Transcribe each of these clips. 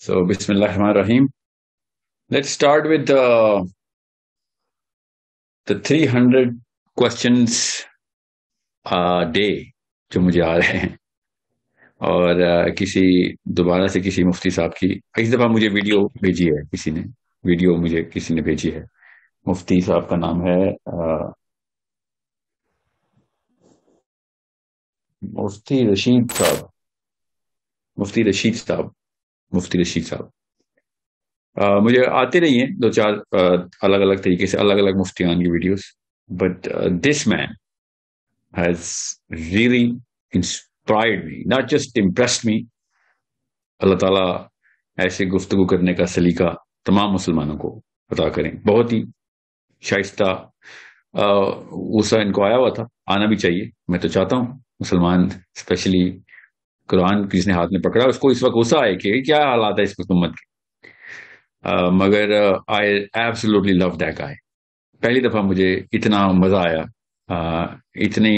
So, Bismillahirrahmanirrahim. Let's start with the 300 questions a day जो मुझे आ रहे हैं और किसी दोबारा से किसी मुफ्ती साहब की इस दफ़ा मुझे वीडियो भेजी है किसी ने, वीडियो मुझे किसी ने भेजी है। मुफ्ती साहब का नाम है मुफ्ती रशीद साहब। मुझे आते रही हैं दो चार अलग अलग तरीके से अलग अलग मुफ्तियान की videos, but this man has really inspired me, not just impressed me. अल्लाह ताला ऐसे गुफ्तगू करने का सलीका तमाम मुसलमानों को अता करें। बहुत ही शाइस्ता वसा इनको आया हुआ था, आना भी चाहिए। मैं तो चाहता हूँ मुसलमान स्पेशली कुरान किसने हाथ में पकड़ा उसको इस वक्त गुस्सा आए कि क्या हालात है इस उम्मत के। मगर I absolutely love that guy. पहली दफ़ा मुझे इतना मज़ा आया, इतनी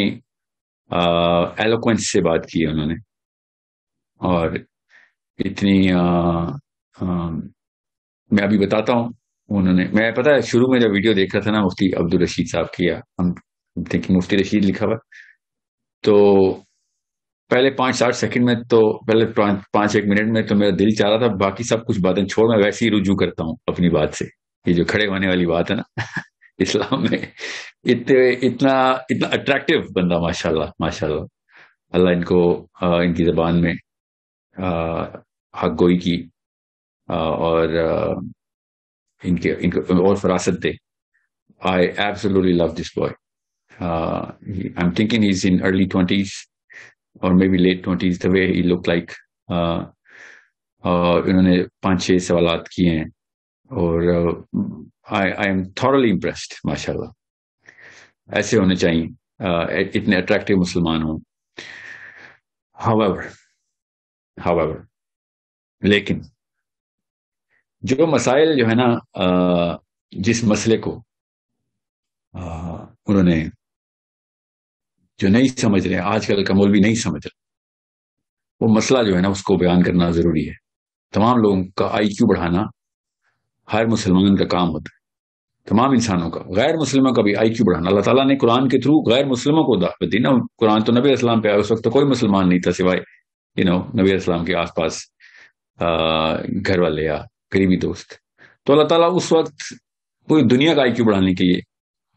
एलोक्वेंस से बात की उन्होंने और इतनी मैं अभी बताता हूँ। उन्होंने, मैं पता है शुरू में जब वीडियो देख रहा था ना मुफ्ती अब्दुल रशीद साहब की, हम देखिए मुफ्ती रशीद लिखा हुआ, तो पहले 5-7 सेकंड में तो पहले 5-1 मिनट में तो मेरा दिल चाह रहा था बाकी सब कुछ बातें छोड़ मैं वैसे ही रुजू करता हूँ अपनी बात से। ये जो खड़े होने वाली बात है ना इस्लाम में इतना अट्रैक्टिव बंदा, माशाल्लाह माशाल्लाह, अल्लाह इनको इनकी ज़बान में हक गोई की और इनको और फरासत दे। I absolutely love this boy. I am thinking he is in early 20s और may be late 20s, the way he look like. और इन्होंने 5-6 सवालात किए हैं और आई एम थॉरली इम्प्रेस्ड। माशाल्लाह ऐसे होने चाहिए, इतने अट्रैक्टिव मुसलमान हों। हावेवर लेकिन जो मसाइल जो है ना, जिस मसले को उन्होंने जो नहीं समझ रहे, आजकल का मौलवी नहीं समझ रहे, वो मसला जो है ना उसको बयान करना ज़रूरी है। तमाम लोगों का आईक्यू बढ़ाना हर मुसलमान का काम होता है, तमाम इंसानों का, गैर मुसलमानों का भी आईक्यू बढ़ाना। अल्लाह ताला ने कुरान के थ्रू गैर मुसलमानों को दावत दी ना। कुरान तो नबी इस्लाम पे आया, उस वक्त तो कोई मुसलमान नहीं था सिवाय नबी इस्लाम के आस पास घर वाले या करीबी दोस्त। तो अल्लाह ताला उस वक्त पूरी दुनिया का आईक्यू बढ़ाने के लिए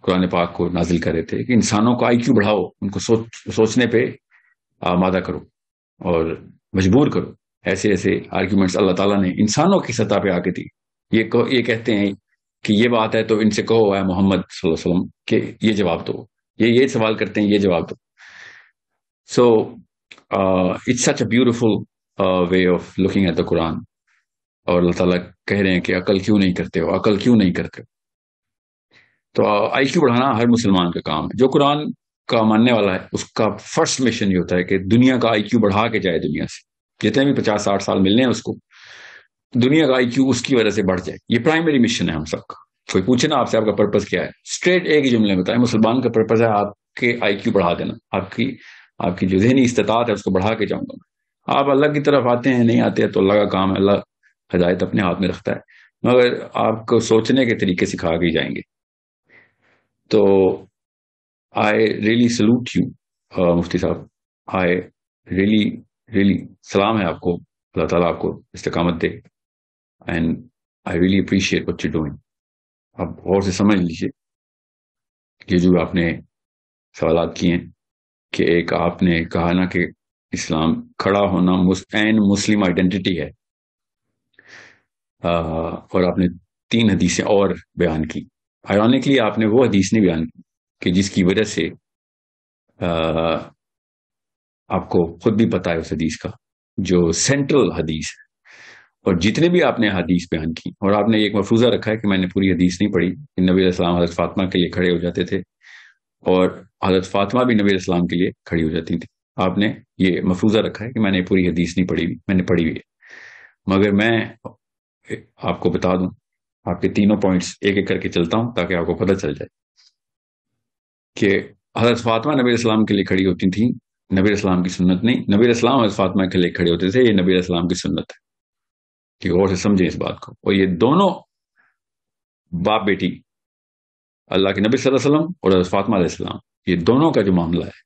कुरान पाक को नाजिल कर रहे थे कि इंसानों का आईक्यू बढ़ाओ, उनको सोचने पे आमादा करो और मजबूर करो। ऐसे ऐसे आर्ग्यूमेंट्स अल्लाह ताला ने इंसानों की सतह पे आके दी। ये कहते हैं कि ये बात है तो इनसे कहो आए मोहम्मद सल्लल्लाहु अलैहि वसल्लम के ये जवाब दो, ये सवाल करते हैं, ये जवाब दो। So it's such a beautiful way of looking at the Quran. और अल्लाह ताला कह रहे हैं कि अकल क्यों नहीं करते हो, अकल क्यों नहीं करते हो। तो आईक्यू बढ़ाना हर मुसलमान का काम है। जो कुरान का मानने वाला है उसका फर्स्ट मिशन ये होता है कि दुनिया का आईक्यू बढ़ा के जाए। दुनिया से जितने भी 50-60 साल मिलने हैं उसको, दुनिया का आईक्यू उसकी वजह से बढ़ जाए। ये प्राइमरी मिशन है हम सबका। कोई पूछे ना आपसे आपका पर्पस क्या है, स्ट्रेट एक ही जुमले में बताएं, मुसलमान का पर्पस है आपके आईक्यू बढ़ा देना, आपकी जो ज़हनी इस्तिताअत है उसको बढ़ा के जाऊंगा मैं। आप अल्लाह की तरफ आते हैं नहीं आते हैं तो अल्लाह का काम है, अल्लाह हिदायत अपने हाथ में रखता है, मगर आपको सोचने के तरीके सिखा के जाएंगे। तो आई रियली सल्यूट यू मुफ्ती साहब, आई रियली सलाम है आपको। अल्लाह ताला आपको इस्तिकामत दे and I really appreciate what you doing. आप और से समझ लीजिए ये जो आपने सवालात किए हैं कि एक आपने कहा ना कि इस्लाम खड़ा होना एंड मुस्लिम आइडेंटिटी है और आपने 3 हदीसें और बयान की। आयरॉनिकली आपने वो हदीस नहीं बयान की कि जिसकी वजह से आपको खुद भी पता है उस हदीस का, जो सेंट्रल हदीस है। और जितने भी आपने हदीस बयान की, और आपने एक मफरूज़ा रखा है कि मैंने पूरी हदीस नहीं पढ़ी कि नबी इस्लाम हज़रत फातिमा के लिए खड़े हो जाते थे और हज़रत फातिमा भी नबी इस्लाम के लिए खड़ी हो जाती थी। आपने ये मफरूज़ा रखा है कि मैंने पूरी हदीस नहीं पढ़ी, मैंने पढ़ी हुई है। मगर मैं आपको बता दूँ, आपके तीनों पॉइंट्स एक एक करके चलता हूं ताकि आपको पता चल जाए कि हज़रत फातिमा नबी इस्लाम के लिए खड़ी होती थी, नबी इस्लाम की सुन्नत नहीं। नबी इस्लाम हज़रत फातिमा के लिए खड़े होते थे, ये नबी इस्लाम की सुन्नत है। कि गौर से समझें इस बात को। और ये दोनों बाप बेटी अल्लाह के नबी सल्लल्लाहु अलैहि वसल्लम और हज़रत फातिमा अलैहिस्सलाम, ये दोनों का जो मामला है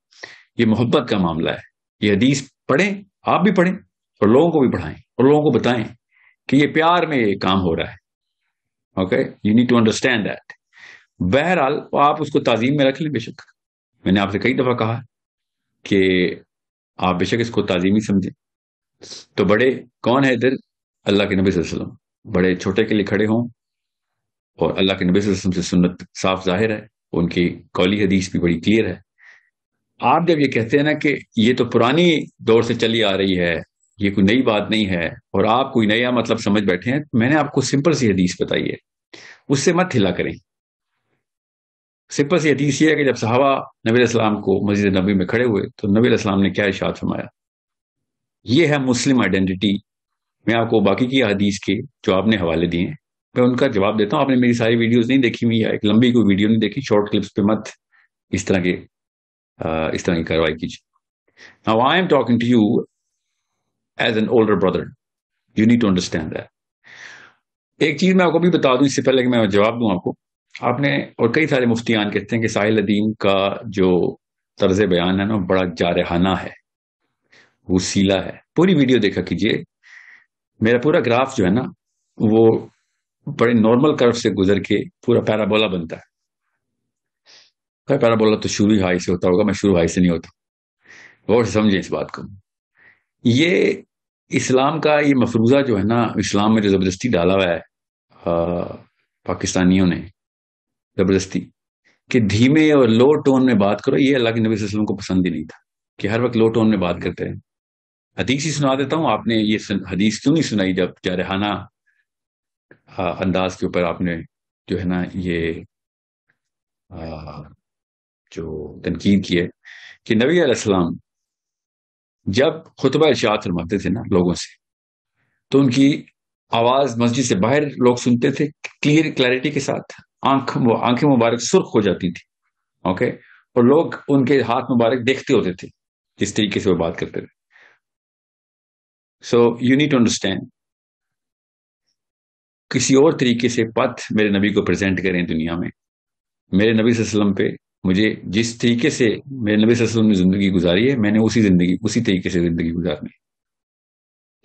ये मोहब्बत का मामला है। ये हदीस पढ़ें, आप भी पढ़ें और लोगों को भी पढ़ाएं और लोगों को बताएं कि ये प्यार में ये काम हो रहा है। Okay, you need to understand that. बहरहाल आप उसको ताज़ीम में रख लें। बेशक मैंने आपसे कई दफ़ा कहा कि आप बेशक इसको ताज़ीमी समझें। तो बड़े कौन है इधर? अल्लाह के नबी सल्लल्लाहु अलैहि वसल्लम। बड़े छोटे के लिए खड़े हों और अल्लाह के नबी सल्लल्लाहु अलैहि वसल्लम से सुन्नत साफ जाहिर है, उनकी कौली हदीस भी बड़ी क्लियर है। आप जब ये कहते हैं ना कि ये तो पुरानी दौर से चली आ रही है, ये कोई नई बात नहीं है और आप कोई नया मतलब समझ बैठे हैं, मैंने आपको सिंपल सी हदीस बताई है, उससे मत हिला करें। सिंपल सी हदीस ये है कि जब सहाबा नबी अलैहिस्सलाम को मस्जिद नबी में खड़े हुए तो नबी अलैहिस्सलाम ने क्या इरशाद फरमाया। ये है मुस्लिम आइडेंटिटी। मैं आपको बाकी की हदीस के जो आपने हवाले दिए हैं मैं उनका जवाब देता हूँ। आपने मेरी सारी वीडियोस नहीं देखी हुई या एक लंबी कोई वीडियो नहीं देखी, शॉर्ट क्लिप्स पे मत इस तरह की कार्रवाई कीजिए। Now I am talking to you as an older brother, you need to understand that. एक चीज मैं आपको भी बता दूं इससे पहले कि मैं जवाब दूं आपको। आपने और कई सारे मुफ्तियान कहते हैं कि साहिल अदीम का जो तर्ज बयान है ना बड़ा जारहाना है, वो सीला है। पूरी वीडियो देखा कीजिए, मेरा पूरा ग्राफ जो है ना वो बड़े नॉर्मल कर्व से गुजर के पूरा पैराबोला बनता है। पैराबोला तो शुरू ही हाई से होता होगा, मैं शुरू हाई से नहीं होता। गौर से समझें इस बात को। ये इस्लाम का ये मफरूजा जो है ना इस्लाम में जो ज़बरदस्ती डाला हुआ है पाकिस्तानियों ने ज़बरदस्ती कि धीमे और लो टोन में बात करो, ये अल्लाह के नबी सल्लल्लाहु अलैहि वसल्लम को पसंद ही नहीं था कि हर वक्त लो टोन में बात करते रहें। हदीस ही सुना देता हूँ, आपने ये हदीस क्यों नहीं सुनाई जब जारहाना अंदाज के ऊपर आपने जो है ना ये जो तनकीद की है कि नबी अलैहिस्सलाम जब खुतबा इरशाद फरमाते थे ना लोगों से तो उनकी आवाज़ मस्जिद से बाहर लोग सुनते थे क्लियर क्लैरिटी के साथ, आंखें मुबारक सुर्ख हो जाती थी। ओके, और लोग उनके हाथ मुबारक देखते होते थे जिस तरीके से वो बात करते थे। So you need to understand, किसी और तरीके से पथ मेरे नबी को प्रेजेंट करें दुनिया में। मेरे नबी सल्लल्लाहु अलैहि वसल्लम पे मुझे जिस तरीके से मेरे नबी सल्लल्लाहु अलैहि वसल्लम ने जिंदगी गुजारी है मैंने उसी तरीके से जिंदगी गुजारनी है।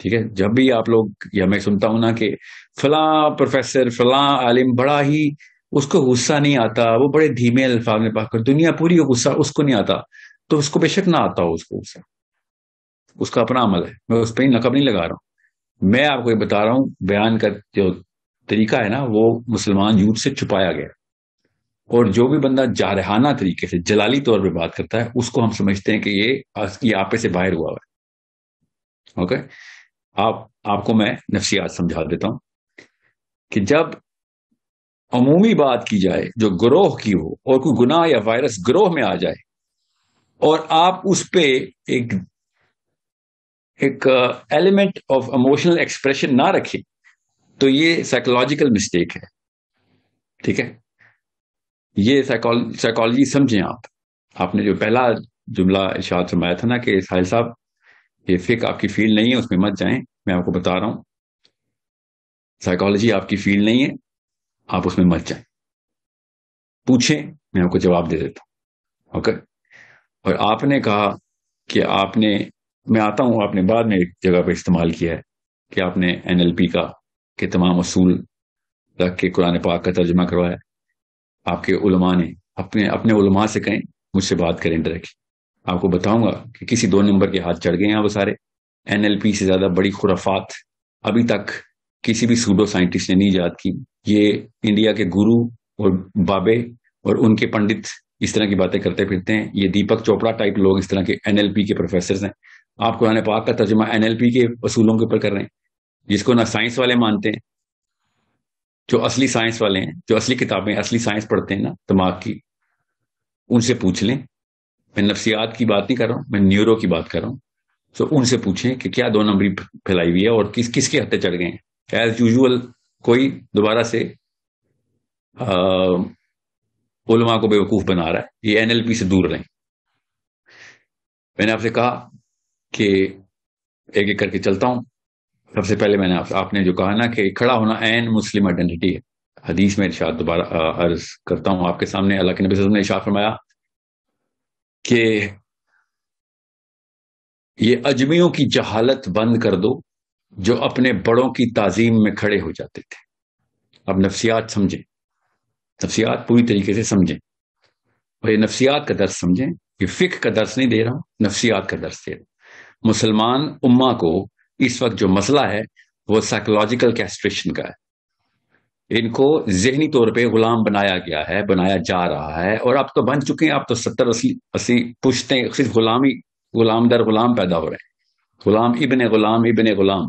ठीक है, जब भी आप लोग या मैं सुनता हूं ना कि फलां प्रोफेसर फलां आलिम बड़ा ही उसको गुस्सा नहीं आता, वो बड़े धीमे अल्फाज में बात कर, दुनिया पूरी को गुस्सा उसको नहीं आता, तो उसको बेशक ना आता हो, उसको गुस्सा उसका अपना अमल है, मैं उस पर नकब नहीं लगा रहा हूं। मैं आपको ये बता रहा हूं बयान का जो तरीका है ना वो मुसलमान यूथ से छुपाया गया। और जो भी बंदा जारहाना तरीके से जलाली तौर पे बात करता है उसको हम समझते हैं कि ये आपे से बाहर हुआ है। ओके, आपको मैं नफ्सियात समझा देता हूं कि जब अमूमी बात की जाए जो ग्रोह की हो और कोई गुनाह या वायरस ग्रोह में आ जाए और आप उस पर एक एलिमेंट ऑफ इमोशनल एक्सप्रेशन ना रखें तो ये साइकोलॉजिकल मिस्टेक है। ठीक है, ये साइकोलॉजी समझें आप। आपने जो पहला जुमला इरशाद फरमाया था ना कि साहिल साहब ये फिक आपकी फील्ड नहीं है, उसमें मत जाएं। मैं आपको बता रहा हूं साइकोलॉजी आपकी फील्ड नहीं है, आप उसमें मत जाएं। पूछें, मैं आपको जवाब दे देता हूं। ओके, और आपने कहा कि मैं आता हूं, आपने बाद में एक जगह पे इस्तेमाल किया है कि आपने एनएलपी का के तमाम उसूल रख के कुरान पाक का तर्जमा करवाया। आपके उलमा ने अपने उलमा से कहें मुझसे बात करें डायरेक्ट। आपको बताऊंगा कि किसी दो नंबर के हाथ चढ़ गए हैं वो सारे। एनएलपी से ज्यादा बड़ी खुराफात अभी तक किसी भी सूडो साइंटिस्ट ने नहीं ईजाद की। ये इंडिया के गुरु और बाबे और उनके पंडित इस तरह की बातें करते फिरते हैं। ये दीपक चोपड़ा टाइप लोग इस तरह के एनएलपी के प्रोफेसर हैं। आप कुरान पाक का तर्जुमा एनएलपी के असूलों के ऊपर कर रहे हैं जिसको ना साइंस वाले मानते हैं, जो असली साइंस वाले हैं, जो असली किताबें असली साइंस पढ़ते हैं ना दिमाग की, उनसे पूछ लें। मैं नफ्सियात की बात नहीं कर रहा हूं, मैं न्यूरो की बात कर रहा हूं। सो उनसे पूछें कि क्या दो नंबरी फैलाई हुई है और किसके हत्थे चढ़ गए हैं। एज यूजुअल कोई दोबारा से उलमा को बेवकूफ बना रहा है। ये एनएलपी से दूर रहें। मैंने आपसे कहा कि एक एक करके चलता हूं। सबसे पहले मैंने आपने जो कहा ना कि खड़ा होना एन मुस्लिम आइडेंटिटी है, हदीस में इरशाद दोबारा अर्ज करता हूँ आपके सामने, अल्लाह के नबी ने इरशाद फरमाया कि ये अजमियों की जहालत बंद कर दो जो अपने बड़ों की ताजीम में खड़े हो जाते थे। अब नफ्सियात समझें, नफ्सियात पूरी तरीके से समझें और ये नफ्सियात का दर्स समझें, ये फिक्र का दर्स नहीं दे रहा हूं, नफ्सियात का दर्स दे रहा हूं। मुसलमान उम्मा को इस वक्त जो मसला है वो साइकोलॉजिकल कैस्ट्रेशन का है। इनको जहनी तौर पे गुलाम बनाया गया है, बनाया जा रहा है और आप तो बन चुके हैं, आप तो 70-80 पुश्ते सिर्फ गुलामी, गुलाम दर गुलाम पैदा हो रहे हैं, गुलाम इबन गुलाम इबन गुलाम।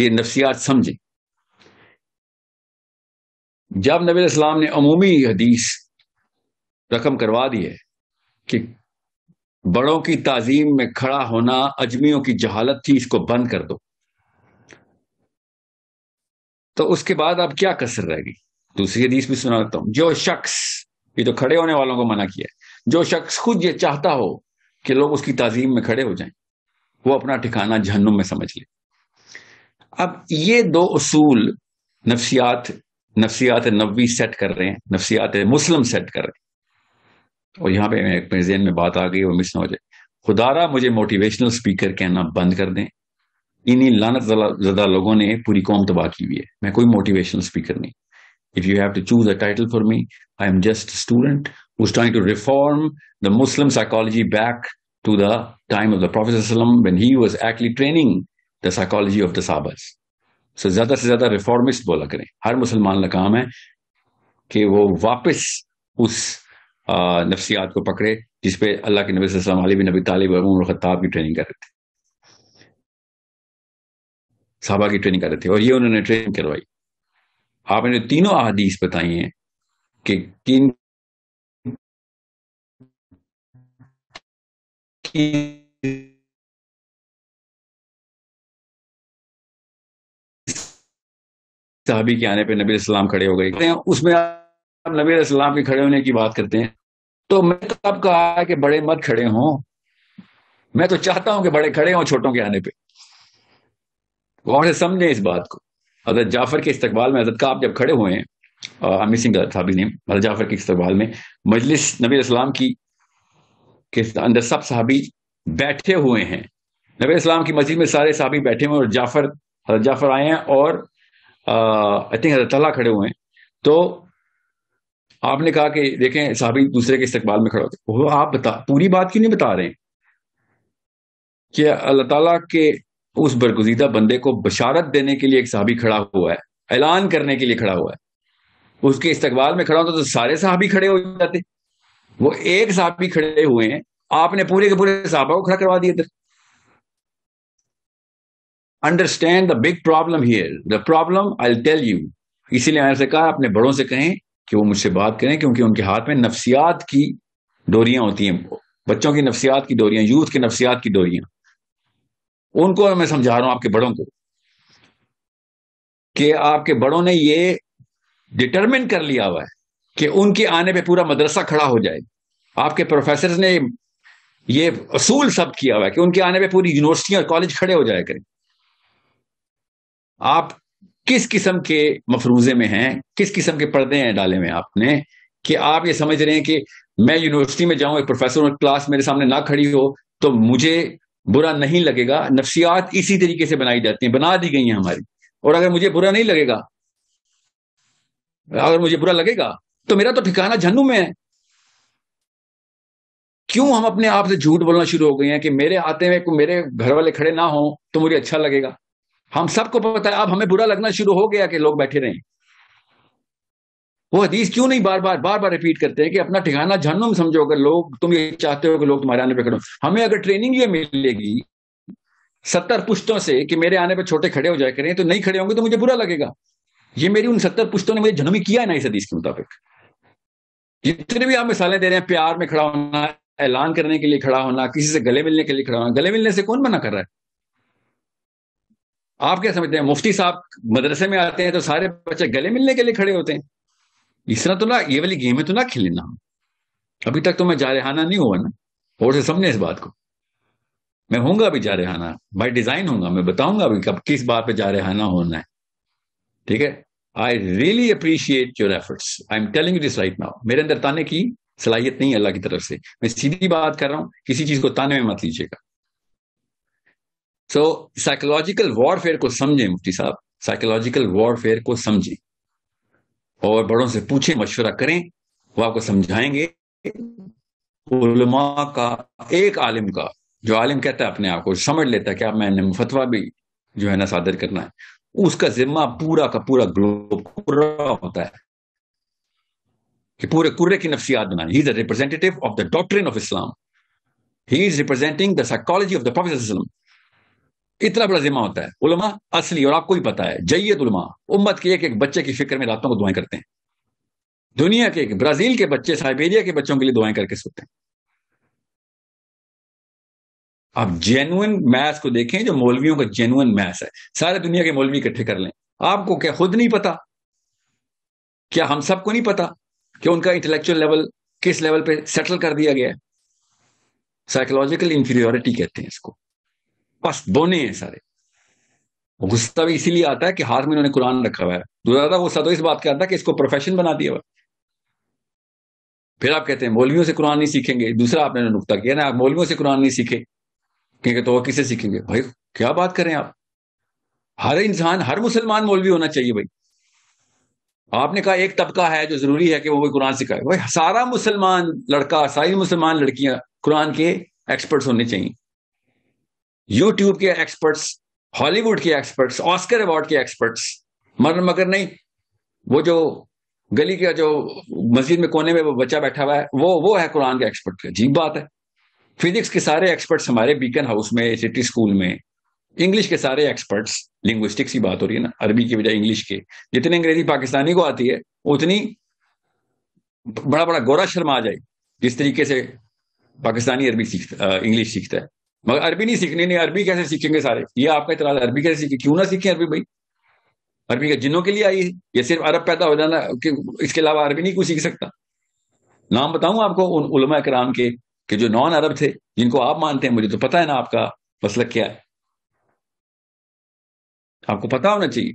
ये नफ्सियात समझें। जब नबी अलैहिस्सलाम ने अमूमी हदीस रकम करवा दी है कि बड़ों की ताजीम में खड़ा होना अजमियों की जहालत थी, इसको बंद कर दो, तो उसके बाद अब क्या कसर रह गई? दूसरी हदीस भी सुनाता हूं। जो शख्स, ये तो खड़े होने वालों को मना किया है, जो शख्स खुद ये चाहता हो कि लोग उसकी ताजीम में खड़े हो जाएं, वो अपना ठिकाना जहन्नुम में समझ ले। अब ये दो उसूल नफ्सियात नबवी सेट कर रहे हैं, नफ्सियात मुस्लिम सेट कर रहे हैं। और यहाँ पे जहन में बात आ गई और मिस ना हो जाए, खुदारा मुझे मोटिवेशनल स्पीकर कहना बंद कर दें। इन्हीं लानत ज़दा लोगों ने पूरी कौम तबाह की हुई है। मैं कोई मोटिवेशनल स्पीकर नहीं। If you have to choose a title for me, I am just student who is trying to reform the Muslim psychology back to the time of the prophet सल्लल्लाहु अलैहि वसल्लम when he was actually training the psychology of the सहाबास। So, ज्यादा से ज्यादा reformist बोला करें। हर मुसलमान का काम है कि वो वापस उस नफ्सियात को पकड़े जिसपे अल्लाह के नबी सल्लल्लाहु अलैहि वसल्लम, अली बिन अबी तालिब और उमर खत्ताब की ट्रेनिंग कर रहे थे, साहबा की ट्रेनिंग कर रहे थे, और ये उन्होंने ट्रेनिंग करवाई। आपने तीनों अहादीस बताई हैं कि किन साहबी के आने पे नबी सलाम खड़े हो गए, उसमें आप नबी सलाम के खड़े होने की बात करते हैं। तो मैं तो अब कहा कि बड़े मत खड़े हों, मैं तो चाहता हूं कि बड़े खड़े हों छोटों के आने पे। गौर से समझे इस बात को। हजरत जाफर के इस्तकबाल में हजरत काब जब खड़े हुए हैं, अमी सिंह साहबी ने हजरत जाफर के इस्तकबाल में मजलिस नबी सलाम की के अंदर सब साहबी बैठे हुए हैं, नबी सलाम की मस्जिद में सारे साहबी बैठे हुए और हजरत जाफर आए हैं और आई थिंक हजरत तला खड़े हुए हैं। तो आपने कहा कि देखें साहबी दूसरे के इस्तकबाल में खड़े होते। वो आप पूरी बात क्यों नहीं बता रहे हैं कि अल्लाह ताला के उस बरगुजीदा बंदे को बशारत देने के लिए एक साहबी खड़ा हुआ है, ऐलान करने के लिए खड़ा हुआ है। उसके इस्तकबाल में खड़ा होता तो सारे साहबी खड़े हो जाते, वो एक साहबी खड़े हुए हैं, आपने पूरे के पूरे साहबा को खड़ा करवा दिया। इधर Understand the big problem here. The problem I'll tell you. इसीलिए मैंने से कहा अपने बड़ों से कहें कि वो मुझसे बात करें, क्योंकि उनके हाथ में नफ्सियात की डोरियां होती हैं, बच्चों की नफ्सियात की डोरियां, यूथ की नफ्सियात की डोरियां। उनको मैं समझा रहा हूं, आपके बड़ों को, कि आपके बड़ों ने ये डिटरमिन कर लिया हुआ है कि उनके आने पर पूरा मदरसा खड़ा हो जाए। आपके प्रोफेसर ने ये असूल सब किया हुआ है कि उनके आने पर पूरी यूनिवर्सिटी और कॉलेज खड़े हो जाए करें। आप किस किस्म के मफरूजे में हैं, किस किस्म के पर्दे हैं डाले में आपने, कि आप ये समझ रहे हैं कि मैं यूनिवर्सिटी में जाऊं, एक प्रोफेसर और क्लास मेरे सामने ना खड़ी हो तो मुझे बुरा नहीं लगेगा। नफ्सियात इसी तरीके से बनाई जाती हैं, बना दी गई हैं हमारी। और अगर मुझे बुरा नहीं लगेगा, अगर मुझे बुरा लगेगा तो मेरा तो ठिकाना जहन्नुम में है। क्यों हम अपने आप से झूठ बोलना शुरू हो गए हैं कि मेरे आते हुए मेरे घर वाले खड़े ना हों तो मुझे अच्छा लगेगा? हम सबको पता है अब हमें बुरा लगना शुरू हो गया कि लोग बैठे रहें। वो हदीस क्यों नहीं बार बार रिपीट करते हैं कि अपना ठिकाना जहन्नुम समझो, अगर लोग, तुम ये चाहते हो कि लोग तुम्हारे आने पे खड़े हों। हमें अगर ट्रेनिंग ये मिलेगी 70 पुश्तों से कि मेरे आने पे छोटे खड़े हो जाए करें, तो नहीं खड़े होंगे तो मुझे बुरा लगेगा। ये मेरी उन 70 पुश्तों ने मुझे जहन्नुमी किया है ना, इस हदीस के मुताबिक। जितने भी आप मिसालें दे रहे हैं, प्यार में खड़ा होना, ऐलान करने के लिए खड़ा होना, किसी से गले मिलने के लिए खड़ा होना, गले मिलने से कौन मना कर रहा है? आप क्या समझते हैं मुफ्ती साहब मदरसे में आते हैं तो सारे बच्चे गले मिलने के लिए खड़े होते हैं? इस तरह तो ना, ये वाली गेम है तो ना खेले ना। अभी तक तो मैं जारहाना नहीं हुआ ना, और से समझे इस बात को। मैं होऊंगा भी जारेहाना, बाय डिजाइन होऊंगा, मैं बताऊंगा भी कब किस बात पे जारेहाना होना है। ठीक है, I really appreciate your efforts, I am telling you this right now. मेरे अंदर ताने की सलाहियत नहीं है अल्लाह की तरफ से, मैं सीधी बात कर रहा हूं, किसी चीज को ताने में मत लीजिएगा। सो साइकोलॉजिकल वॉरफेयर को समझें मुफ्ती साहब, साइकोलॉजिकल वॉरफेयर को समझें और बड़ों से पूछें, मशवरा करें, वो आपको समझाएंगे। उलमा का, एक आलिम का, जो आलिम कहता है अपने आप को समझ लेता है कि आप मैंने फतवा भी जो है ना सादर करना है, उसका जिम्मा पूरा का पूरा ग्लोब पूरा होता है कि पूरे कुर्रे की नफ्सियात बनानी। He is the representative of the doctrine of Islam, he is representing the psychology of the professor. इतना बड़ा जिम्मा होता है। उलमा असली, और आपको ही पता है, जय्यद उलमा उम्मत के एक एक बच्चे की फिक्र में रातों को दुआएं करते हैं। दुनिया के एक ब्राजील के बच्चे साइबेरिया के बच्चों के लिए दुआएं करके सोते हैं। आप जेन्युइन मैथ्स को देखें, जो मौलवियों का जेन्युइन मैथ्स है, सारे दुनिया के मौलवी इकट्ठे कर लें, आपको क्या खुद नहीं पता? क्या हम सबको नहीं पता कि उनका इंटेलेक्चुअल लेवल किस लेवल पे सेटल कर दिया गया है? साइकोलॉजिकल इंफीरियोरिटी कहते हैं इसको। बस बोने हैं सारे। गुस्सा भी इसीलिए आता है कि हाथ में उन्होंने कुरान रखा हुआ है। दूसरा गुस्सा तो इस बात का आता है कि इसको प्रोफेशन बना दिया हुआ। फिर आप कहते हैं मौलवियों से कुरान नहीं सीखेंगे। दूसरा आपने नुकता किया ना, आप मौलवियों से कुरान नहीं सीखे, तो किसे सीखेंगे? भाई क्या बात करें आप, हर इंसान, हर मुसलमान मौलवी होना चाहिए। भाई आपने कहा एक तबका है जो जरूरी है कि वो कुरान सिखाए, भाई सारा मुसलमान लड़का, सारी मुसलमान लड़कियां कुरान के एक्सपर्ट्स होने चाहिए। यूट्यूब के एक्सपर्ट्स, हॉलीवुड के एक्सपर्ट्स, ऑस्कर अवार्ड के एक्सपर्ट्स, मगर नहीं वो जो गली का जो मस्जिद में कोने में वो बच्चा बैठा हुआ है, वो है कुरान के एक्सपर्ट का। अजीब बात है। फिजिक्स के सारे एक्सपर्ट्स हमारे बीकन हाउस में, सिटी स्कूल में, इंग्लिश के सारे एक्सपर्ट्स, लिंग्विस्टिक्स की बात हो रही है ना, अरबी की बजाय इंग्लिश के, जितनी अंग्रेजी पाकिस्तानी को आती है उतनी बड़ा बड़ा गोरा शर्मा आ जाए जिस तरीके से पाकिस्तानी अरबी इंग्लिश सीखता है, मगर अरबी नहीं सीखनी। नहीं, अरबी कैसे सीखेंगे सारे? ये आपका इतराज, अरबी कैसे सीखे? क्यों ना सीखें अरबी? भाई अरबी का जिनों के लिए आई है, ये सिर्फ अरब पैदा हो जाना, इसके अलावा अरबी नहीं कोई सीख सकता। नाम बताऊं आपको उन उलमा कराम के जो नॉन अरब थे, जिनको आप मानते हैं। मुझे तो पता है ना आपका मसलक क्या है, आपको पता होना चाहिए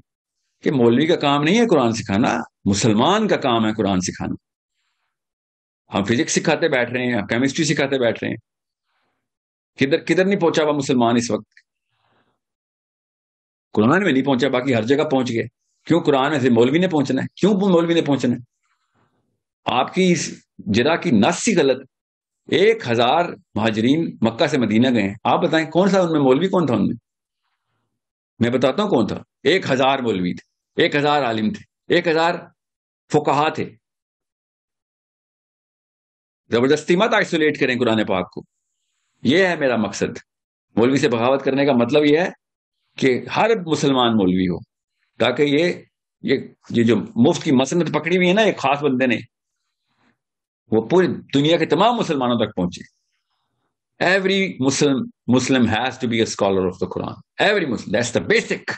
कि मौलवी का काम नहीं है कुरान सिखाना, मुसलमान का काम है कुरान सिखाना। हम फिजिक्स सिखाते बैठ रहे हैं, केमिस्ट्री सिखाते बैठ रहे हैं, किधर किधर नहीं पहुंचा हुआ मुसलमान इस वक्त, कुरान में नहीं पहुंचा, बाकी हर जगह पहुंच गए। क्यों? कुरान में से मौलवी ने पहुंचना है। क्यों मौलवी ने पहुंचना है? आपकी इस जरा की नस ही गलत। 1000 महाजरीन मक्का से मदीना गए, आप बताएं कौन सा उनमें मौलवी कौन था? उनमें मैं बताता हूं कौन था। 1000 मौलवी थे, 1000 आलिम थे, 1000 फुकाहा थे। जबरदस्ती मत आइसोलेट करें कुरान पाक को, यह है मेरा मकसद। मौलवी से बगावत करने का मतलब यह है कि हर मुसलमान मौलवी हो, ताकि ये जो मुफ्त की मसनद पकड़ी हुई है ना, एक खास बंदे ने, वो पूरी दुनिया के तमाम मुसलमानों तक पहुंचे। Every Muslim has to be a scholar of the Quran, every Muslim, that's the basic.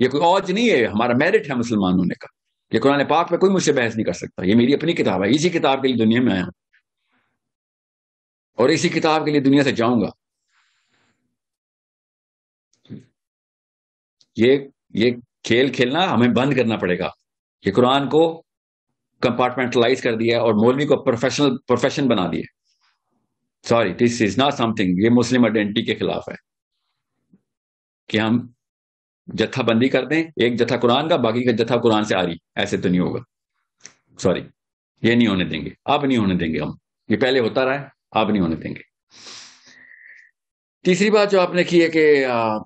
ये कोई औज नहीं है, हमारा मेरिट है मुसलमान होने का। ये कुरान पाक में कोई मुझसे बहस नहीं कर सकता, ये मेरी अपनी किताब है, इसी किताब के लिए दुनिया में आया हूं और इसी किताब के लिए दुनिया से जाऊंगा। ये खेल खेलना हमें बंद करना पड़ेगा। ये कुरान को कंपार्टमेंटलाइज कर दिया और मौलवी को प्रोफेशन बना दिया। Sorry, this is not something, ये मुस्लिम आइडेंटिटी के खिलाफ है कि हम जत्थाबंदी कर दें, एक जत्था कुरान का, बाकी का जत्था कुरान से आ रही, ऐसे तो नहीं होगा। सॉरी, ये नहीं होने देंगे, अब नहीं होने देंगे हम। ये पहले होता रहा है, अब नहीं होने देंगे। तीसरी बात जो आपने की है कि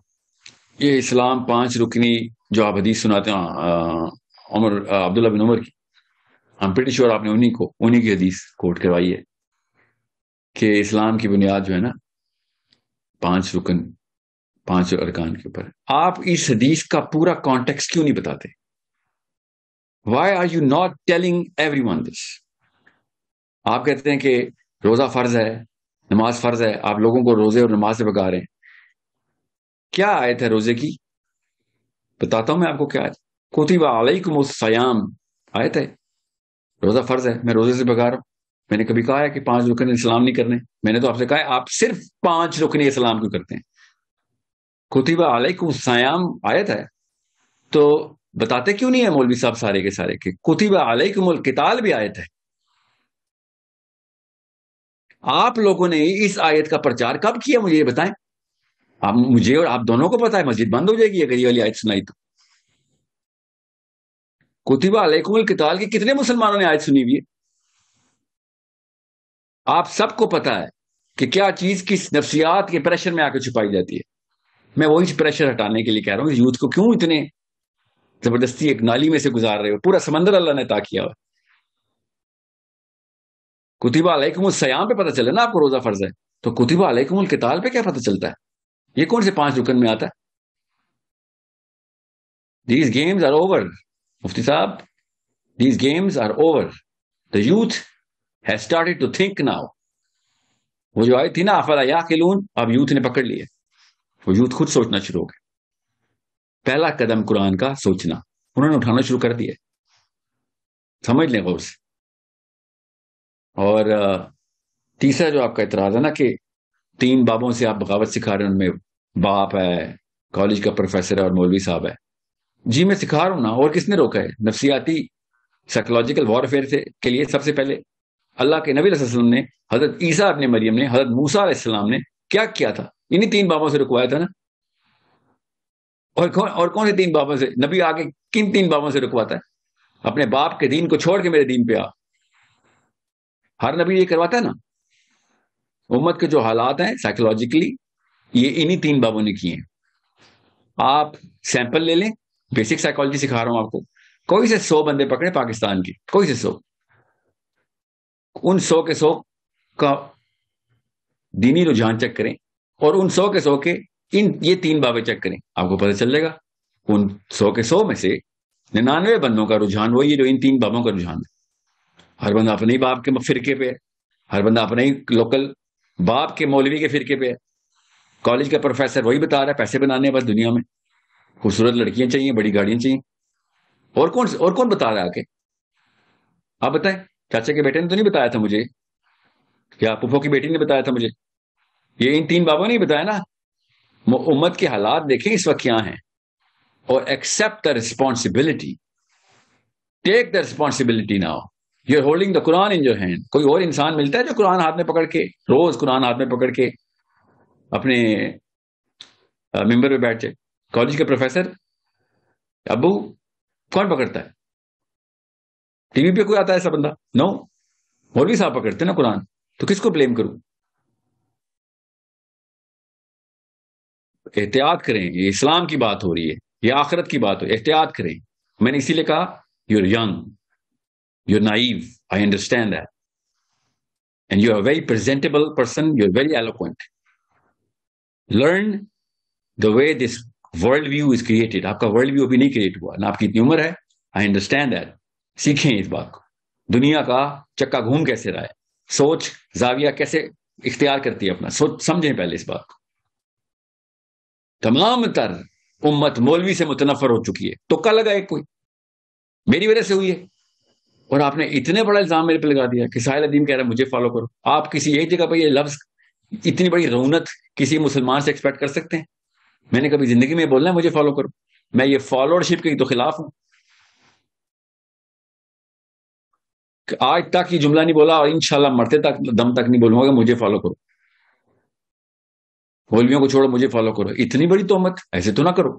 ये इस्लाम 5 रुकनी जो आप हदीस सुनाते हैं अब्दुल्ला बिन उमर की, I'm pretty sure आपने उन्हीं की हदीस कोट करवाई है कि इस्लाम की बुनियाद जो है ना 5 रुकन 5 अरकान के ऊपर। आप इस हदीस का पूरा कॉन्टेक्स्ट क्यों नहीं बताते? Why are you not telling everyone this? आप कहते हैं कि रोजा फर्ज है, नमाज फर्ज है, आप लोगों को रोजे और नमाज से भगा रहे हैं। क्या आयत है रोजे की? बताता हूं मैं आपको क्या आयत। कुतिबा अलैकुमुस्सियाम आयत है। रोजा फर्ज है, मैं रोजे से भगा रहा हूं। मैंने कभी कहा है कि 5 रुकन इस्लाम नहीं करने? मैंने तो आपसे कहा है आप सिर्फ 5 रुकन इस्लाम क्यों करते हैं? कुतिबा अलैकुम सियाम आयत है, तो बताते क्यों नहीं है मौलवी साहब सारे के सारे के? कुतिबा अलैकुमुल किताल भी आयत है। आप लोगों ने इस आयत का प्रचार कब किया मुझे ये बताएं। आप मुझे और आप दोनों को पता है मस्जिद बंद हो जाएगी अगर ये वाली आयत सुनाई तो। कुतिबा अलैकुमुल किताल की कितने मुसलमानों ने आयत सुनी हुई है? आप सबको पता है कि क्या चीज किस नफ्सियात के प्रेशर में आकर छुपाई जाती है। मैं वही प्रेशर हटाने के लिए कह रहा हूं, यूथ को क्यों इतने जबरदस्ती एक नाली में से गुजार रहे हो? पूरा समंदर अल्लाह ने तय किया हुआ। कुतिबा अलैकुमुस सियाम पे पता चले ना आपको रोजा फर्ज है, तो कुतिबा अलैकुमुल किताल पे क्या पता चलता है? ये कौन से 5 रुकन में आता है? दीज गेम्स आर ओवर मुफ्ती साहब, these games are over. The youth has started to think now. वो जो आई थी ना अफला याकिलून, अब यूथ ने पकड़ लिया, वो यूथ खुद सोचना शुरू हो गया। पहला कदम कुरान का सोचना उन्होंने उठाना शुरू कर दिया, समझ लें गौर से। और तीसरा जो आपका इतराज है ना कि 3 बाबों से आप बगावत सिखा रहे हैं, उनमें बाप है, कॉलेज का प्रोफेसर है और मौलवी साहब है। जी मैं सिखा रहा हूं ना, और किसने रोका है? नफ्सियाती साइकोलॉजिकल वॉरफेयर के लिए सबसे पहले अल्लाह के नबी सल्लल्लाहु अलैहि वसल्लम ने, हजरत ईसा अपने मरियम ने, हजरत मूसा अलैहिस्सलाम ने क्या किया था? इन्हीं 3 बाबों से रुकवाया था ना। और कौन से 3 बाबों से? नबी आगे किन 3 बाबों से रुकवाता है? अपने बाप के दीन को छोड़ के मेरे दीन पे आ। हर नबी ये करवाता है ना। उम्मत के जो हालात हैं साइकोलॉजिकली, ये इन्हीं 3 बाबों ने किए हैं। आप सैंपल ले लें, बेसिक साइकोलॉजी सिखा रहा हूं आपको। कोई से 100 बंदे पकड़े पाकिस्तान के, कोई से 100, उन 100 के 100 का दीनी रुझान चेक करें और उन 100 के 100 के ये 3 बाबे चेक करें, आपको पता चल जाएगा उन 100 के 100 में से 99 बंदों का रुझान वही है जो इन 3 बाबों का रुझान है। हर बंदा अपने ही बाप के फिरके पे है, हर बंदा अपने ही लोकल बाप के मौलवी के फिरके पे है। कॉलेज का प्रोफेसर वही बता रहा है पैसे बनाने बस दुनिया में, खूबसूरत लड़कियां चाहिए, बड़ी गाड़ियां चाहिए। और कौन बता रहा है आके? आप बताएं, चाचा के बेटे ने तो नहीं बताया था मुझे, या पुफो की बेटी ने बताया था मुझे? ये इन 3 बाबों ने बताया ना। उम्मत के हालात देखें इस वक्त क्या हैं, और accept the responsibility, take the responsibility now, you are holding the Quran in your hand. कोई और इंसान मिलता है जो कुरान हाथ में पकड़ के, रोज कुरान हाथ में पकड़ के अपने मेंबर पे बैठ जाए? कॉलेज के प्रोफेसर अबू कौन पकड़ता है? टीवी पे कोई आता है ऐसा बंदा? नो, मौलवी साहब पकड़ते ना कुरान। तो किसको ब्लेम करूं? एहतियात करें, ये इस्लाम की बात हो रही है, ये आखिरत की बात हो, एहतियात करें। मैंने इसीलिए कहा you are young, you are naive, I understand that, and you are very presentable person, you are very eloquent. Learn the way this world view is created. आपका वर्ल्ड व्यू अभी नहीं क्रिएट हुआ ना, आपकी इतनी उम्र है, आई अंडरस्टैंड दैट। सीखें इस बात को, दुनिया का चक्का घूम कैसे रहा है, सोच जाविया कैसे इख्तियार करती है अपना, सोच समझें पहले इस बात को। तमाम तर उम्मत मौलवी से मुतनफर हो चुकी है, तुक्का लगा एक कोई मेरी वजह से हुई है, और आपने इतने बड़ा इल्जाम मेरे पे लगा दिया कि साहिल अदीम कह रहा है मुझे फॉलो करो। आप किसी एक जगह पर ये लफ्ज, इतनी बड़ी रौनक किसी मुसलमान से एक्सपेक्ट कर सकते हैं? मैंने कभी जिंदगी में बोलना है मुझे फॉलो करो? मैं ये फॉलोअरशिप के तो खिलाफ हूं। आज तक ये जुमला नहीं बोला और इंशाल्लाह मरते तक दम तक नहीं बोलूंगा मुझे फॉलो करो, मौलवियों को छोड़ो मुझे फॉलो करो। इतनी बड़ी तोहमत, ऐसे तो ना करो।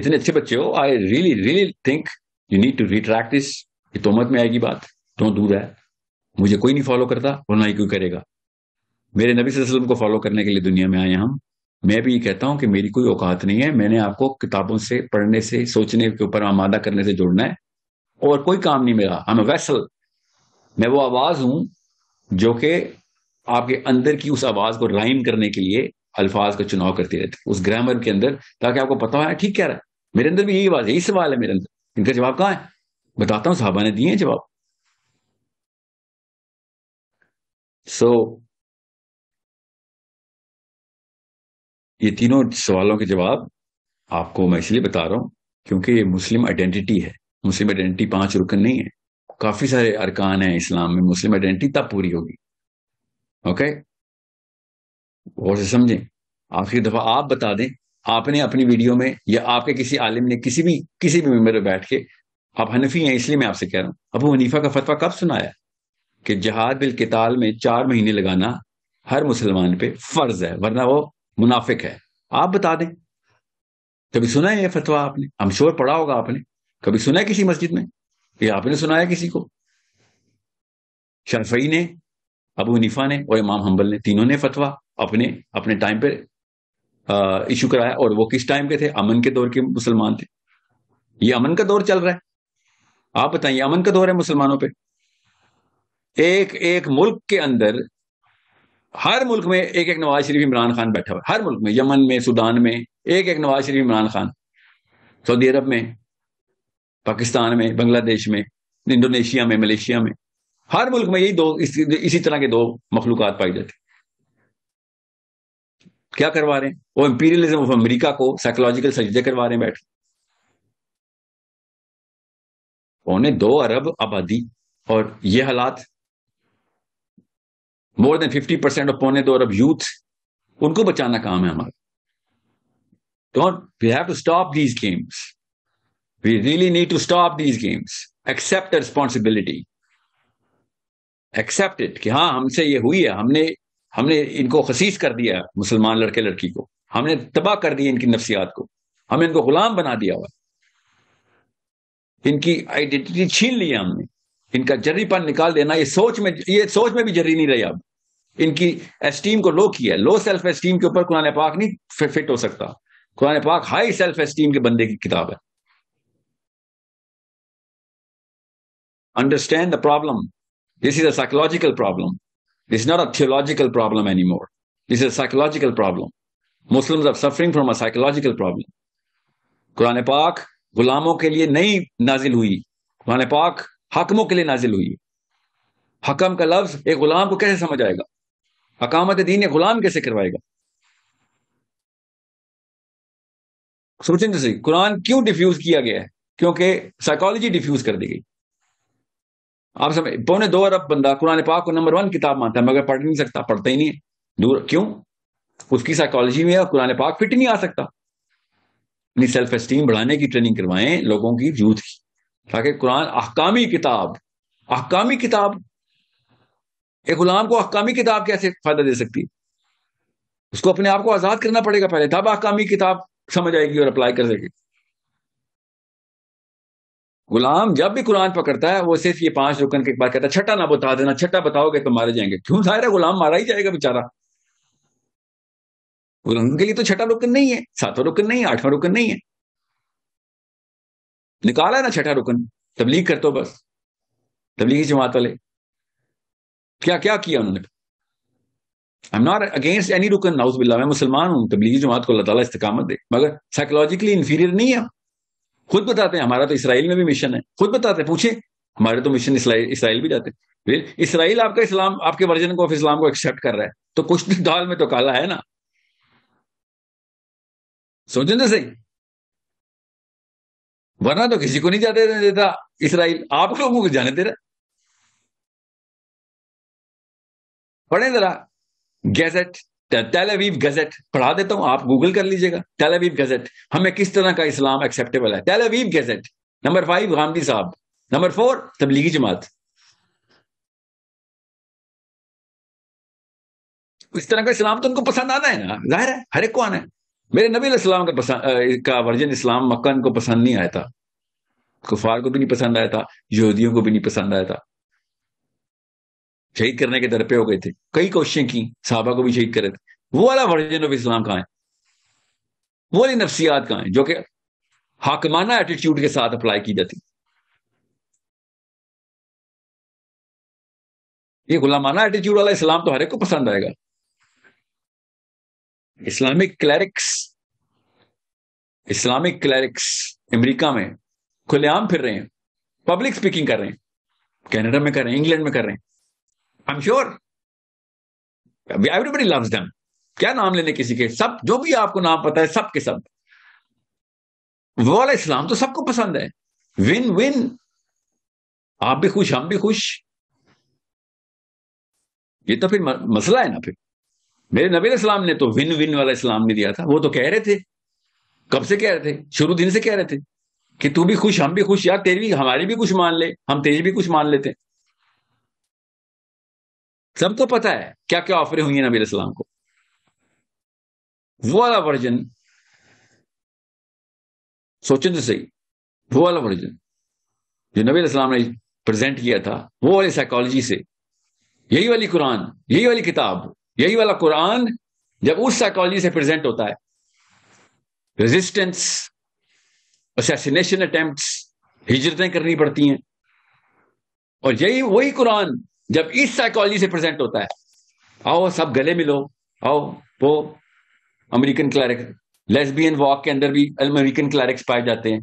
इतने अच्छे बच्चे हो, I really really think you need to retract this. ये तोहमत में आएगी बात, डोंट डू दैट। मुझे कोई नहीं फॉलो करता और ना ही कोई करेगा। मेरे नबी सल्लल्लाहु अलैहि वसल्लम को फॉलो करने के लिए दुनिया में आए हम। मैं भी ये कहता हूं कि मेरी कोई औकात नहीं है, मैंने आपको किताबों से, पढ़ने से, सोचने के ऊपर आमादा करने से जोड़ना है, और कोई काम नहीं मेरा। आई एम वैसल, मैं वो आवाज हूं जो कि आपके अंदर की उस आवाज को राइम करने के लिए अल्फाज का चुनाव करते रहते, उस ग्रामर के अंदर, ताकि आपको पता है ठीक कह रहा है। मेरे अंदर भी यही आवाज है, यही सवाल है मेरे अंदर। इनका जवाब कहाँ है? बताता हूं, साहबा ने दिए हैं जवाब। ये तीनों सवालों के जवाब आपको मैं इसलिए बता रहा हूं क्योंकि ये मुस्लिम आइडेंटिटी है। मुस्लिम आइडेंटिटी 5 रुकन नहीं है, काफी सारे अरकान हैं इस्लाम में। मुस्लिम आइडेंटिटी तब पूरी होगी, ओके, और समझें। आखिरी दफा आप बता दें आपने अपनी वीडियो में या आपके किसी आलिम ने किसी भी मेंबर में बैठ के, आप हनफी हैं इसलिए मैं आपसे कह रहा हूँ, अबू हनीफा का फतवा कब सुनाया कि जहाद बिल किताल में 4 महीने लगाना हर मुसलमान पे फर्ज है वरना वो मुनाफिक है? आप बता दें, कभी सुना है ये फतवा आपने? हम श्योर पढ़ा होगा आपने, कभी सुना है किसी मस्जिद में? या आपने सुनाया किसी को? शरफई ने, अबू हनीफा ने और इमाम हम्बल ने, तीनों ने फतवा अपने अपने टाइम पर इशू कराया। और वो किस टाइम के थे? अमन के दौर के मुसलमान थे। ये अमन का दौर चल रहा है, आप बताइए अमन का दौर है मुसलमानों पे? एक एक मुल्क के अंदर, हर मुल्क में एक एक नवाज शरीफ इमरान खान बैठा हुआ है, हर मुल्क में, यमन में, सुदान में एक एक नवाज शरीफ इमरान खान, सऊदी अरब में, पाकिस्तान में, बांग्लादेश में, इंडोनेशिया में, मलेशिया में, हर मुल्क में यही इसी तरह के 2 मखलूकात पाई जाती। क्या करवा रहे हैं वो? इंपीरियलिज्म ऑफ अमेरिका को साइकोलॉजिकल सर्जरी करवा रहे हैं बैठ। उन्हें 2 अरब आबादी और ये हालात, मोर देन 50% ऑफ 2.25 अरब यूथ, उनको बचाना काम है हमारा। We have to stop these games, we really need to stop these games. Accept responsibility, accept it कि हाँ हमसे ये हुई है, हमने इनको खसीस कर दिया, मुसलमान लड़के लड़की को हमने तबाह कर दिया, इनकी नफ्सियात को हमने, इनको गुलाम बना दिया हुआ, इनकी आइडेंटिटी छीन ली है हमने, इनका जर्रीपन निकाल देना, ये सोच में भी जर्री नहीं रही। अब इनकी एस्टीम को लो किया, लो सेल्फ एस्टीम के ऊपर कुरान पाक नहीं फिट हो सकता। कुरान पाक हाई सेल्फ एस्टीम के बंदे की किताब है। Understand the problem, this is a psychological problem, this is not a theological problem any more, this is a psychological problem. Muslims are suffering from a psychological problem. कुरान पाक गुलामों के लिए नहीं नाजिल हुई, कुरान पाक हकमों के लिए नाजिल हुई। हकम का लफ्ज एक गुलाम को कैसे समझ आएगा? हकामत दीन एक गुलाम कैसे करवाएगा? सोचें तो सही, कुरान क्यों डिफ्यूज किया गया है? क्योंकि साइकोलॉजी डिफ्यूज कर दी गई। आप समझ, 2.25 अरब बंदा कुरान पाक को नंबर 1 किताब मानता है, मगर पढ़ नहीं सकता, पढ़ता ही नहीं है, दूर क्यों? उसकी साइकोलॉजी में कुरान पाक फिट नहीं आ सकता। अपनी सेल्फ एस्टीम बढ़ाने की ट्रेनिंग करवाएं लोगों की, यूथ की, ताकि कुरान अहकामी किताब, एक गुलाम को अहकामी किताब कैसे फायदा दे सकती है? उसको अपने आप को आजाद करना पड़ेगा पहले, तब अहकामी किताब समझ आएगी और अप्लाई कर सकेगी। गुलाम जब भी कुरान पकड़ता है वो सिर्फ ये 5 रुकन के बाद कहता है छठा ना बता देना, छठा बताओगे तो मारे जाएंगे। क्यों? सारा गुलाम मारा ही जाएगा बेचारा। गुलाम के लिए तो 6वां रुकन नहीं है, 7वां रुकन नहीं है, 8वां रुकन नहीं है, निकाला है ना 6वां रुकन। तबलीग कर दो बस, तबलीगी जमात वाले क्या क्या किया उन्होंने। I am not against any रुकन, नाउज बिल्ला, मैं मुसलमान हूं, तबलीगी जमात को अल्लाह ताला इस्तिकामत दे, मगर साइकोलॉजिकली इंफीरियर नहीं है। खुद बताते हैं हमारा तो इसराइल में भी मिशन है, खुद बताते हैं, पूछे हमारे तो मिशन इसराइल भी जाते हैं। इसराइल आपका इस्लाम, आपके वर्जन को, इस्लाम को एक्सेप्ट कर रहा है तो कुछ दाल में तो काला है ना। सोचें तो सही, वरना तो किसी को नहीं जाने देता इसराइल, आप लोगों को जाने दे रहा। पढ़े जरा गैजेट, टेल अवीव गैजेट पढ़ा देता हूं, आप गूगल कर लीजिएगा। टेल अवीव गैजेट, हमें किस तरह का इस्लाम एक्सेप्टेबल है। Tel Aviv gadget, number 5 Gandhi साहब, नंबर 4 तबलीगी जमात। इस तरह का इस्लाम तो उनको पसंद आना है ना, जाहिर है, हर एक को आना है। मेरे नबी अलैहिस्सलाम का वर्जन इस्लाम मक्कन को पसंद नहीं आया था, कुफार को भी नहीं पसंद आया था, यहूदियों को भी नहीं पसंद आया था, शहीद करने के दर पे हो गए थे, कई कोशिशें की, साहबा को भी शहीद करे थे। वो वाला वर्जन ऑफ इस्लाम कहाँ है? वो वाली नफ्सियात कहाँ है जो कि हाकमाना एटीट्यूड के साथ अप्लाई की जाती? ये गुलामाना एटीट्यूड वाला इस्लाम तो हर एक को पसंद आएगा। इस्लामिक क्लैरिक्स अमेरिका में खुलेआम फिर रहे हैं, पब्लिक स्पीकिंग कर रहे हैं, कनाडा में कर रहे हैं, इंग्लैंड में कर रहे हैं। I am sure everybody loves them. क्या नाम लेने किसी के, सब जो भी आपको नाम पता है, सब के सब। वो वाला इस्लाम तो सबको पसंद है, विन विन, आप भी खुश हम भी खुश। ये तो फिर मसला है ना। फिर मेरे नबी अलैहि सलाम ने तो विन विन वाला इस्लाम नहीं दिया था। वो तो कह रहे थे कब से कह रहे थे, शुरू दिन से कह रहे थे कि तू भी खुश हम भी खुश, यार तेरी भी हमारी भी कुछ मान ले, हम तेरी भी कुछ मान लेते हैं। सबको पता है क्या क्या ऑफरें हुई हैं नबी अलैहिस्सलाम को। वो वाला वर्जन सोचें तो सही, वो वाला वर्जन जो नबी अलैहिस्सलाम ने प्रेजेंट किया था, वो वाली साइकोलॉजी से यही वाली कुरान, यही वाली किताब, यही वाला कुरान जब उस साइकोलॉजी से प्रेजेंट होता है, रेजिस्टेंस, असैसिनेशन अटेम्प्ट्स, हिजरतें करनी पड़ती हैं, और यही वही कुरान जब इस साइकोलॉजी से प्रेजेंट होता है, आओ सब गले मिलो, आओ वो अमेरिकन क्लैरिक्स, लेस्बियन वॉक के अंदर भी अमेरिकन क्लैरिक्स पाए जाते हैं,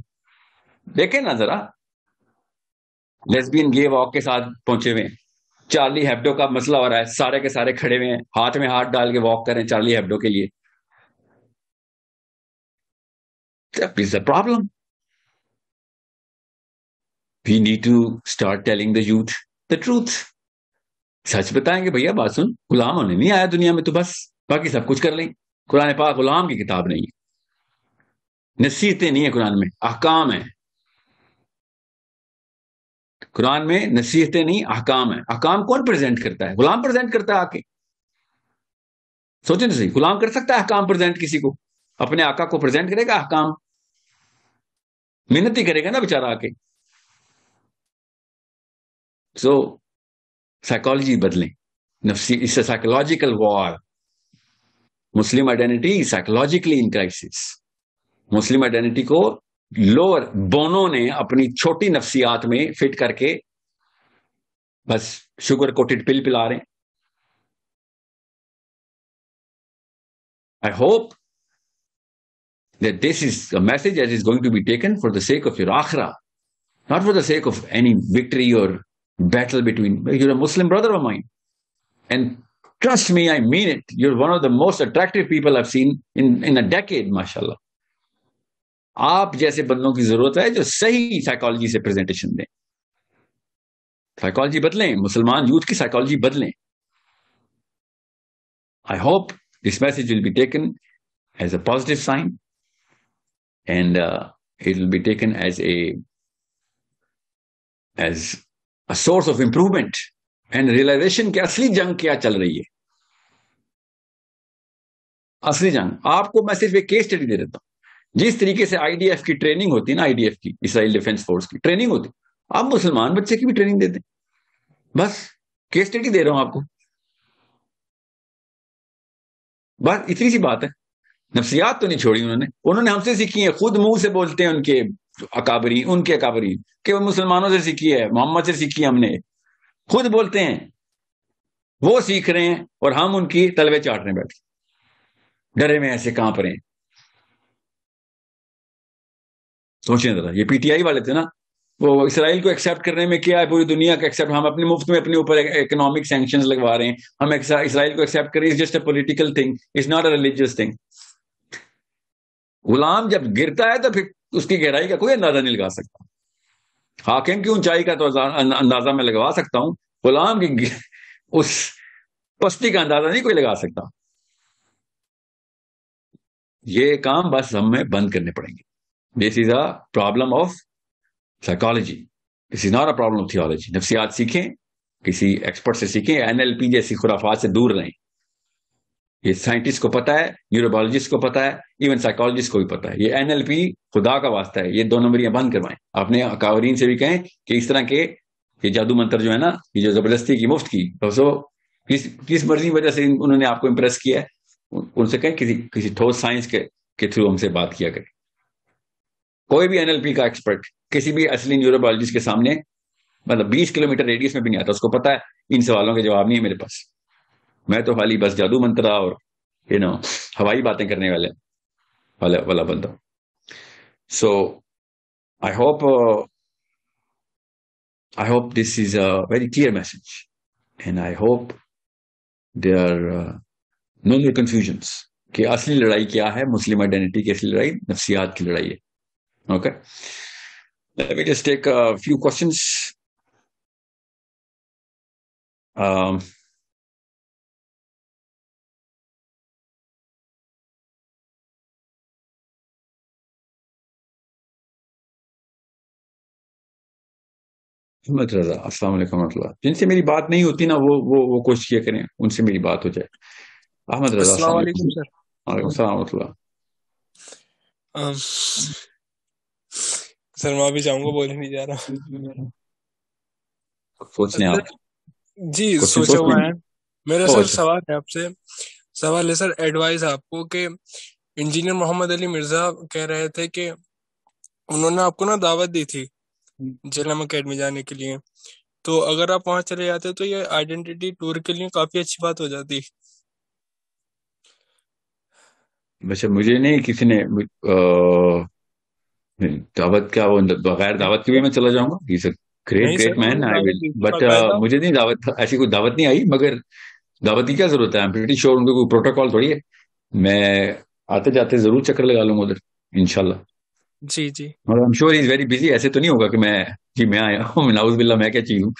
देखें ना जरा, लेस्बियन गे वॉक के साथ पहुंचे हुए हैं, चार्ली हेब्डो का मसला हो रहा है, सारे के सारे खड़े हुए हैं, हाथ में हाथ डाल के वॉक करें चार्ली हेब्डो के लिए। That is the problem. We need to start telling the youth the truth. सच बताएंगे भैया बात सुन, गुलाम होने नहीं आया दुनिया में, तो बस बाकी सब कुछ कर लें। कुरान पाक गुलाम की किताब नहीं है, नसीहतें नहीं है कुरान में, अहकाम है। कुरान में नसीहतें नहीं, अहकाम है। अहकाम कौन प्रेजेंट करता है? गुलाम प्रेजेंट करता है आके। सोचें तो सही, गुलाम कर सकता है अहकाम प्रेजेंट? किसी को अपने आका को प्रेजेंट करेगा अहकाम? मेहनत ही करेगा ना बेचारा आके। सो साइकोलॉजी बदलें, नफ्सी इस psychological war. Muslim identity psychologically in crisis. Muslim identity को लोअर बोनों ने अपनी छोटी नफ्सियात में फिट करके बस शुगर कोटेड पिल पिला रहे हैं। I hope that this is a message that is going to be taken for the sake of your akhirah, not for the sake of any victory or battle between, you're a Muslim brother of mine. And trust me, I mean it. You're one of the most attractive people I've seen in a decade, mashallah. Aap jaise bandon ki zarurat hai jo sahi psychology se presentation dein. Psychology badlein, Musliman youth ki psychology badlein. I hope this message will be taken as a positive sign. And it will be taken as a source of improvement and realization कि असली जंग क्या चल रही है, असली जंग। आपको मैं सिर्फ एक केस स्टडी दे देता हूं। जिस तरीके से IDF की ट्रेनिंग होती है ना, IDF की, इसराइल डिफेंस फोर्स की ट्रेनिंग होती, आप मुसलमान बच्चे की भी ट्रेनिंग देते हैं। बस केस स्टडी दे रहा हूं आपको, बस इतनी सी बात है। नफ्सियात तो नहीं छोड़ी उन्होंने, उन्होंने हमसे सीखी है, खुद मुंह से बोलते हैं उनके अकाबरी, उनके अकाबरी कि वो मुसलमानों से सीखी है, मोहम्मद से सीखी है हमने, खुद बोलते हैं। वो सीख रहे हैं और हम उनकी तलवे चाटने बैठे, डरे में ऐसे कांप रहे हैं। सोचें जरा, ये PTI वाले थे ना, वो इसराइल को एक्सेप्ट करने में क्या है पूरी दुनिया का एक्सेप्ट, हम अपने मुफ्त में अपने ऊपर इकोनॉमिक सैंक्शंस लगवा रहे हैं, हम इसराइल को एक्सेप्ट करें, is just a political thing, is not a religious thing. गुलाम जब गिरता है तो फिर उसकी गहराई का कोई अंदाजा नहीं लगा सकता। हाकिम की ऊंचाई का तो अंदाजा मैं लगवा सकता हूं, गुलाम की उस पस्ती का अंदाजा नहीं कोई लगा सकता। ये काम बस हमें बंद करने पड़ेंगे। This is a problem of psychology, this is not a problem of theology. नफ्सियात सीखें, किसी एक्सपर्ट से सीखें, NLP जैसी खुराफात से दूर रहें। ये साइंटिस्ट को पता है, न्यूरोबायोलॉजिस्ट को पता है, इवन साइकोलॉजिस्ट को भी पता है। ये NLP खुदा का वास्ता है, ये दो नंबरियां बंद करवाएं। आपने अकावरीन से भी कहें कि इस तरह के ये जादू मंत्र जो है ना, ये जो जबरदस्ती की मुफ्त की, तो किस मर्जी वजह से उन्होंने आपको इम्प्रेस किया है, उनसे कहें किसी ठोस साइंस के थ्रू हमसे बात किया करें। कोई भी NLP का एक्सपर्ट किसी भी असली न्यूरोबायोलॉजिस्ट के सामने मतलब 20 किलोमीटर रेडियस में भी नहीं आता। उसको पता है इन सवालों के जवाब नहीं है मेरे पास, मैं तो खाली बस जादू मंत्रा और हवाई बातें करने वाला बंदा हूं। So I hope this is a very clear message and I hope there are no more confusions कि असली लड़ाई क्या है। मुस्लिम आइडेंटिटी की असली लड़ाई नफ्सियात की लड़ाई है। Okay, let me just take a few questions. Himmat Raza, अस्सलाम वालेकुम रहमतुल्लाह। जिनसे मेरी बात नहीं होती ना वो कोशिश किया करें उनसे मेरी बात हो जाए। अहमद रज़ा, अस्सलाम वालेकुम सर। वालेकुम सलाम रहमतुल्लाह। सर मैं भी जाऊंगा, बोल नहीं जा रहा, सोचने आप जी सोचा हुआ है। मेरा सर सवाल है आपसे, सवाल है सर एडवाइस आपको कि इंजीनियर मोहम्मद अली मिर्जा कह रहे थे कि उन्होंने आपको ना दावत दी थी झेलम एकेडमी जाने के लिए, तो अगर आप वहां चले जाते तो ये आइडेंटिटी टूर के लिए काफी अच्छी बात हो जाती। वैसे मुझे नहीं किसी ने दावत का, वो बगैर दावत के भी मैं चला जाऊंगा। Great great man I will, but मुझे नहीं दावत, ऐसी कोई दावत नहीं आई। मगर दावत की क्या जरूरत है, आई एम प्रीटी श्योर उनका कोई प्रोटोकॉल थोड़ी है। मैं आते जाते जरूर चक्कर लगा लूंगा उधर इंशाल्लाह। जी जी, I am sure he is very busy. ऐसे तो नहीं होगा कि मैं जी मैं आया हूँ, नाउज बिल्ला मैं क्या चीज हूँ।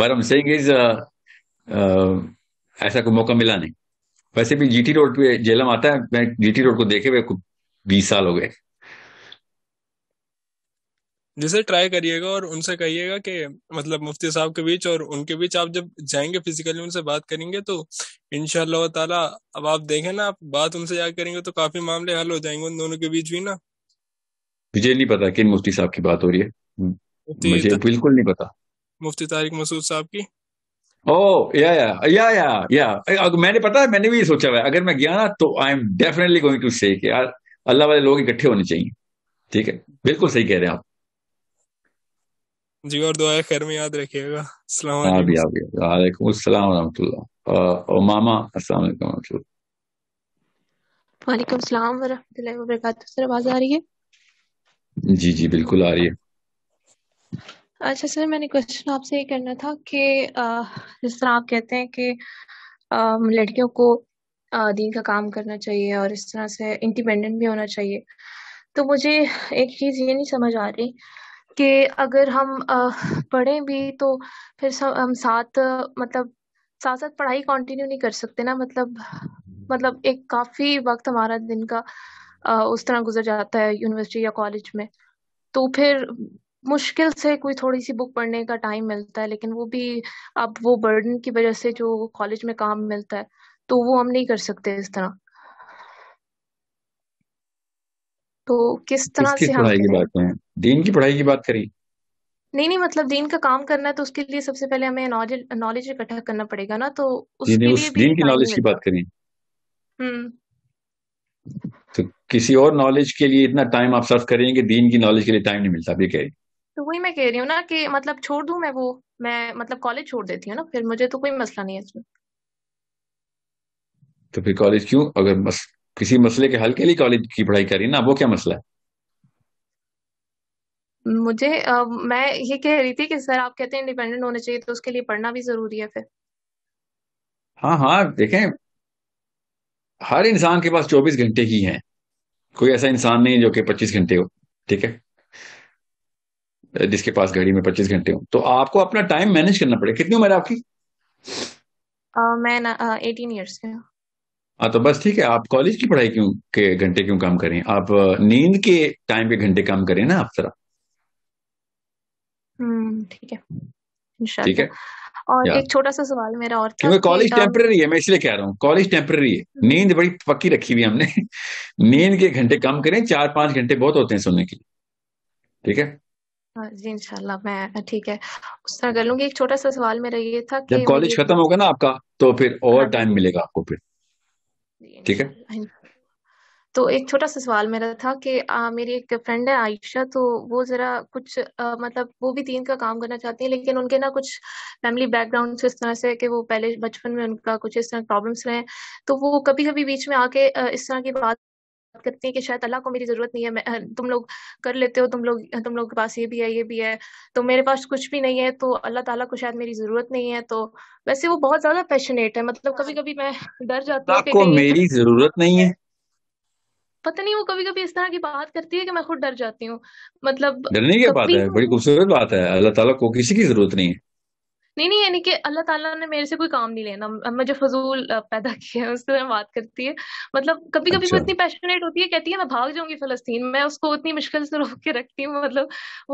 वर हम सेइंग इज ऐसा कोई मौका मिला नहीं। वैसे भी जीटी रोड पे झेलम आता है, मैं जीटी रोड को देखे हुए 20 साल हो गए। जैसे ट्राई करिएगा और उनसे कहिएगा कि मतलब मुफ्ती साहब के बीच और उनके बीच आप जब जाएंगे फिजिकली उनसे बात करेंगे तो इंशाल्लाह ताला, अब आप देखें ना, आप बात उनसे जा करेंगे तो काफी मामले हल हो जाएंगे उन दोनों के बीच भी ना। मुझे नहीं पता किन मुफ्ती साहब की बात हो रही है, मुझे बिल्कुल नहीं पता। मुफ्ती तारिक मसूद साहब की? ओह या मैंने पता है, मैंने भी सोचा हुआ है अगर मैं गया ना तो I am definitely going to say कि यार अल्लाह वाले लोग इकट्ठे होने चाहिए। ठीक है, बिल्कुल सही कह रहे हैं आप जी। और दुआएं खैर में याद रखिएगा। अस्सलाम वालेकुम। वालेकुम अस्सलाम रहमतुल्लाह। ओ मामा अस्सलाम वालेकुम। वालेकुम सलाम व रहमतुल्लाहि व बरकातहू। सर आवाज आ रही है? जी जी बिल्कुल आ रही है। अच्छा सर, मैंने क्वेश्चन आपसे ये करना था कि जिस तरह आप कहते हैं कि लड़कियों को दीन का काम करना चाहिए और इस तरह से इंडिपेंडेंट भी होना चाहिए, तो मुझे एक चीज ये नहीं समझ आ रही कि अगर हम पढ़ें भी तो फिर हम साथ साथ पढ़ाई कंटिन्यू नहीं कर सकते ना। मतलब एक काफ़ी वक्त हमारा दिन का उस तरह गुजर जाता है यूनिवर्सिटी या कॉलेज में, तो फिर मुश्किल से कोई थोड़ी सी बुक पढ़ने का टाइम मिलता है, लेकिन वो भी अब वो बर्डन की वजह से जो कॉलेज में काम मिलता है तो वो हम नहीं कर सकते इस तरह। तो किस तरह से हम दीन की पढ़ाई की बात करें? नहीं, मतलब दीन का काम करना है तो उसके लिए सबसे पहले हमें नॉलेज इकट्ठा करना पड़ेगा ना, तो उसके लिए भी दीन की नॉलेज की बात करें। तो किसी और नॉलेज के लिए इतना टाइम आप सर्च करेंगे कि दीन की नॉलेज के लिए टाइम नहीं मिलता, अभी कह रही। तो वही मैं कह रही हूँ ना कि मतलब छोड़ दूं मैं कॉलेज छोड़ देती हूँ ना, फिर मुझे तो कोई मसला नहीं है इसमें। तो फिर कॉलेज क्यों? अगर किसी मसले के हल के लिए कॉलेज की पढ़ाई करी ना, वो क्या मसला है? मुझे मैं ये कह रही थी कि सर आप कहते हैं इंडिपेंडेंट होने चाहिए तो उसके लिए पढ़ना भी जरूरी है फिर। हाँ, देखें हर इंसान के पास 24 घंटे ही हैं, कोई ऐसा इंसान नहीं जो कि 25 घंटे हो, ठीक है, जिसके पास घड़ी में 25 घंटे हो। तो आपको अपना टाइम मैनेज करना पड़ेगा। कितनी उम्र है आपकी? मैं 18 इयर्स की हूँ। हाँ तो बस ठीक है, आप कॉलेज की पढ़ाई के घंटे क्यों काम करें, आप नींद के टाइम के घंटे काम करें ना आप जरा। ठीक है इंशाल्लाह। ठीक है, और एक छोटा सा सवाल मेरा और था, कॉलेज टेम्पररी है मैं इसलिए कह रहा हूँ, कॉलेज टेम्पररी है। नींद बड़ी पक्की रखी हुई हमने, नींद के घंटे कम करें, 4-5 घंटे बहुत होते हैं सोने के लिए। ठीक है जी इंशाल्लाह, मैं ठीक है उस तरह कर लूंगी। एक छोटा सा सवाल मेरा ये था कि जब कॉलेज खत्म होगा ना आपका तो फिर और टाइम मिलेगा आपको फिर। ठीक है, तो एक छोटा सा सवाल मेरा था कि मेरी एक फ्रेंड है आयशा, तो वो जरा कुछ मतलब वो भी दीन का काम करना चाहती है, लेकिन उनके ना कुछ फैमिली बैकग्राउंड से इस तरह से कि वो पहले बचपन में उनका कुछ इस तरह प्रॉब्लम्स रहे, तो वो कभी कभी बीच में आके इस तरह की बात करती है कि शायद अल्लाह को मेरी जरूरत नहीं है, तुम लोग कर लेते हो, तुम लोग के पास ये भी है तो मेरे पास कुछ भी नहीं है, तो अल्लाह ताला को शायद मेरी जरूरत नहीं है। तो वैसे वो बहुत ज्यादा पैशनेट है, मतलब कभी कभी मैं डर जाती हूँ मेरी जरूरत नहीं है, पता नहीं वो कभी कभी इस तरह की बात करती है कि मैं खुद डर जाती हूँ। मतलब डरने की बात है, बड़ी खूबसूरत बात है, अल्लाह ताला को किसी की जरूरत नहीं है। नहीं, यानी कि अल्लाह ताला ने मेरे से कोई काम नहीं लेना, मुझे फजूल पैदा किया है, उससे बात करती है। मतलब कभी कभी वो इतनी पैशनेट होती है, कहती है मैं भाग जाऊंगी फिलिस्तीन, मैं उसको उतनी मुश्किल से रोक के रखती हूँ, मतलब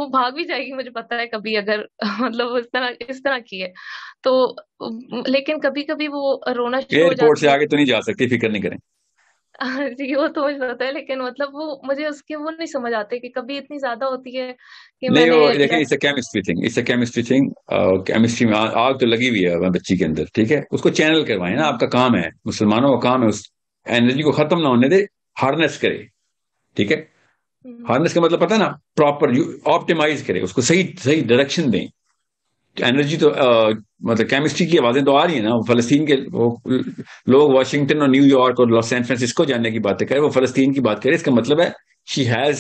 वो भाग भी जाएगी मुझे पता है कभी, अगर मतलब वो इस तरह की है तो। लेकिन कभी कभी वो रोना शुरू हो जाती है, आगे तो नहीं जा सकती, फिक्र नहीं करें जी, वो तो मुझे पता है, लेकिन मतलब वो मुझे उसके वो नहीं समझ आते कि कभी इतनी ज्यादा होती है कि नहीं, मैंने लेकिन इसे केमिस्ट्री थिंग केमिस्ट्री में आग तो लगी हुई है बच्ची के अंदर, ठीक है, उसको चैनल करवाएं ना, आपका काम है, मुसलमानों का काम है उस एनर्जी को खत्म ना होने दे, हार्नेस करे, ठीक है, हार्नेस का मतलब पता ना, प्रॉपर ऑप्टिमाइज करे, उसको सही डायरेक्शन दें, एनर्जी तो मतलब केमिस्ट्री की आवाजें तो आ रही है ना, फलस्तीन के वो लोग वाशिंगटन और न्यूयॉर्क और लॉस सैन फ्रांसिस्को जाने की बातें करें, वो फलस्तीन की बात करे, इसका मतलब है she has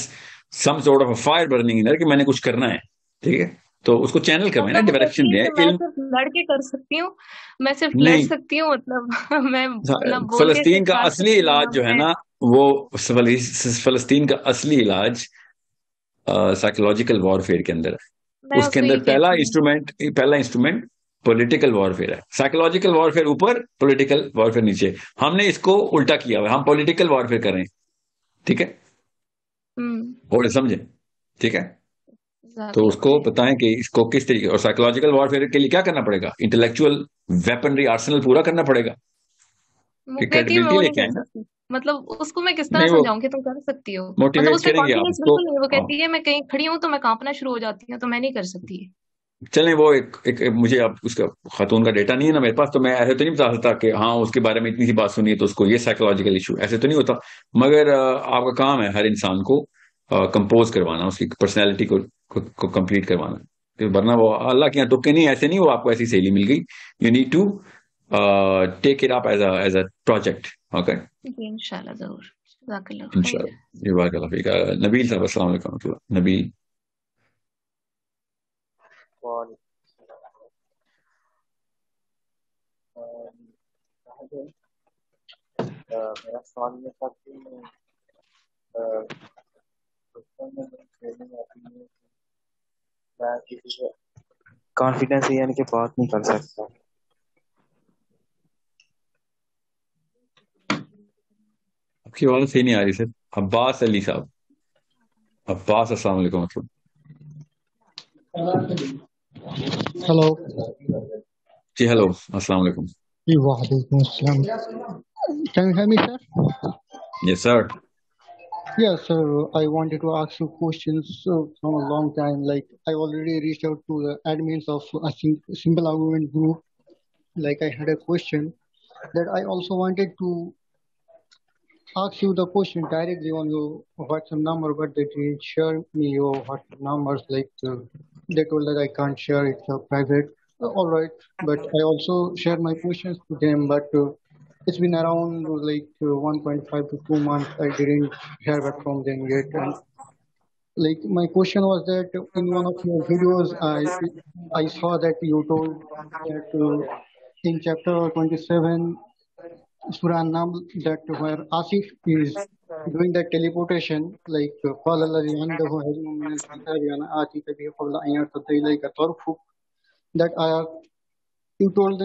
some sort of a fire burning in her कि मैंने कुछ करना है, ठीक है, तो उसको चैनल करवाएं ना, डायरेक्शन दें। लड़के कर सकती हूँ, मैं सिर्फ लड़ सकती हूँ, मतलब मैं फलस्तीन का असली इलाज जो है ना, वो फलस्तीन का असली इलाज साइकोलॉजिकल वॉरफेयर के अंदर है, उसके अंदर पहला इंस्ट्रूमेंट पॉलिटिकल वॉरफेयर है। साइकोलॉजिकल वॉरफेयर ऊपर, पॉलिटिकल वॉरफेयर नीचे, हमने इसको उल्टा किया हुआ, हम पॉलिटिकल वॉरफेयर कर रहे हैं, ठीक है, और समझे, ठीक है, तो उसको बताएं कि इसको किस तरीके, और साइकोलॉजिकल वॉरफेयर के लिए क्या करना पड़ेगा, इंटेलेक्चुअल वेपनरी आर्सेनल पूरा करना पड़ेगा, क्रेडिबिलिटी लेके आएगा, मतलब उसको मैं किस तरह समझाऊं कि तुम कर सकती हो, मतलब उससे कॉन्फिडेंस बिल्कुल नहीं, वो कहती है मैं कहीं खड़ी हूं तो मैं कांपना शुरू हो जाती हूं, तो मैं नहीं कर सकती। चलें, वो एक मुझे अब उसका खातून का डेटा नहीं है ना मेरे पास, तो मैं ऐसे तो नहीं बता सकता कि हाँ उसके बारे में इतनी सी बात सुनी है तो उसको ये साइकोलॉजिकल इशू, ऐसे तो नहीं होता, मगर आपका काम है हर इंसान को कंपोज करवाना, उसकी पर्सनैलिटी को कंप्लीट करवाना, वरना वो अल्लाह के यहाँ टोके नहीं, ऐसे नहीं, वो आपको ऐसी सहेली मिल गई, you need to take it up as a project, okay, इंशाल्लाह जरूर, इंशाल्लाह। नबील साहब अस्सलाम वालेकुम, नबील मेरा सवाल ये था कि मैं किसी से कॉन्फिडेंस यानी कि बात नहीं कर सकता, की आवाज सही नहीं आ रही सर। अब्बास अली साहब, अब्बास अस्सलाम वालेकुम, हेलो जी, हेलो अस्सलाम वालेकुम जी, वालेकुम अस्सलाम, can you hear me sir? Yes sir, yes sir, I wanted to ask you questions from a long time, like I already reached out to the admins of I think simple argument group, like I had a question that I also wanted to ask you the question directly on your WhatsApp number, but they didn't share me your WhatsApp numbers, like they told that I can't share, it's a private, all right, but I also shared my questions to them, but it's been around like 1.5 to 2 months, I didn't hear back from them yet, and like my question was that in one of your videos I saw that you told that in chapter 27 Surah An-Naml, that where Asif is doing that teleportation, like قَالَ الَّذِي عِنْدَهُ عِلْمٌ مِنَ الْكِتَابِ أَنَا آتِيكَ بِهِ قَبْلَ أَنْ يَرْتَدَّ إِلَيْكَ طَرْفُكَ, that ayah you told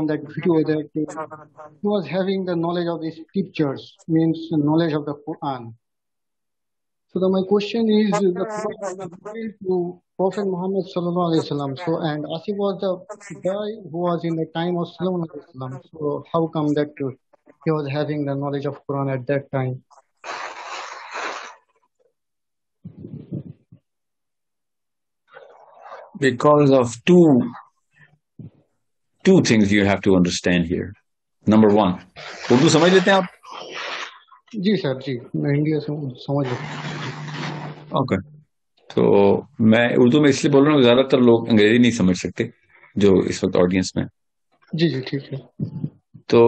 on that video that he was having the knowledge of the scriptures, means knowledge of the Quran. So my question is to Prophet Muhammad sallallahu alaihi wasallam. So and Asif was the guy who was in the time of Sallallahu alaihi wasallam. So how come that he was having the knowledge of Quran at that time? Because of two things you have to understand here. Number one, Urdu समझ लेते हैं आप? जी sir जी, मैं India से समझ लेता हूँ। ओके, तो मैं उर्दू में इसलिए बोल रहा हूँ ज्यादातर लोग अंग्रेजी नहीं समझ सकते जो इस वक्त ऑडियंस में। जी जी ठीक है। तो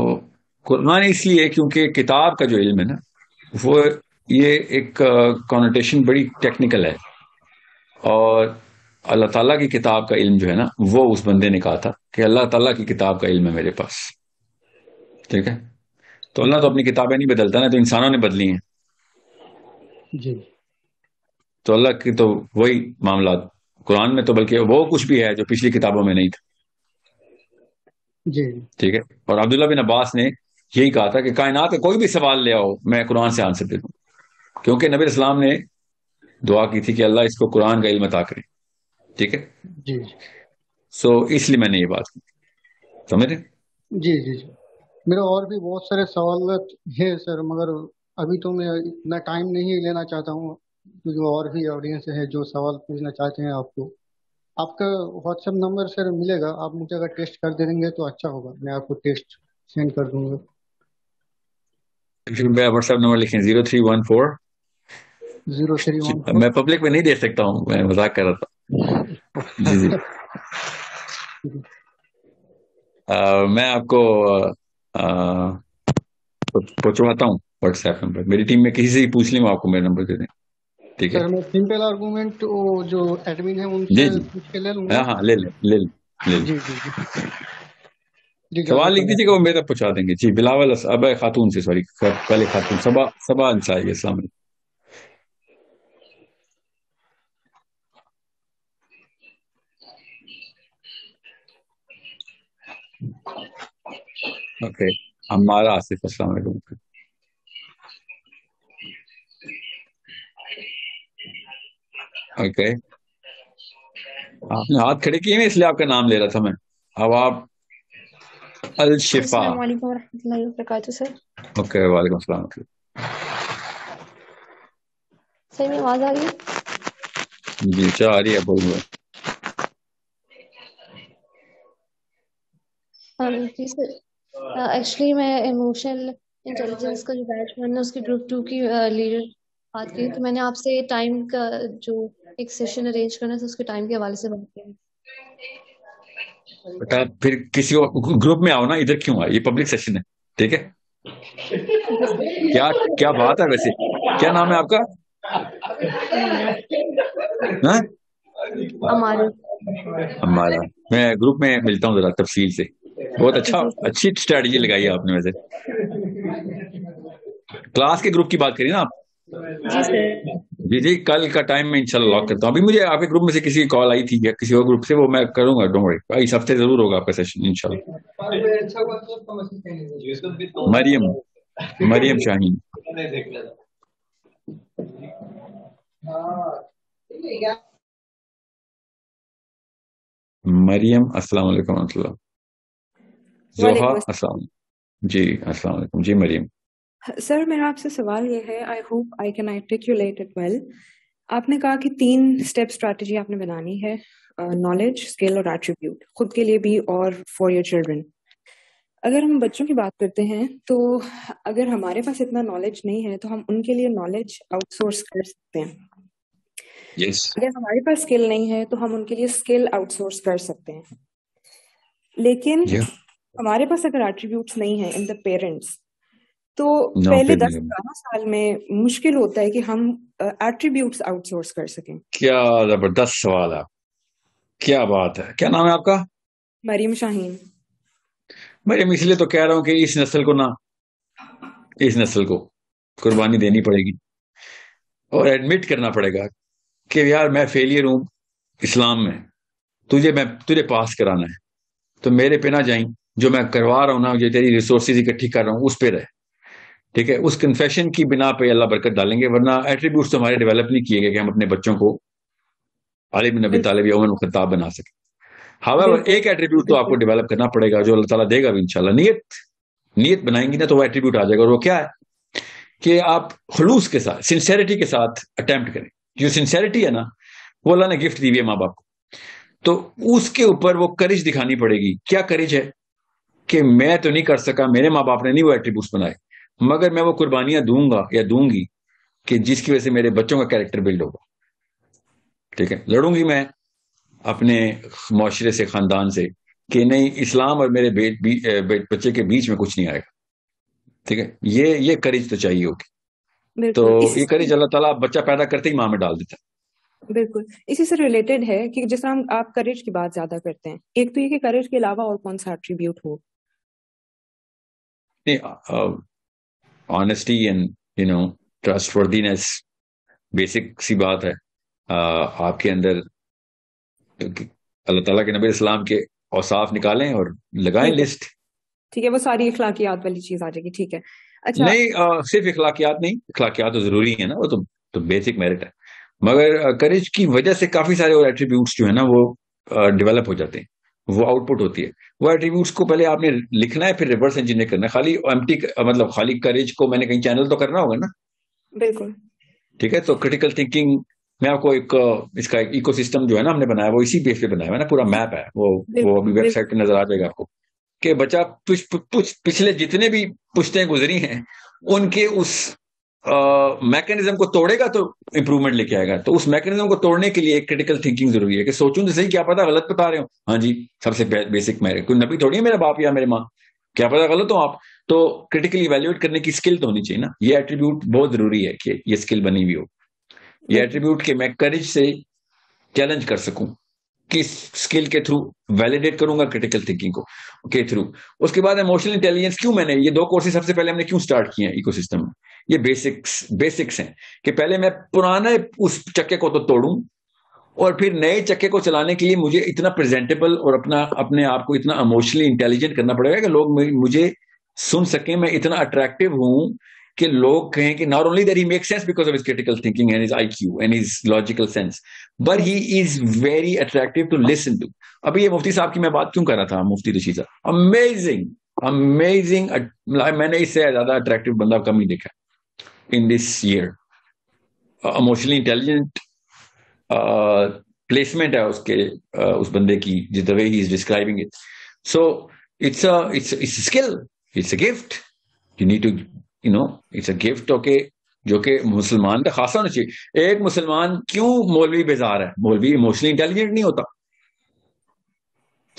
कुरान इसलिए क्योंकि किताब का जो इल्म है ना, वो ये एक कॉनोटेशन बड़ी टेक्निकल है, और अल्लाह ताला की किताब का इल्म जो है ना, वो उस बंदे ने कहा था कि अल्लाह ताला की किताब का इल्म है मेरे पास, ठीक है, तो अल्लाह तो अपनी किताबें नहीं बदलता ना, तो इंसानों ने बदली हैं जी, तो अल्लाह की तो वही मामला कुरान में, तो बल्कि वो कुछ भी है जो पिछली किताबों में नहीं था, जी ठीक है। और अब्दुल्ला बिन अब्बास ने यही कहा था कि कायनात का कोई भी सवाल ले आओ, मैं कुरान से आंसर दे दूँ, क्योंकि नबी इस्लाम ने दुआ की थी कि अल्लाह इसको कुरान का इल्म अता करें। ठीक है जी। सो इसलिए मैंने ये बात की, समझे? जी जी जी। मेरा और भी बहुत सारे सवाल है सर, मगर अभी तो मैं इतना टाइम नहीं लेना चाहता हूँ, क्योंकि और भी ऑडियंस है जो सवाल पूछना चाहते हैं आपको। आपका व्हाट्सएप नंबर सर मिलेगा, आप मुझे अगर टेक्स्ट कर दे देंगे तो अच्छा होगा, मैं आपको टेक्स्ट सेंड कर दूंगा। मेरा व्हाट्सएप नंबर लिखें 0314 0314। मैं पब्लिक में नहीं दे सकता हूँ, मैं मजाक कर रहा था। जी जी। मैं आपको पहुँचवाता हूँ व्हाट्सएप नंबर। मेरी टीम में किसी से ही पूछ लें, मैं आपको मेरा नंबर दे दें। ठीक है सर, मैं सिंपल आर्गुमेंट जो एडमिन है उनसे पूछ के ले लूंगा। हाँ ले जी जी जी। सवाल लिख दीजिएगा, वो मेरा पहुंचा देंगे। जी बिलावल अब खातून से, सॉरी पहले खातून सबा अंसारी के सामने। ओके हमारा आसिफ, अस्सलाम वालेकुम। ओके आपने हाथ खड़े किए हैं इसलिए आपका नाम ले रहा था मैं। अब आप अल शिफा। अस्सलाम वालेकुम रहमतुल्लाहि व बरकातहू सर। ओके वालेकुम सलाम। सही में आवाज आ रही है? जी क्या आ रही है? बोलो। एक्चुअली मैं इमोशनल इंटेलिजेंस का जो बैच है उसकी ग्रुप 2 की लीडर बात की, तो मैंने आपसे टाइम का जो एक सेशन अरेंज करना था उसके टाइम के हवाले से बात की। बेटा फिर किसी और ग्रुप में आओ ना, इधर क्यों आए? ये पब्लिक सेशन है। ठीक है क्या क्या बात है। वैसे क्या नाम है आपका? हमारा मैं ग्रुप में मिलता हूँ जरा तफसील से। बहुत अच्छी स्ट्रेटजी लगाई है आपने। वैसे क्लास के ग्रुप की बात करिए ना आप। जी जी कल का टाइम में इंशाल्लाह लॉक करता हूँ। अभी मुझे आपके ग्रुप में से किसी की कॉल आई थी या किसी और ग्रुप से, वो मैं करूंगा। डोंट वरी, इस हफ्ते जरूर होगा आपका सेशन इंशाल्लाह। मरियम शाहीन। मरियम अस्सलाम वालेकुम रहमतुल्लाह। जोहा अस्सलाम। जी अस्सलाम वालेकुम। जी मरियम सर मेरा आपसे सवाल ये है, I hope I can articulate it well. आपने कहा कि 3 स्टेप स्ट्रैटेजी आपने बनानी है, नॉलेज, स्किल और एट्रीब्यूट, खुद के लिए भी और फॉर योर चिल्ड्रन। अगर हम बच्चों की बात करते हैं तो अगर हमारे पास इतना नॉलेज नहीं है तो हम उनके लिए नॉलेज आउटसोर्स कर सकते हैं। Yes. अगर हमारे पास स्किल नहीं है तो हम उनके लिए स्किल आउटसोर्स कर सकते हैं। लेकिन yeah. हमारे पास अगर एट्रीब्यूट नहीं है इन द पेरेंट्स तो पहले 10-12 साल में मुश्किल होता है कि हम एट्रीब्यूट्स आउटसोर्स कर सकें। क्या जबरदस्त सवाल है, क्या बात है। क्या नाम है आपका? मरियम शाहीन। मरियम इसलिए तो कह रहा हूँ कि इस नस्ल को कुर्बानी देनी पड़ेगी और एडमिट करना पड़ेगा कि यार मैं फेलियर हूँ इस्लाम में, तुझे पास कराना है तो मेरे पे ना जाए, जो मैं करवा रहा हूँ ना, जो तेरी रिसोर्सेज इकट्ठी कर रहा हूँ उस पे रहे। ठीक है, उस कन्फेशन की बिना पे अल्लाह बरकत डालेंगे, वरना एट्रीब्यूट्स तो हमारे डेवलप नहीं किए गए कि हम अपने बच्चों को अली बिन अबी तालिब या उमर खत्ताब बना सके। हालांकि एक एट्रीब्यूट तो आपको डेवलप करना पड़ेगा जो अल्लाह ताला देगा भी इंशाल्लाह। नीयत बनाएंगी ना तो वो एट्रीब्यूट आ जाएगा। और वो क्या है कि आप खलूस के साथ, सिंसेरिटी के साथ अटैम्प्ट करें। जो सिंसेरिटी है ना वो अल्लाह ने गिफ्ट दी हुई है माँ बाप को, तो उसके ऊपर वो करेज दिखानी पड़ेगी। क्या करेज है कि मैं तो नहीं कर सका, मेरे माँ बाप ने नहीं वो एट्रीब्यूट्स बनाए, मगर मैं वो कुर्बानियां दूंगा या दूंगी कि जिसकी वजह से मेरे बच्चों का कैरेक्टर बिल्ड होगा। ठीक है, लड़ूंगी मैं अपने माशरे से, खानदान से कि नहीं, इस्लाम और मेरे बच्चे के बीच में कुछ नहीं आएगा। ठीक है, ये करेज तो चाहिए होगी। तो ये करेज अल्लाह ताला बच्चा पैदा करते ही माँ में डाल देता है। बिल्कुल इसी से रिलेटेड है कि जिस तरह आप करेज की बात ज्यादा करते हैं, एक तो ये कि करेज के अलावा और कौन सा एट्रीब्यूट हो? ऑनेस्टी एंड ट्रस्टवर्दीनेस बेसिक सी बात है। आपके अंदर अल्लाह ताला के नबी इस्लाम के और साफ निकालें और लगाएं लिस्ट। ठीक है, वो सारी इखलाकियात वाली चीज आ जाएगी। ठीक है, अच्छा नहीं सिर्फ इखलाकियात नहीं, इखलाकियात तो जरूरी है ना, वो तो बेसिक मेरिट है, मगर करेज की वजह से काफी सारे और एट्रीब्यूट्स जो है ना वो डेवलप हो जाते हैं, वो आउटपुट होती है। वो एट्रीब्यूट्स को पहले आपने लिखना है, फिर रिवर्स इंजीनियर करना है। खाली एम्प्टी मतलब खाली करेज को मैंने कहीं चैनल तो करना होगा ना। बिल्कुल ठीक है, तो क्रिटिकल थिंकिंग में आपको एक इसका इकोसिस्टम जो है ना हमने बनाया, वो इसी बेस पे बनाया है ना, पूरा मैप है वो अभी वेबसाइट पे नजर आ जाएगा आपको कि बच्चा पिछले जितने भी पुश्तें गुजरी हैं उनके उस मैकेनिज्म को तोड़ेगा तो इंप्रूवमेंट लेके आएगा। तो उस मैकेनिज्म को तोड़ने के लिए क्रिटिकल थिंकिंग जरूरी है कि सोचूं तो सही, क्या पता गलत बता रहे हो। हाँ जी, सबसे बेसिक मेरे कोई नबी थोड़ी है मेरा बाप या मेरे माँ, क्या पता गलत हो आप। तो क्रिटिकली इवेल्युएट करने की स्किल तो होनी चाहिए ना, ये एट्रीब्यूट बहुत जरूरी है कि ये स्किल बनी हुई हो, ये एट्रीब्यूट कि मैं करेज से चैलेंज कर सकूं, किस स्किल के थ्रू वैलिडेट करूंगा क्रिटिकल थिंकिंग को के थ्रू। उसके बाद इमोशनल इंटेलिजेंस, क्यों मैंने ये दो कोर्सेज सबसे पहले हमने क्यों स्टार्ट किए हैं इकोसिस्टम में, ये बेसिक्स हैं कि पहले मैं पुराने उस चक्के को तो तोड़ूं और फिर नए चक्के को चलाने के लिए मुझे इतना प्रेजेंटेबल और अपने आप को इतना इमोशनली इंटेलिजेंट करना पड़ेगा कि लोग मुझे सुन सकें, मैं इतना अट्रैक्टिव हूं कि लोग कहें कि not only that he makes sense because of his critical thinking and his IQ and his logical sense, but he is very attractive to listen to. अभी ये मुफ्ती साहब की मैं बात क्यों कर रहा था, मुफ्ती रशीद साहब अमेजिंग, मैंने इससे ज्यादा अट्रैक्टिव बंदा कम ही देखा in this year. Emotionally intelligent placement है उस बंदे की, जिस the way he is describing it. So it's skill, it's a gift, you need to it's a gift okay, जो कि मुसलमान का खासा होना चाहिए। एक मुसलमान क्यों मौलवी बेजार है, मौलवी इमोशनली इंटेलिजेंट नहीं होता,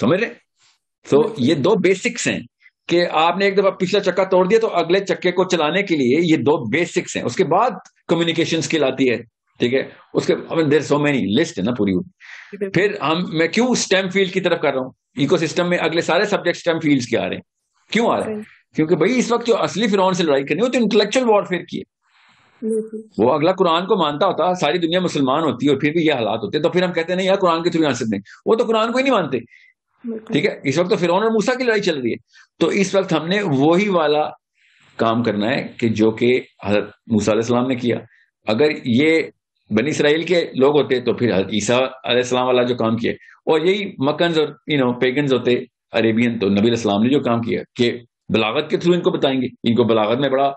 समझ रहे। तो ये दो बेसिक्स हैं कि आपने एक दफा पिछला चक्का तोड़ दिया तो अगले चक्के को चलाने के लिए ये दो बेसिक्स हैं। उसके बाद कम्युनिकेशन स्किल आती है, ठीक है, उसके देयर सो मेनी लिस्ट है ना पूरी। फिर मैं क्यों स्टेम फील्ड की तरफ कर रहा हूं, इकोसिस्टम में अगले सारे सब्जेक्ट स्टेम फील्ड के आ रहे हैं, क्यों आ रहे हैं, क्योंकि भाई इस वक्त जो असली फिरौन से लड़ाई करनी हो तो इंटेलेक्चुअल वॉरफेयर की है। वो अगला कुरान को मानता होता, सारी दुनिया मुसलमान होती और फिर भी ये हालात होते, तो फिर हम कहते हैं नहीं यार कुरान के थ्रू आंसर नहीं, वो तो कुरान को ही नहीं मानते। ठीक है, इस वक्त तो फिरौन और मूसा की लड़ाई चल रही है, तो इस वक्त हमने वही वाला काम करना है कि जो कि हजरत मूसा अलैहिस्सलाम ने किया। अगर ये बनी इसराइल के लोग होते तो फिर हजरत ईसा अलैहिस्सलाम वाला जो काम किया, और यही मकन्स और पेगन्स होते अरेबियन, तो नबी अलैहिस्सलाम ने जो काम किया कि बलागत के थ्रू इनको बताएंगे, इनको बलागत में बड़ा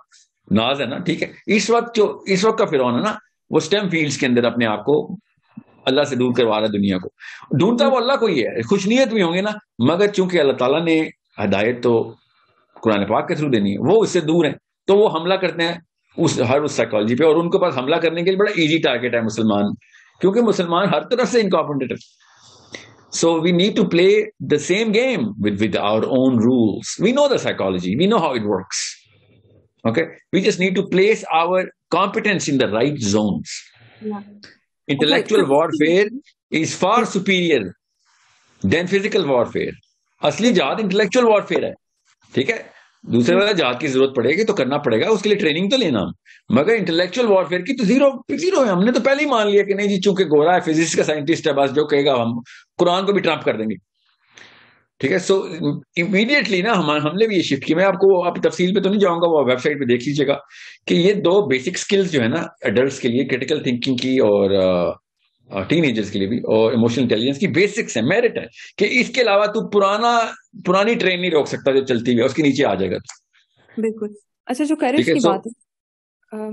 नाज है ना। ठीक है, इस वक्त का फिरौन है ना, वो स्टेम फील्ड्स के अंदर अपने आप को अल्लाह से दूर करवा रहा है, दुनिया को ढूंढता वो अल्लाह को ही है, खुशनीयत भी होंगे ना, मगर चूंकि अल्लाह ताला ने हदायत तो कुरान पाक के थ्रू देनी है, वो उससे दूर है, तो वो हमला करते हैं उस साइकोलॉजी पे, और उनके पास हमला करने के लिए बड़ा ईजी टारगेट है मुसलमान, क्योंकि मुसलमान हर तरफ से incompetent. So we need to play the same game with our own rules. We know the psychology. We know how it works. Okay? We just need to place our competence in the right zones. Yeah. Intellectual warfare is far superior than physical warfare. Asli jihad intellectual warfare hai. ठीक है, दूसरे वाला जहाद की जरूरत पड़ेगी तो करना पड़ेगा, उसके लिए ट्रेनिंग तो लेना, मगर इंटेलेक्चुअल वॉरफेयर की तो जीरो है। हमने तो पहले ही मान लिया कि नहीं जी, चूंकि गोरा है, फिजिक्स का साइंटिस्ट है, बस जो कहेगा हम कुरान को भी ट्रम्प कर देंगे। ठीक है, सो इमीडिएटली ना हमने भी ये शिफ्ट की। मैं आपको आप तफसील पे तो नहीं जाऊंगा, वो वेबसाइट पे देख लीजिएगा कि ये दो बेसिक स्किल्स जो है ना एडल्ट के लिए, क्रिटिकल थिंकिंग की और टीनेजर्स के लिए भी, और इमोशनल इंटेलिजेंस की बेसिक्स है, मेरिट है कि इसके अलावा तू पुरानी ट्रेन नहीं रोक सकता जो चलती हुई, उसके नीचे आ जाएगा। बिल्कुल। अच्छा, जो करेज की बात है,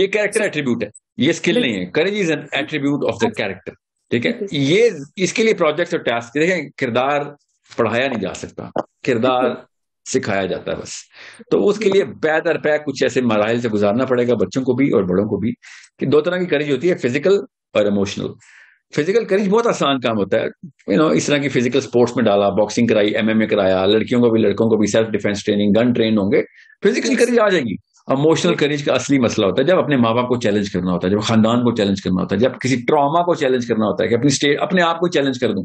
ये कैरेक्टर एट्रीब्यूट है, ये स्किल नहीं है। Courage is an attribute of the character. ठीक है, ये इसके लिए प्रोजेक्ट्स और टास्क, देखें किरदार पढ़ाया नहीं जा सकता, किरदार सिखाया जाता है बस। तो उसके लिए बैदर पै कुछ ऐसे मराहिल से गुजारना पड़ेगा बच्चों को भी और बड़ों को भी, कि दो तरह की करेज होती है, फिजिकल और इमोशनल। फिजिकल करेज बहुत आसान काम होता है, इस तरह की फिजिकल स्पोर्ट्स में डाला, बॉक्सिंग कराई, MMA कराया, लड़कियों को भी लड़कों को भी self defence training, gun train होंगे, फिजिकल करेज आ जाएगी। इमोशनल करेज का असली मसला होता है जब अपने माँ बाप को चैलेंज करना होता है, जब खानदान को चैलेंज करना होता है, जब किसी ट्रॉमा को चैलेंज करना होता है कि अपने आप को चैलेंज कर दूं।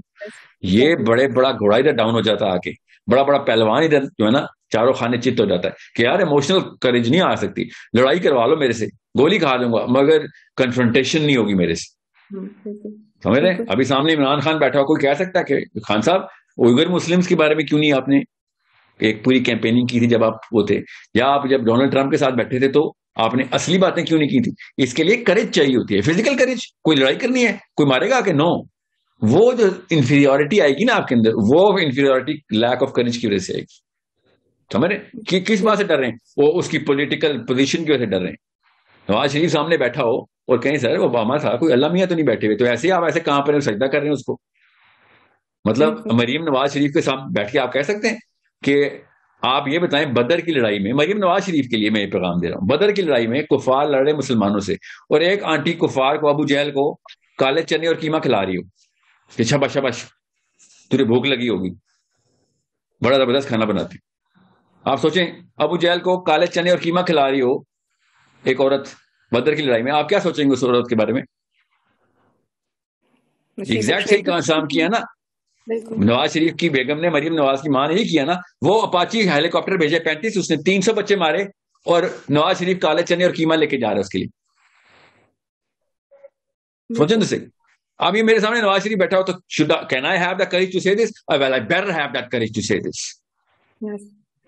ये बड़ा घोड़ा इधर डाउन हो जाता है आके, बड़ा पहलवान इधर जो है ना चारों खाने चित्त हो जाता है कि यार इमोशनल करेज नहीं आ सकती, लड़ाई करवा लो मेरे से, गोली खा दूंगा, मगर कन्फ्रंटेशन नहीं होगी मेरे से, समझ रहे। अभी सामने इमरान खान बैठा हो, कोई कह सकता है कि खान साहब उइगर मुस्लिम्स के बारे में क्यों नहीं आपने एक पूरी कैंपेनिंग की थी जब आप वो थे, या आप जब डोनाल्ड ट्रंप के साथ बैठे थे तो आपने असली बातें क्यों नहीं की थी? इसके लिए करेज चाहिए होती है, फिजिकल करेज। कोई लड़ाई करनी है, कोई मारेगा आके? नो, वो जो इंफीरियोरिटी आएगी ना आपके अंदर, वो इंफीरियोरिटी लैक ऑफ करेज की वजह से आएगी। समझ रहे कि किस बात से डर रहे हैं? वो उसकी पॉलिटिकल पोजीशन की वजह से डर रहे हैं। नवाज शरीफ सामने बैठा हो और कहीं सर ओबामा था, कोई अल्लाह मियां तो नहीं बैठे हुए, तो ऐसे आप ऐसे कहां पर सजदा कर रहे हैं उसको? मतलब मरीम नवाज शरीफ के साथ बैठ के आप कह सकते हैं कि आप ये बताएं बदर की लड़ाई में, मरीम नवाज शरीफ के लिए मैं ये पैगाम दे रहा हूँ, बदर की लड़ाई में कुफार लड़ रहे मुसलमानों से और एक आंटी कुफार को, अबू जहल को काले चने और कीमा खिला रही हो कि शाबाश शाबाश तुझे भूख लगी होगी, बड़ा जबरदस्त खाना बनाते। आप सोचें, अबू जहल को काले चने और कीमा खिला रही हो एक औरत बदर की लड़ाई में, आप क्या सोचेंगे उस औरत के बारे में? एग्जैक्ट सही काम किया ना नवाज शरीफ की बेगम ने, मरीम नवाज की मां ने यही किया ना। वो अपाची हेलीकॉप्टर भेजे 35, उसने 300 बच्चे मारे और नवाज शरीफ काले चने और कीमा लेके जा रहे उसके लिए। सोचें तो सही, अब ये मेरे सामने नवाज शरीफ बैठा हो तो can I have the courage to say this? Well, I better have that courage to say this.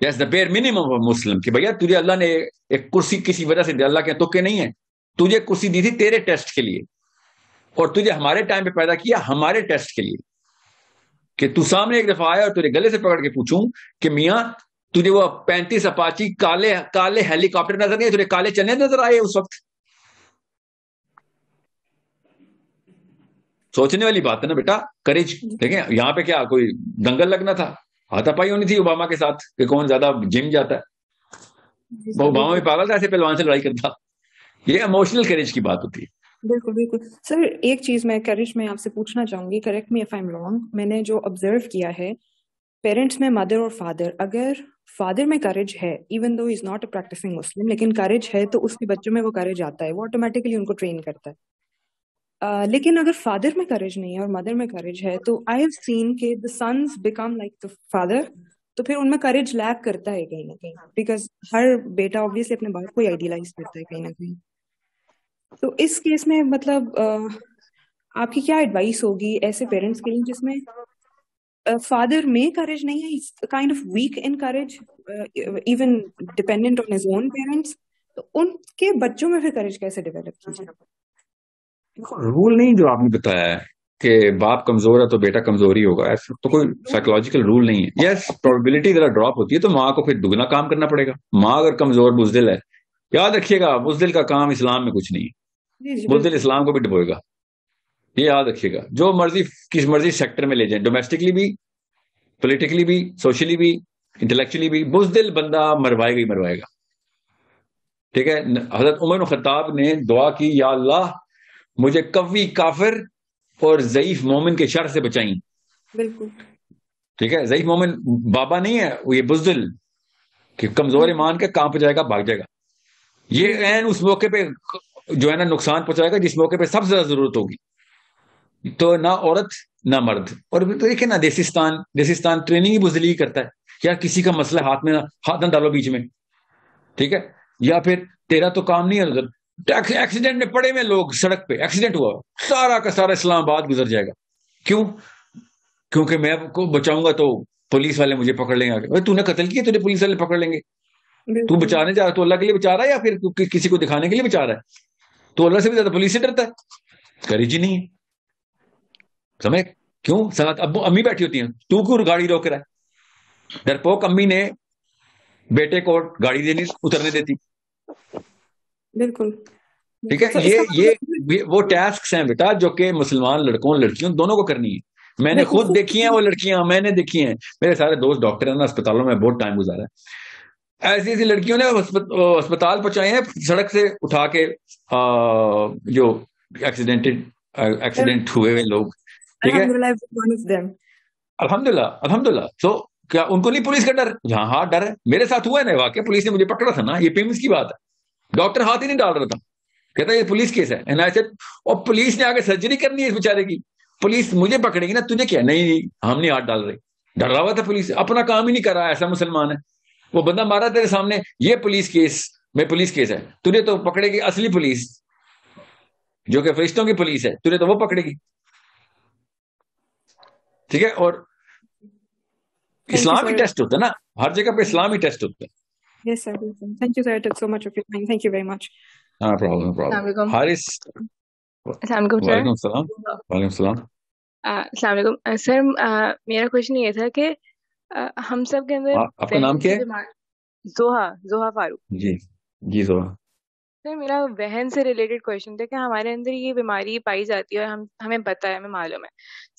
Yes, the bare minimum of Muslim कि भैया तुझे अल्लाह ने एक कुर्सी किसी वजह से अल्लाह के तो के नहीं है, तुझे कुर्सी दी थी तेरे टेस्ट के लिए और तुझे हमारे टाइम पे पैदा किया हमारे टेस्ट के लिए कि तू सामने एक दफा आया और तुझे गले से पकड़ के पूछूं कि मियाँ तुझे वो 35 अपाची काले काले हेलीकॉप्टर नजर नहीं, तुझे काले चने नजर आए उस वक्त? सोचने वाली बात है ना बेटा, करेज। देखें यहाँ पे क्या कोई दंगल लगना था, हाथापाई होनी थी ओबामा के साथ कि कौन ज्यादा जिम जाता है, ओबामा भी पागल था ऐसे पहलवान से लड़ाई करता। ये इमोशनल करेज की बात होती है। बिल्कुल बिल्कुल सर, एक चीज मैं करेज में आपसे पूछना चाहूंगी, correct me if I am wrong, मैंने जो ऑब्जर्व किया है पेरेंट्स में मदर और फादर, अगर फादर में करेज है even though is not a practising Muslim, लेकिन करेज है तो उसके बच्चों में वो करेज आता है, वो ऑटोमेटिकली उनको ट्रेन करता है। लेकिन अगर फादर में करेज नहीं है और मदर में करेज है तो आई हैव सीन के the sons become like the father, तो फिर उनमें करेज लैक करता है कहीं ना कहीं, बिकॉज हर बेटा ऑब्वियसली अपने बाप को ही आइडियलाइज करता है कहीं ना कहीं। तो इस केस में मतलब आपकी क्या एडवाइस होगी ऐसे पेरेंट्स के लिए जिसमें फादर में करेज नहीं है, it's kind of weak in courage even dependent on his own parents, तो उनके बच्चों में फिर करेज कैसे डेवलप कीजिए? रूल नहीं जो आपने बताया है कि बाप कमजोर है तो बेटा कमजोर ही होगा, ऐसा तो कोई साइकोलॉजिकल रूल नहीं है। यस, प्रोबेबिलिटी जरा ड्रॉप होती है तो माँ को फिर दुगना काम करना पड़ेगा। माँ अगर कमजोर बुजदिल है, याद रखिएगा बुजदिल का काम इस्लाम में कुछ नहीं है, बुजदिल इस्लाम को भी डुबोएगा, ये याद रखिएगा। जो मर्जी किस मर्जी सेक्टर में ले जाए, डोमेस्टिकली भी, पोलिटिकली भी, सोशली भी, इंटेलेक्चुअली भी, बुजदिल बंदा मरवाएगा ही मरवाएगा। ठीक है, हजरत उमर बिन खत्ताब ने दुआ की, या अल्लाह मुझे कवी काफिर और ज़ईफ मोमिन के शर से बचाई। बिल्कुल ठीक है, ज़ईफ मोमिन बाबा नहीं है वो, ये बुज़दिल कि कमजोर ईमान के कांप जाएगा, भाग जाएगा, ये ऐन उस मौके पे जो है ना नुकसान पहुंचाएगा जिस मौके पे सबसे ज्यादा जरूरत होगी। तो ना औरत ना मर्द, और तो देखिए ना देसिस्तान ट्रेनिंग ही बुज़दिली करता है, यार किसी का मसला हाथ में ना हाथ ना डालो बीच में, ठीक है, या फिर तेरा तो काम नहीं है। एक्सीडेंट में पड़े हुए लोग, सड़क पे एक्सीडेंट हुआ, सारा का सारा इस्लामाबाद गुजर जाएगा। क्यों? क्योंकि मैं को बचाऊंगा तो पुलिस वाले मुझे पकड़ लेंगे, अरे तूने कत्ल किया तुझे पुलिस वाले पकड़ लेंगे, तू बचाने जा रहा है तो अल्लाह के लिए बचा रहा है या फिर किसी को दिखाने के लिए बचा रहा है? तो अल्लाह से भी ज्यादा पुलिस से डरता है, करेज ही नहीं है। समझ? क्यों? साथ अब्बू अम्मी बैठी होती है, तू क्यों गाड़ी रोक रहा है? डरपोक अम्मी ने बेटे को गाड़ी देनी उतरने देती। बिल्कुल ठीक है, ये वो टास्क हैं बेटा जो कि मुसलमान लड़कों लड़कियों दोनों को करनी है। मैंने खुद देखी है वो लड़कियां, मैंने देखी हैं, मेरे सारे दोस्त डॉक्टर हैं ना, अस्पतालों में बहुत टाइम गुजारा है। ऐसी ऐसी लड़कियों ने अस्पताल पहुंचाए हैं, सड़क से उठा के जो एक्सीडेंट हुए हुए लोग। ठीक है, अल्हम्दुलिल्लाह। तो क्या उनको नहीं पुलिस का डर? यहाँ हाँ डर है, मेरे साथ हुआ है ना वाकई, पुलिस ने मुझे पकड़ा था ना, ये पेम्स की बात है, डॉक्टर हाथ ही नहीं डाल रहा था, कहता ये पुलिस केस है, एंड आई सेड और पुलिस ने आगे सर्जरी करनी है इस बेचारे की, पुलिस मुझे पकड़ेगी ना, तुझे क्या? नहीं हम नहीं हाथ डाल रहे, डर रहा हुआ था, पुलिस अपना काम ही नहीं कर रहा, ऐसा मुसलमान है। वो बंदा मारा तेरे सामने, ये पुलिस केस है, तुझे तो पकड़ेगी असली पुलिस जो कि फरिश्तों की पुलिस है, तुझे तो वो पकड़ेगी। ठीक है, और इस्लाम ही टेस्ट होता है ना, हर जगह पे इस्लाम ही टेस्ट होता है। Yes sir, thank you sir, I took so much of your time, thank you very much. No problem, Haris, अस्सलाम वालेकुम सर। वालेकुम सलाम, अस्सलाम वालेकुम सर। मेरा क्वेश्चन ये था कि हम सब के अंदर, आपका नाम क्या है? जोहा फारूक। जी जी जोहा सर, मेरा वहन से रिलेटेड क्वेश्चन था कि हमारे अंदर ये बीमारी पाई जाती है और हमें पता है, हमें मालूम है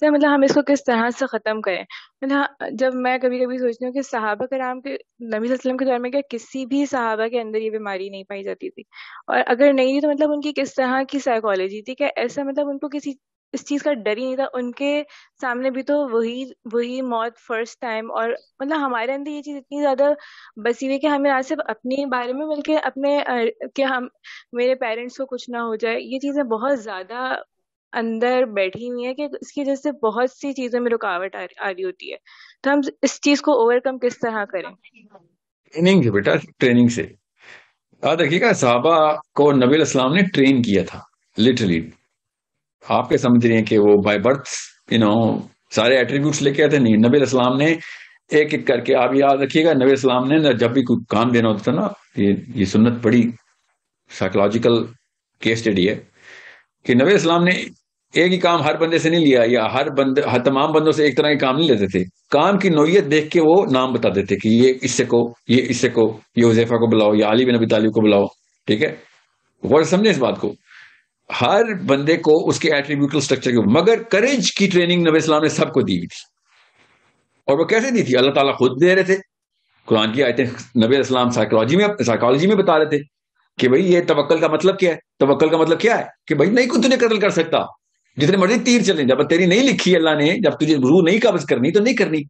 सर, मतलब हम इसको किस तरह से ख़त्म करें। मतलब जब मैं कभी कभी सोचती हूँ कि सहाबा कराम के, नबी वसल्लम के दौर में क्या किसी भी सहाबा के अंदर ये बीमारी नहीं पाई जाती थी, और अगर नहीं थी तो मतलब उनकी किस तरह की साइकोलॉजी थी, क्या ऐसा मतलब उनको किसी इस चीज़ का डर ही नहीं था? उनके सामने भी तो वही मौत फर्स्ट टाइम, और मतलब हमारे अंदर ये चीज़ इतनी ज़्यादा बसी हुई कि हमें ना सिर्फ अपने बारे में बल्कि अपने कि हम, मेरे पेरेंट्स को कुछ ना हो जाए, ये चीज़ें बहुत ज़्यादा अंदर बैठी हुई है कि इसकी वजह से बहुत सी चीज़ों में रुकावट आ रही होती है। तो हम इस चीज़ को ओवरकम किस तरह करें? ट्रेनिंग से बेटा, ट्रेनिंग से। याद रखिएगा साहबा को नबी इस्लाम ने ट्रेन किया था लिटरली। आपके समझ रहे हैं कि वो बाय बर्थ सारे एट्रीब्यूट्स लेके आते नहीं। नबी इस्लाम ने एक एक करके, आप याद रखिएगा नबी इस्लाम ने जब भी कोई काम देना होता था ना, ये सुन्नत बड़ी साइकोलॉजिकल केस स्टडी है कि नबी इस्लाम ने एक ही काम हर बंदे से नहीं लिया, या हर तमाम बंदों से एक तरह के काम नहीं लेते थे। काम की नोयत देख के वो नाम बताते थे कि ये इससे को ये हुज़ैफा को बुलाओ, या अली बिन अबी तालिब को बुलाओ। ठीक है, गौर समझे इस बात को, हर बंदे को उसके एट्रीब्यूटल स्ट्रक्चर के। मगर करेज की ट्रेनिंग नबी इस्लाम ने सबको दी हुई थी, और वो कैसे दी थी? अल्लाह ताला खुद दे रहे थे, कुरान की आयतें नबी इस्लाम साइकोलॉजी में बता रहे थे कि भाई ये तवक्कल का मतलब क्या है। तवक्कल का मतलब क्या है कि भाई नहीं कुछ तुझे कत्ल कर सकता, जितने मर्जी तीर चले, जब तेरी नहीं लिखी अल्लाह ने, जब तुझे रूह नहीं कब्ज करनी तो नहीं करनी।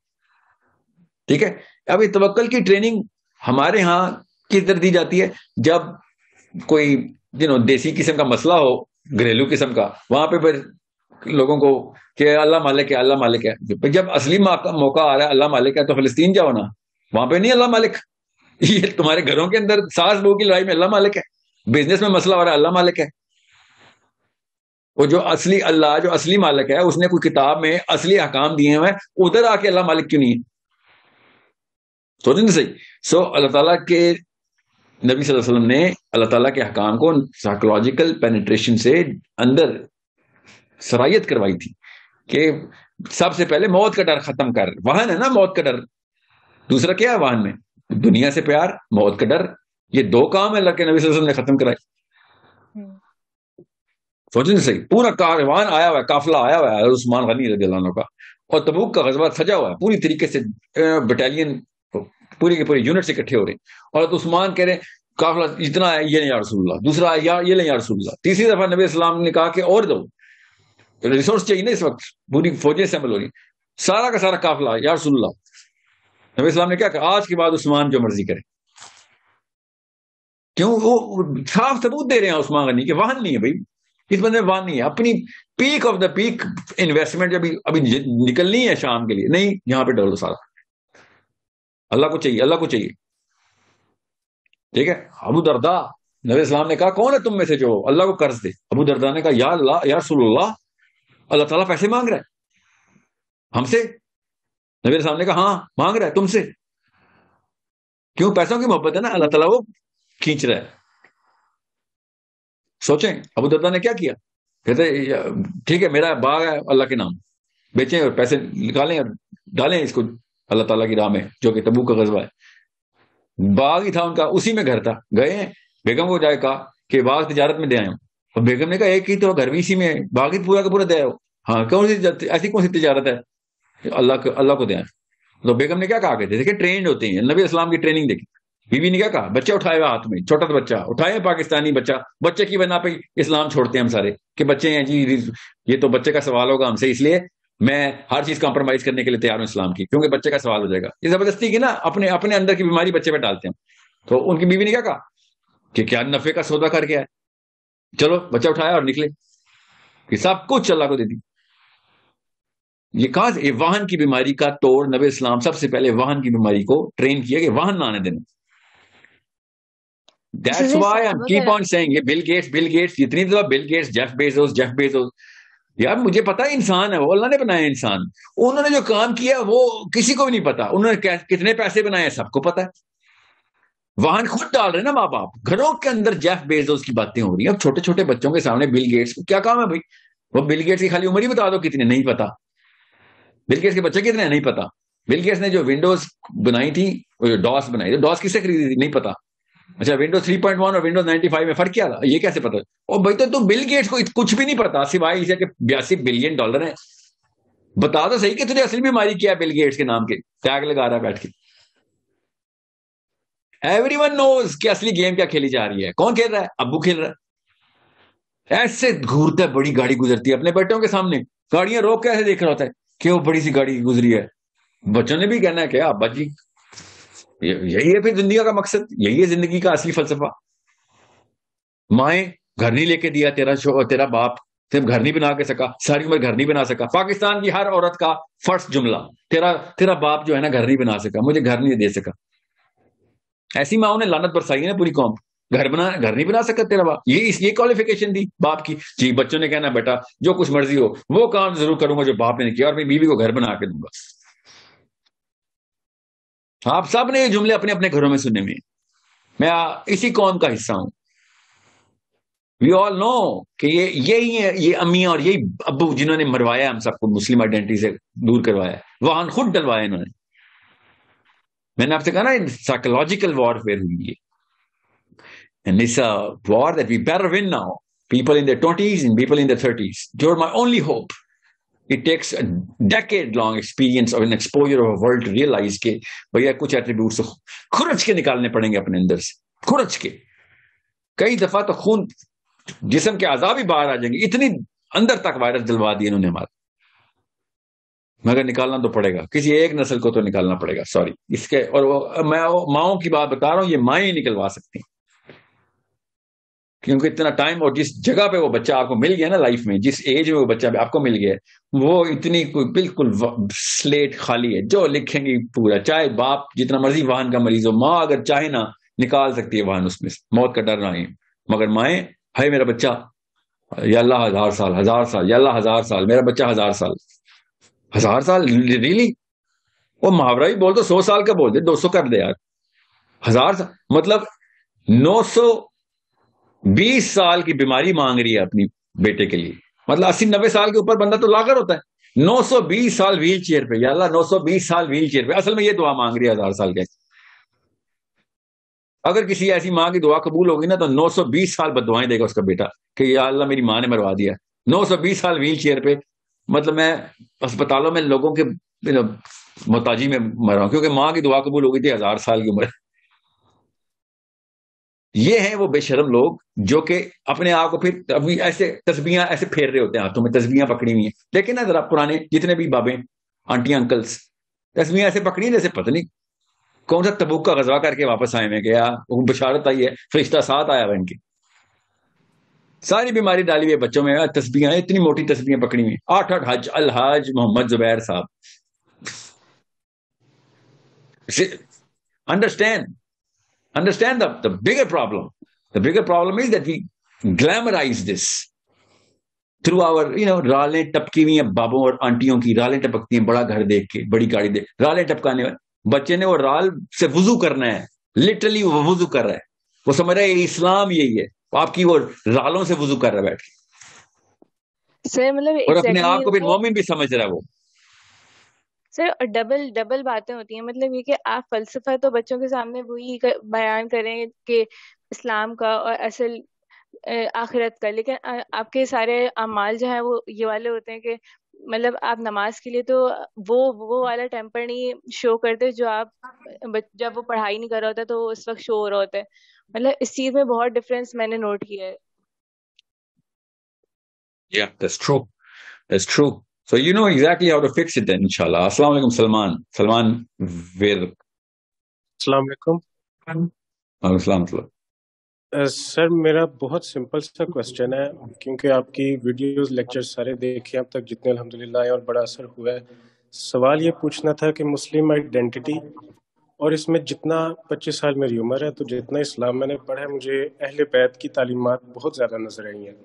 ठीक है, अब ये तवक्कल की ट्रेनिंग हमारे यहाँ किस तरह दी जाती है? जब कोई देसी किस्म का मसला हो, घरेलू किस्म का, वहां पे फिर लोगों को कि अल्लाह मालिक है, अल्लाह मालिक है। जब असली मौका आ रहा है अल्लाह मालिक है, तो फिलिस्तीन जाओ ना, वहां पे नहीं अल्लाह मालिक। ये तुम्हारे घरों के अंदर सास बहू की लड़ाई में अल्लाह मालिक है, बिजनेस में मसला हो रहा है अल्लाह मालिक है। और जो असली अल्लाह, जो असली मालिक है, उसने कोई किताब में असली अहकाम दिए हुए, उधर आके अल्लाह मालिक क्यों नहीं है? सोचें तो सही। सो अल्लाह ताला के नबी सल्लल्लाहु अलैहि वसल्लम ने अल्लाह ताला के हकाम को साइकोलॉजिकल पेनिट्रेशन से अंदर सरायत करवाई थी कि सबसे पहले मौत का डर खत्म कर। वाहन है ना, मौत का डर, दूसरा क्या है वाहन में? दुनिया से प्यार, मौत का डर, ये दो काम है अल्लाह के नबी सल्लल्लाहु अलैहि वसल्लम ने खत्म कराए। सोचने सही, पूरा कारवान आया हुआ है, काफिला आया हुआ है उस्मान गनी रदियल्लाहु अन्हु का, और तबूक का गजवा सजा हुआ है पूरी तरीके से, बटालियन पूरी की पूरी यूनिट से इकट्ठे हो रहे हैं। और उस्मान कह रहे हैं काफिला इतना है, ये नहीं या रसूलुल्लाह, दूसरा ये नहीं या रसूलुल्लाह। तीसरी दफा नबी इस्लाम ने कहा कि और दो रिसोर्स चाहिए ना, इस वक्त पूरी फौजें असेंबल हो रही, सारा का सारा काफिला या रसूलुल्लाह। नबी इस्लाम ने क्या कहा? आज के बाद उस्मान जो मर्जी करे। क्यों? वो साफ सबूत दे रहे हैं उस्मान गनी के वाहन नहीं है भाई, इस बंदे में वाहन नहीं है। अपनी peak of the peak investment अभी निकलनी है शाम के लिए, नहीं यहाँ पे डर लो सारा, अल्लाह को चाहिए, अल्लाह को चाहिए। ठीक है, अबू दर्दा, नबी इस्लाम ने कहा कौन है तुम में से जो अल्लाह को कर्ज दे? अबू दर्दा ने कहा या अल्लाह, या रसूलुल्लाह, अल्लाह ताला पैसे मांग रहा है हमसे। नबी इस्लाम ने कहा हाँ मांग रहा है तुमसे, क्यों? पैसों की मोहब्बत है ना, अल्लाह ताला वो खींच रहा है। सोचें अबू दर्दा ने क्या किया, कहते ठीक है मेरा बाग है अल्लाह के नाम, बेचें और पैसे निकालें और डालें इसको अल्लाह ताला की राह में, जो कि तबूक का गजवा है। बाग ही था उनका, उसी में घर था। गए बेगम को जाए कहा कि बाग तिजारत में दे आए हो, और बेगम ने कहा एक ही तो घर भी इसी में है, बाग ही पूरा का पूरा दे आए हो। हाँ कौन सी ऐसी कौन सी तिजारत है, अल्लाह को दे आए। तो बेगम ने क्या कहा? कहते देखिए ट्रेंड होते हैं, नबी इस्लाम की ट्रेनिंग देखी। बीवी ने क्या कहा? बच्चा उठाए हुआ हाथ में, छोटा बच्चा उठाए, पाकिस्तानी बच्चा, बच्चे की बना पे इस्लाम छोड़ते हैं हम सारे कि बच्चे हैं जी, ये तो बच्चे का सवाल होगा हमसे, इसलिए मैं हर चीज कॉम्प्रोमाइज करने के लिए तैयार हूँ इस्लाम की, क्योंकि बच्चे का सवाल हो जाएगा। ये जबरदस्ती की ना, अपने अपने अंदर की बीमारी बच्चे पे डालते हैं। तो उनकी बीवी ने क्या कहा कि क्या नफे का सौदा करके आए, चलो बच्चा उठाया और निकले, ये सब कुछ अल्लाह को दे दी। ये कहा वाहन की बीमारी का तोड़ नबी इस्लाम सबसे पहले वाहन की बीमारी को ट्रेन किया कि वाहन ना आने देना। That's why I keep on saying Bill Gates जितनी दफा बिल गेट्स, जेफ बेजोस यार मुझे पता है इंसान है वो, अल्लाह ने बनाया इंसान। उन्होंने जो काम किया वो किसी को भी नहीं पता। उन्होंने कितने पैसे बनाए सबको पता है। वाहन खुद डाल रहे ना माँ बाप। घरों के अंदर जेफ बेजोस की बातें हो रही है। अब छोटे छोटे बच्चों के सामने बिल गेट्स को क्या काम है भाई? वो बिल गेट्स की खाली उम्र ही बता दो कितने, नहीं पता। बिल गेट्स के बच्चे कितने, नहीं पता। बिल गेट्स ने जो विंडोज बनाई थी, डॉस बनाई थी, डॉस किससे खरीदी थी, नहीं पता। अच्छा, विंडोज 3.1 और विंडोज 95 में फर्क क्या था, ये कैसे पता? और भाई तो बिल गेट्स को कुछ भी नहीं पता सिवाय इसे कि $82 बिलियन है। बता दो सही कि तुझे असली बीमारी क्या है बिल गेट्स के नाम के, टैग लगा रहा है बैठ के। एवरीवन नोज कि असली गेम क्या खेली जा रही है। कौन खेल रहा है? अब्बू खेल रहा है। ऐसे घूरता है, बड़ी गाड़ी गुजरती है अपने बेटों के सामने, गाड़ियां रोक के ऐसे देख रहा होता है कि वो बड़ी सी गाड़ी गुजरी है। बच्चों ने भी कहना है कि अब्बा जी यही है फिर दुनिया का मकसद, यही है जिंदगी का असली फलसफा। माए घर नहीं लेके दिया, तेरा बाप सिर्फ घर नहीं बना के सका, सारी उम्र घर नहीं बना सका। पाकिस्तान की हर औरत का फर्स्ट जुमला, तेरा बाप जो है ना घर नहीं बना सका, मुझे घर नहीं दे सका। ऐसी माओ ने लानत बरसाई है ना पूरी कौम। घर नहीं बना सकता तेरा बाप, ये इसलिए क्वालिफिकेशन दी बाप की। जी बच्चों ने कहना बेटा जो कुछ मर्जी हो वो काम जरूर करूंगा जो बाप ने किया, और मैं बीवी को घर बना के दूंगा। आप सब ने ये जुमले अपने अपने घरों में सुने हुए। मैं इसी कौम का हिस्सा हूं। वी ऑल नो कि ये यही है, ये अम्मी और यही अब्बू जिन्होंने मरवाया हम सबको, मुस्लिम आइडेंटिटी से दूर करवाया, वाहन खुद डलवाया इन्होंने। मैंने आपसे कहा ना साइकोलॉजिकल वॉरफेयर हुई है। And it's a war that we better win now. People in the 20s and people in the 30s, they are my only hope. It takes a decade-long experience or an exposure of a world to realize के भैया कुछ attributes खुरच के निकालने पड़ेंगे अपने अंदर से, खुरच के। कई दफा तो खून जिस्म के आजाब ही बाहर आ जाएंगे, इतनी अंदर तक वायरस जलवा दिए इन्होंने हमारा। मगर निकालना तो पड़ेगा, किसी एक नस्ल को तो निकालना पड़ेगा। सॉरी इसके, और मैं माओ की बात बता रहा हूं, ये माएं निकलवा सकती हैं क्योंकि इतना टाइम और जिस जगह पे वो बच्चा आपको मिल गया ना लाइफ में, जिस एज में वो बच्चा आपको मिल गया है, वो इतनी बिल्कुल स्लेट खाली है, जो लिखेंगे पूरा। चाहे बाप जितना मर्जी वाहन का मरीज हो, माँ अगर चाहे ना निकाल सकती है वाहन उसमें, मौत का डर ना है। मगर माए हाय मेरा बच्चा, या अल्लाह हजार साल, या अल्लाह हजार साल, मेरा बच्चा हजार साल। रियली वो मुहावरा ही बोल दो, 100 साल का बोल दे, 200 कर दे यार, 1000 साल मतलब 920 साल की बीमारी मांग रही है अपनी बेटे के लिए। मतलब 80-90 साल के ऊपर बंदा तो लागर होता है, 920 साल व्हील चेयर पे, या अल्लाह 920 साल व्हील चेयर पे। असल में ये दुआ मांग रही है 1000 साल के। अगर किसी ऐसी माँ की दुआ कबूल होगी ना तो 920 साल बददुआएं देगा उसका बेटा कि या अल्लाह मेरी माँ ने मरवा दिया। 920 साल व्हील चेयर पे, मतलब मैं अस्पतालों में लोगों के मोहताजी में मर रहा हूं क्योंकि माँ की दुआ कबूल हो गई थी 1000 साल की उम्र। ये हैं वो बेशरम लोग जो कि अपने आप को फिर अभी ऐसे तस्बीहां ऐसे फेर रहे होते हैं, हाथों में तस्बीहां पकड़ी हुई हैं। लेकिन ना जरा पुराने जितने भी बाबे आंटी अंकल्स तस्बीहां ऐसे पकड़ी जैसे पता नहीं कौन सा तबूक का गजवा करके वापस आए हैं, क्या वो बशारत आई है, फरिश्ता साथ आया है इनके। सारी बीमारी डाली हुई है बच्चों में, तस्बीहां इतनी मोटी तस्बीहां पकड़ी हुई। 8-8 हज अलहाज मोहम्मद जुबैर साहब। Understand the bigger problem. The bigger problem is that we glamorize this through our, रालें टपकी हुई हैं बाबों और आंटियों की। रालें टपकती हैं बड़ा घर देख के, बड़ी गाड़ी देख। रालें टपकाने वाले बच्चे ने वो राल से वुजू करना है, लिटरली वो वुजू कर रहा है, वो समझ रहा है इस्लाम यही है। आपकी वो रालों से वुजू कर रहा है बैठ के। सर मतलब और अपने आप को भी मोमिन भी समझ रहा है वो। सर डबल बातें होती हैं। मतलब ये कि आप फलसफा तो बच्चों के सामने वही बयान करें कि इस्लाम का और असल आखिरत का, लेकिन आपके सारे अमाल जो हैं वो ये वाले होते हैं कि मतलब आप नमाज के लिए तो वो वाला टेम्पर नहीं शो करते जो आप जब वो पढ़ाई नहीं कर रहा होता तो उस वक्त शो हो रहा होता है। मतलब इस चीज में बहुत डिफरेंस मैंने नोट किया है। Yeah, that's true. So you know exactly how to fix it then, inshallah. Assalamu alaikum, Salman Veer. Assalamu alaikum. Assalamu alaikum. Sir मेरा बहुत सिंपल सा क्वेश्चन है क्योंकि आपकी वीडियोस लेक्चर सारे देखे अब तक जितने अल्हम्दुलिल्लाह, और बड़ा असर हुआ है। सवाल ये पूछना था कि मुस्लिम आइडेंटिटी और इसमें जितना 25 साल मेरी उम्र है तो जितना इस्लाम मैंने पढ़ा है, मुझे अहले बैत की तालीमात बहुत ज़्यादा नजर आई हैं।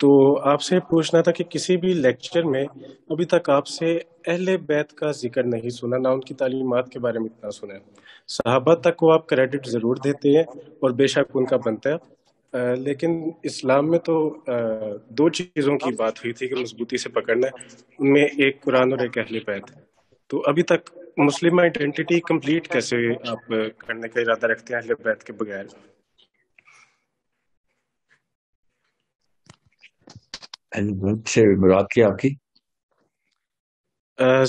तो आपसे पूछना था कि किसी भी लेक्चर में अभी तक आपसे अहले बैत का जिक्र नहीं सुना, ना उनकी तालीमात के बारे में इतना सुना है। सहाबा तक को आप क्रेडिट ज़रूर देते हैं और बेशक उनका बनता है, लेकिन इस्लाम में तो दो चीज़ों की बात हुई थी कि मजबूती से पकड़ना है, उनमें एक कुरान और एक अहले बैत। तो अभी तक मुस्लिम आइडेंटिटी कंप्लीट कैसे आप करने का इरादा रखते हैं अहले बैत के बगैर? अहले बैत से मुराद क्या आपकी?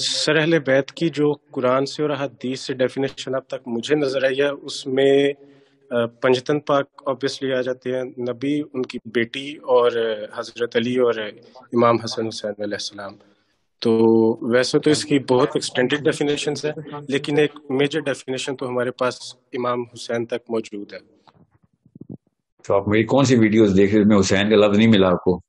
सर, अहले बैत की जो कुरान से और हदीस से डेफिनेशन अब तक मुझे नजर आई है, उसमें पंजतन पाक ऑब्वियसली आ जाते हैं, नबी, उनकी बेटी और हजरत अली और इमाम हसन हुसैन अलैहिस्सलाम। तो वैसे तो इसकी बहुत एक्सटेंडेड डेफिनेशंस है, लेकिन एक मेजर डेफिनेशन तो हमारे पास इमाम हुसैन तक मौजूद है। तो आप मेरी कौन सी वीडियोस देख रहे हैं जिसमें हुसैन का लफ्ज नहीं मिला आपको?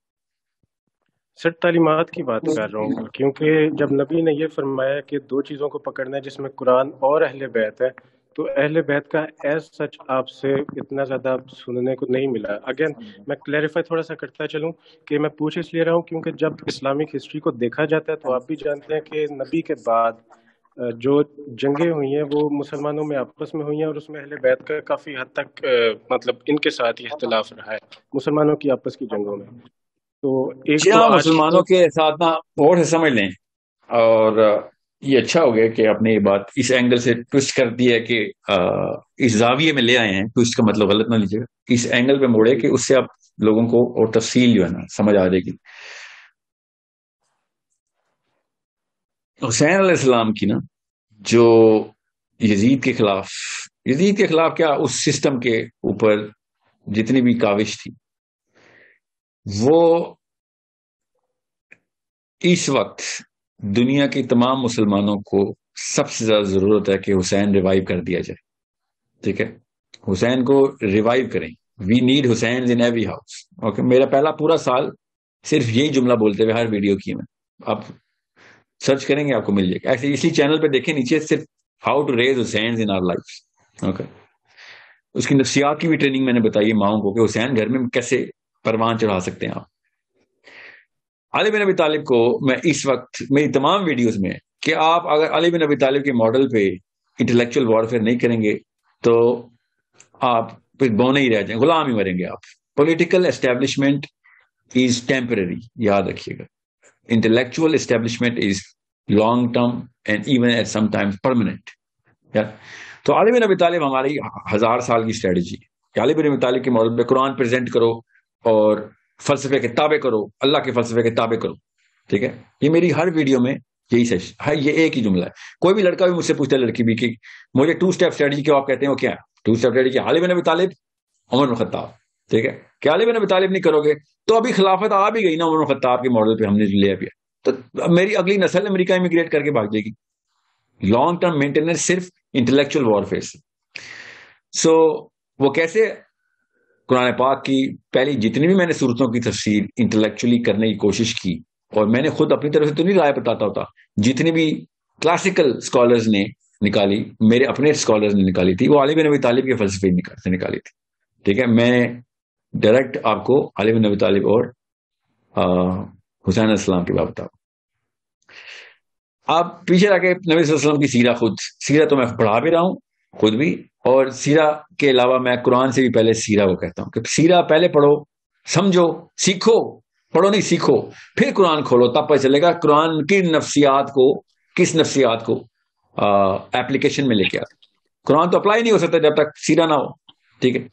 सर, तालीमात की बात कर रहा हूँ, क्योंकि जब नबी ने यह फरमाया कि दो चीज़ों को पकड़ना है जिसमें कुरान और अहले बैत है, तो अहले बैत का एज सच आपसे इतना ज़्यादा सुनने को नहीं मिला। अगेन मैं क्लैरिफाई थोड़ा सा करता चलूँ कि मैं पूछ इसलिए रहा हूँ क्योंकि जब इस्लामिक हिस्ट्री को देखा जाता है तो आप भी जानते हैं कि नबी के बाद जो जंगें हुई हैं वो मुसलमानों में आपस में हुई हैं, और उसमें अहले बैत का काफ़ी हद तक मतलब इनके साथ ही इख्तिलाफ रहा है मुसलमानों की आपस की जंगों में। तो एक मुसलमानों के साथ ना और समझ लें, और ये अच्छा हो गया कि आपने ये बात इस एंगल से ट्विस्ट कर दी है कि इस जाविये में ले आए हैं। ट्विस्ट का मतलब गलत ना लीजिएगा, इस एंगल पे मोड़े कि उससे आप लोगों को और तफसील जो है ना समझ आ जाएगी। हुसैन अलैहिस्सलाम की ना जो यजीद के खिलाफ क्या उस सिस्टम के ऊपर जितनी भी काविश थी वो इस वक्त दुनिया के तमाम मुसलमानों को सबसे ज्यादा जरूरत है कि हुसैन रिवाइव कर दिया जाए। ठीक है, हुसैन को रिवाइव करें, we need Hussain in every house. Okay, मेरा पहला पूरा साल सिर्फ यही जुमला बोलते हुए हर वीडियो की मैं, आप सर्च करेंगे आपको मिल जाएगा। ऐसे इसी चैनल पे देखें, नीचे सिर्फ how to raise Hussain in our life. Okay, उसकी नफ्सियात की भी ट्रेनिंग मैंने बताई माओं को कि हुसैन घर में कैसे परवान चढ़ा सकते हैं आप। अली बिन अबी तालिब को मैं इस वक्त मेरी तमाम वीडियोस में कि आप अगर अली बिन अबी तालिब के मॉडल पे इंटेलेक्चुअल वॉरफेयर नहीं करेंगे तो आप फिर बौने ही रह जाएंगे, गुलाम ही मरेंगे आप। पॉलिटिकल एस्टेब्लिशमेंट इज टेम्पररी, याद रखिएगा, intellectual establishment is long term and even at sometimes permanent. तो अली बिन अबी तालिब हमारी 1000 साल की स्ट्रेटजी है। अली बिन अबी तालिब के मॉडल पर कुरान प्रेजेंट करो और फलसफे के ताबे करो, अल्लाह के फलसफे के ताबे करो। ठीक है, ये मेरी हर वीडियो में यही सच है, ये एक ही जुमला है। कोई भी लड़का भी मुझसे पूछता है, लड़की भी, कि मुझे 2 स्टेप स्ट्रेटजी क्यों आप कहते हैं, वो क्या है? 2 स्टेप स्ट्रेटजी अली बिन अबी तालिब, उमर बिन खत्ताब। ठीक है, क्या अली बिन अबी तालिब नहीं करोगे तो अभी खिलाफत आ भी गई ना उमर बिन खत्ताब के मॉडल पर हमने लिया भी, तो मेरी अगली नस्ल अमेरिका इमिग्रेट करके भाग जाएगी। लॉन्ग टर्म मेंटेनेंस सिर्फ इंटेलेक्चुअल वॉरफेयर से। सो वो कैसे? कुरान पाक की पहली जितनी भी मैंने सूरतों की तफसीर इंटेलेक्चुअली करने की कोशिश की, और मैंने खुद अपनी तरफ से तो नहीं राय बताता होता, जितनी भी क्लासिकल स्कॉलर्स ने निकाली, मेरे अपने स्कॉलर्स ने निकाली थी, वो अली बिन अबी तालिब के फलसफे से निकाली थी। ठीक है, मैं डायरेक्ट आपको अली बिन अबी तालिब और हुसैन अलैहिस्सलाम की बात बताऊँ। आप पीछे जाके नबी सल्लल्लाहु अलैहि वसल्लम की सीरा, खुद सीरा तो मैं पढ़ा भी रहा हूँ खुद भी, और सीरा के अलावा मैं कुरान से भी पहले सीरा को कहता हूँ कि सीरा पहले पढ़ो, समझो, सीखो, पढ़ो नहीं सीखो, फिर कुरान खोलो, तब पता चलेगा कुरान की नफ्सियात को, किस नफ्सियात को एप्लीकेशन में लेके आते। कुरान तो अप्लाई नहीं हो सकता जब तक सीरा ना हो। ठीक है,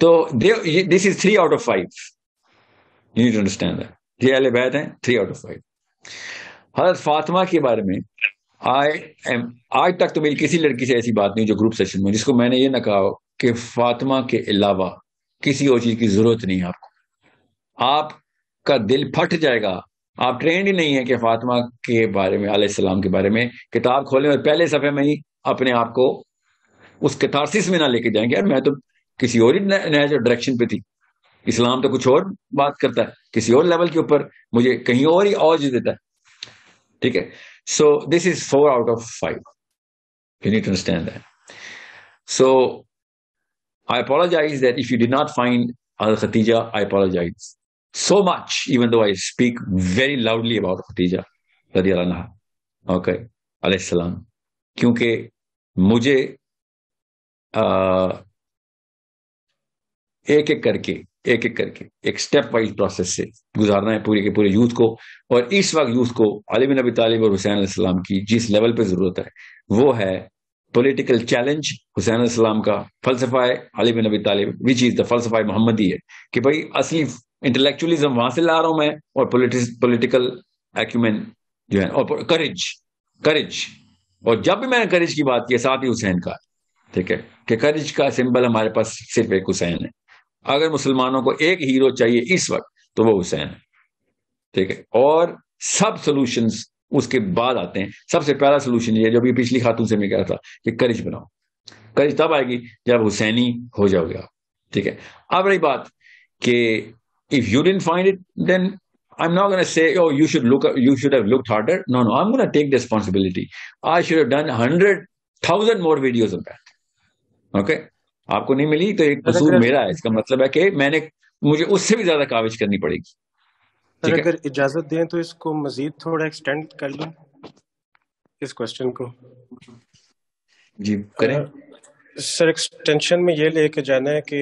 तो this is 3 out of 5, you need to understand that. ये अहले बैत हैं 3 out of 5। हज़रत फातिमा के बारे में आज तक तो मेरी किसी लड़की से ऐसी बात नहीं जो ग्रुप सेशन में, जिसको मैंने ये ना कहा कि फातिमा के अलावा किसी और चीज की जरूरत नहीं है आपको, आपका दिल फट जाएगा। आप ट्रेंड ही नहीं है कि फातिमा के बारे में, अलैहिस्सलाम के बारे में किताब खोलें और पहले सफे में ही अपने आप को उस कैथारसिस में ना लेके जाएंगे, यार मैं तो किसी और ही नया डायरेक्शन पे थी, इस्लाम तो कुछ और बात करता है, किसी और लेवल के ऊपर, मुझे कहीं और ही औज देता है। ठीक है, so this is 4 out of 5, you need to understand that. So I apologize that if you did not find Al Khatija, I apologize, so much, even though I speak very loudly about Khadija radhiyallahu anha, okay, alayhi salam, क्योंकि मुझे एक एक करके एक step wise process से गुजारना है पूरे के पूरे यूथ को। और इस वक्त यूथ को अली बिन अबी तालिब और हुसैन अलैहि सलाम की जिस लेवल पे जरूरत है वो है पॉलिटिकल चैलेंज हुसैन अलैहि सलाम का, फलसफा है अली बिन अबी तालिब, विच इज द फलसफा मोहम्मदी है कि भाई असली इंटेलेक्चुअलिज्म वहां से ला रहा हूं मैं, और पॉलिटिकल एक्यूमेन जो है, और करेज। और जब भी मैंने करेज की बात की साथ ही हुसैन का, ठीक है, कि करेज का सिंबल हमारे पास सिर्फ एक हुसैन है। अगर मुसलमानों को एक हीरो चाहिए इस वक्त तो वो हुसैन है, ठीक है। और सब सॉल्यूशंस उसके बाद आते हैं। सबसे पहला सॉल्यूशन ये जो भी पिछली खातून से मैं कह रहा था कि करेज बनाओ। करेज तब आएगी जब हुसैनी हो जाओगे आप, ठीक है। अब रही बात कि if you didn't find it then I am not gonna say oh you should have looked harder, no I am gonna take responsibility, I should have done 100,000 more videos on that, okay. आपको नहीं मिली तो एक कसूर मेरा है, इसका मतलब है कि मुझे उससे भी ज्यादा काविश करनी पड़ेगी। अगर इजाजत दें तो इसको मजीद थोड़ा एक्सटेंड कर लूं इस क्वेश्चन को, जी करें सर। एक्सटेंशन में ये लेके जाना है कि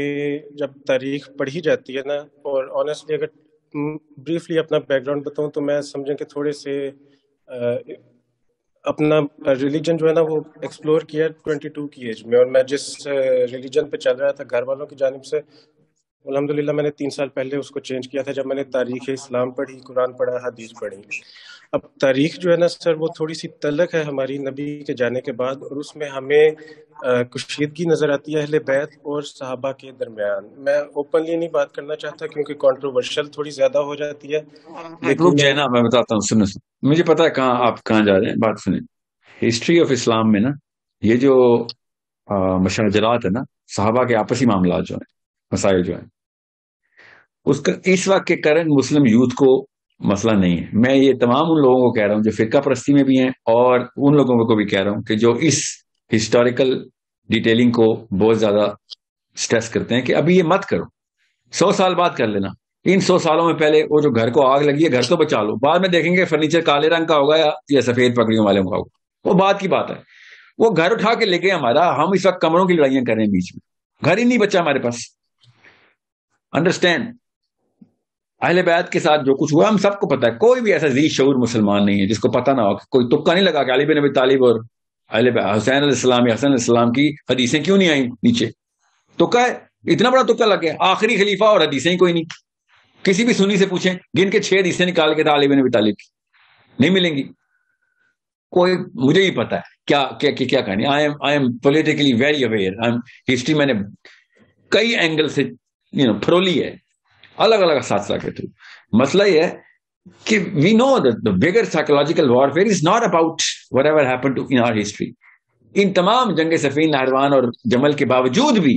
जब तारीख पढ़ी जाती है ना, और ऑनेस्टली अगर ब्रीफली अपना बैकग्राउंड बताऊं तो मैं समझें कि थोड़े से अपना रिलीजन जो है ना वो एक्सप्लोर किया 22 की एज में, और मैं जिस रिलीजन पे चल रहा था घर वालों की जानिब से अल्हम्दुलिल्लाह मैंने 3 साल पहले उसको चेंज किया था, जब मैंने तारीख इस्लाम पढ़ी, कुरान पढ़ा, हदीस पढ़ी। अब तारीख जो है ना सर वो थोड़ी सी तलक है हमारी नबी के जाने के बाद, और उसमें हमें कुशीदगी नज़र आती है अहले बैत और सहाबा के दरमियान। मैं ओपनली नहीं बात करना चाहता क्योंकि कंट्रोवर्शियल थोड़ी ज़्यादा हो जाती है। मैं बताता हूँ, सुनो, मुझे पता है कहाँ आप कहाँ जा रहे हैं, बात सुने। हिस्ट्री ऑफ इस्लाम में ना ये जो मशाजरात है ना, सहाबा के आपसी मामला जो है, मसाइल जो है, उसका इस वक्त के करंट मुस्लिम यूथ को मसला नहीं है। मैं ये तमाम उन लोगों को कह रहा हूँ जो फिरका परस्ती में भी हैं, और उन लोगों को भी कह रहा हूँ कि जो इस हिस्टोरिकल डिटेलिंग को बहुत ज्यादा स्ट्रेस करते हैं कि अभी ये मत करो, 100 साल बाद कर लेना। इन 100 सालों में पहले वो जो घर को आग लगी है, घर तो बचा लो, बाद में देखेंगे फर्नीचर काले रंग का होगा या सफेद पगड़ियों वाले का होगा, वो बात की बात है। वो घर उठा के ले गए हमारा, हम इस वक्त कमरों की लड़ाइयां कर रहे हैं, बीच में घर ही नहीं बचा हमारे पास। अंडरस्टैंड, अहले बैत के साथ जो कुछ हुआ हम सबको पता है, कोई भी ऐसा जी शऊर मुसलमान नहीं है जिसको पता ना हो, कोई तुक्का नहीं लगा कि अली बिन अबी तालिब और अहले बैत हुसैन अलैहिस्सलाम या हसन अलैहिस्सलाम की हदीसें क्यों नहीं आई नीचे। तुक्का है, इतना बड़ा तुक्का लग गया, आखिरी खलीफा और हदीसें ही कोई नहीं। किसी भी सुन्नी से पूछें जिनके 6 हदीसें निकाल के था अली बिन अबी तालिब की, नहीं मिलेंगी। कोई मुझे ही पता है क्या कहनी। I am politically very aware, I am history मैंने कई एंगल से फरोली है, अलग अलग साथ के थ्रू। मसला यह है कि we know that the bigger psychological warfare is not about whatever happened to in our history. इन तमाम जंगे सफीन, अरवान और जमल के बावजूद भी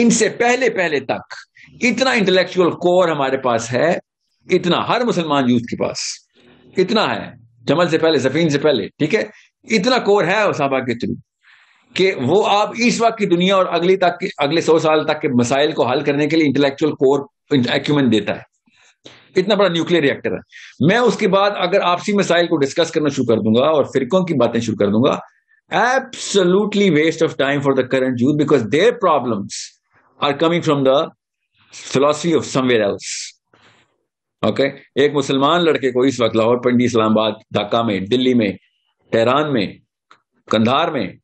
इनसे पहले तक इतना इंटेलेक्चुअल कोर हमारे पास है, इतना हर मुसलमान यूथ के पास इतना है, जमल से पहले, सफीन से पहले, ठीक है, इतना कोर है सहाबा के थ्रू कि वो आप इस वक्त की दुनिया और अगले 100 साल तक के मसाइल को हल करने के लिए इंटेलेक्चुअल कोर एक्यूमेंट देता है। इतना बड़ा न्यूक्लियर रिएक्टर है। मैं उसके बाद अगर आपसी मसाइल को डिस्कस करना शुरू कर दूंगा और फिरकों की बातें शुरू कर दूंगा, absolutely waste of time for the current youth, because their problems are coming from the philosophy of somewhere else. Okay, एक मुसलमान लड़के को इस वक्त लाहौर, पिंडी, इस्लामाबाद, ढाका में, दिल्ली में, तेहरान में, कंधार में,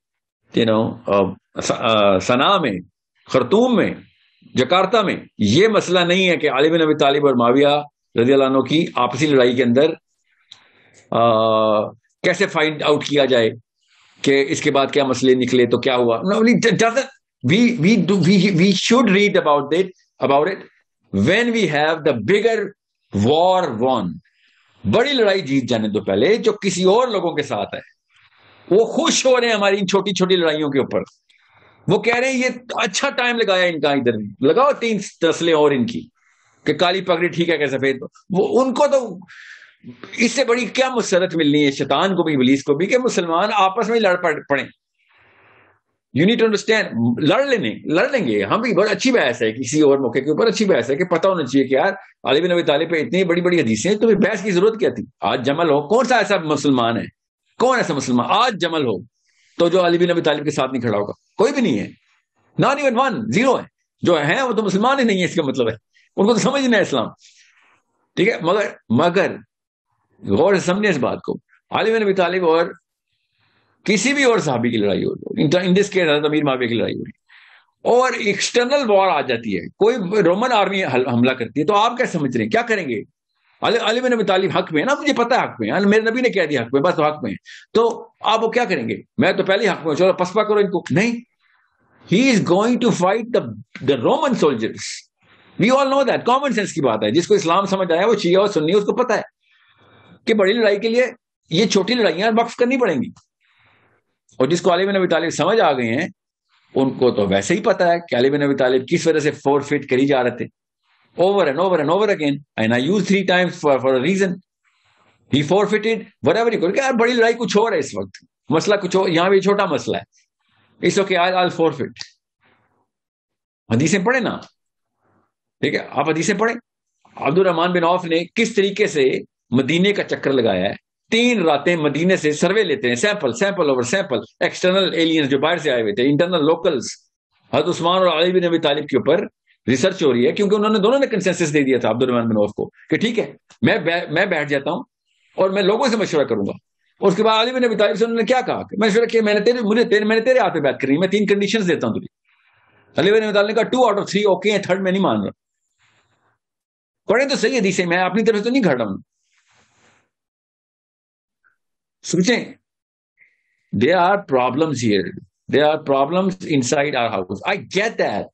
सना में, खरतूम में, जकार्ता में ये मसला नहीं है कि अली बिन अबी तालिब और माविया रज़ियल्लाहु अन्हु की आपसी लड़ाई के अंदर कैसे फाइंड आउट किया जाए कि इसके बाद क्या मसले निकले तो क्या हुआ। We should read about it when we have the bigger war won. बड़ी लड़ाई जीत जाने दो पहले, जो किसी और लोगों के साथ है। वो खुश हो रहे हैं हमारी इन छोटी छोटी लड़ाइयों के ऊपर। वो कह रहे हैं ये अच्छा टाइम लगाया इनका, इधर भी लगाओ 3 नस्लें और इनकी कि काली पगड़ी ठीक है कि सफेद। वो उनको तो इससे बड़ी क्या मुसरत मिलनी है, शैतान को भी, इबलीस को भी, कि मुसलमान आपस में लड़ पड़े। You need to understand, लड़ लेंगे हम भी। बहुत अच्छी बहस है, किसी और मौके के ऊपर अच्छी बहस है कि पता होना चाहिए कि यार अली बिन अबी तालिब पे इतनी बड़ी बड़ी हदीसें, तो बहस की जरूरत क्या थी। आज जमल हो, कौन सा ऐसा मुसलमान है आज जमल हो तो जो अली बिन अबी तालिब के साथ नहीं खड़ा होगा? कोई भी नहीं है, नॉट इवन वन, जीरो है। जो है वो तो मुसलमान ही नहीं है, इसका मतलब है उनको तो समझ नहीं है इस्लाम, ठीक है। मगर गौर से समझे इस बात को, अली बिन अबी तालिब और किसी भी और साहबी की लड़ाई हो, इन दिस केस हज़रत अमीर माविया की लड़ाई हो रही और एक्सटर्नल वॉर आ जाती है, कोई रोमन आर्मी हमला करती है, तो आप क्या समझ रहे हैं, क्या करेंगे? अली बिन अबी तालिब हक में है ना, मुझे पता है हक में है, मेरे नबी ने कह दिया हक में, बस तो हक में है, तो आप वो क्या करेंगे? मैं तो पहले हक में, चलो पसपा करो इनको। नहीं, he is going to fight the Roman soldiers, we all know that, common sense की बात है। जिसको इस्लाम समझ आया, वो शिया और सुन्नी, उसको पता है कि बड़ी लड़ाई के लिए ये छोटी लड़ाइयां वक्फ करनी पड़ेंगी। और जिसको अली बिन अबी तालिब समझ आ गए हैं, उनको तो वैसे ही पता है कि अली बिन अबी तालिब किस वजह से फोरफिट करी जा रहे थे, over and over and over again, and I use 3 times for a reason, he forfeited whatever he could. यार बड़ी लड़ाई कुछ हो रहा है, इस वक्त मसला कुछ हो, यहाँ भी छोटा मसला है, it's okay, I will forfeit. हदीसें पढ़े ना, ठीक है, आप हदीसें पढ़े। अब्दुलरहमान बिन औफ ने किस तरीके से मदीने का चक्कर लगाया है, 3 रातें मदीने से सर्वे लेते हैं, sample over sample, external aliens जो बाहर से आए हुए थे, इंटरनल लोकल्स। हज़रत उस्मान और अली बिन अबी तालिब के ऊपर रिसर्च हो रही है, क्योंकि उन्होंने दोनों ने कंसेंसस दे दिया था अब्दुलरहमान बिन औफ को कि ठीक है, मैं बैठ जाता हूँ और मैं लोगों से मशवरा करूंगा। उसके बाद अली बिन अबी तालिब से उन्होंने क्या कहा कि मशवरा किया, मैंने तेरे हाथ में बात करी, मैं 3 conditions देता हूँ तुझे। अली बिन अबी तालिब ने कहा 2 out of 3 ओके, 3rd में नहीं मान रहा। पढ़े तो सही हदीसें, मैं अपनी तरफ तो नहीं खड़ा हूँ। Soche, there are problems here. There are problems inside our house. I get that.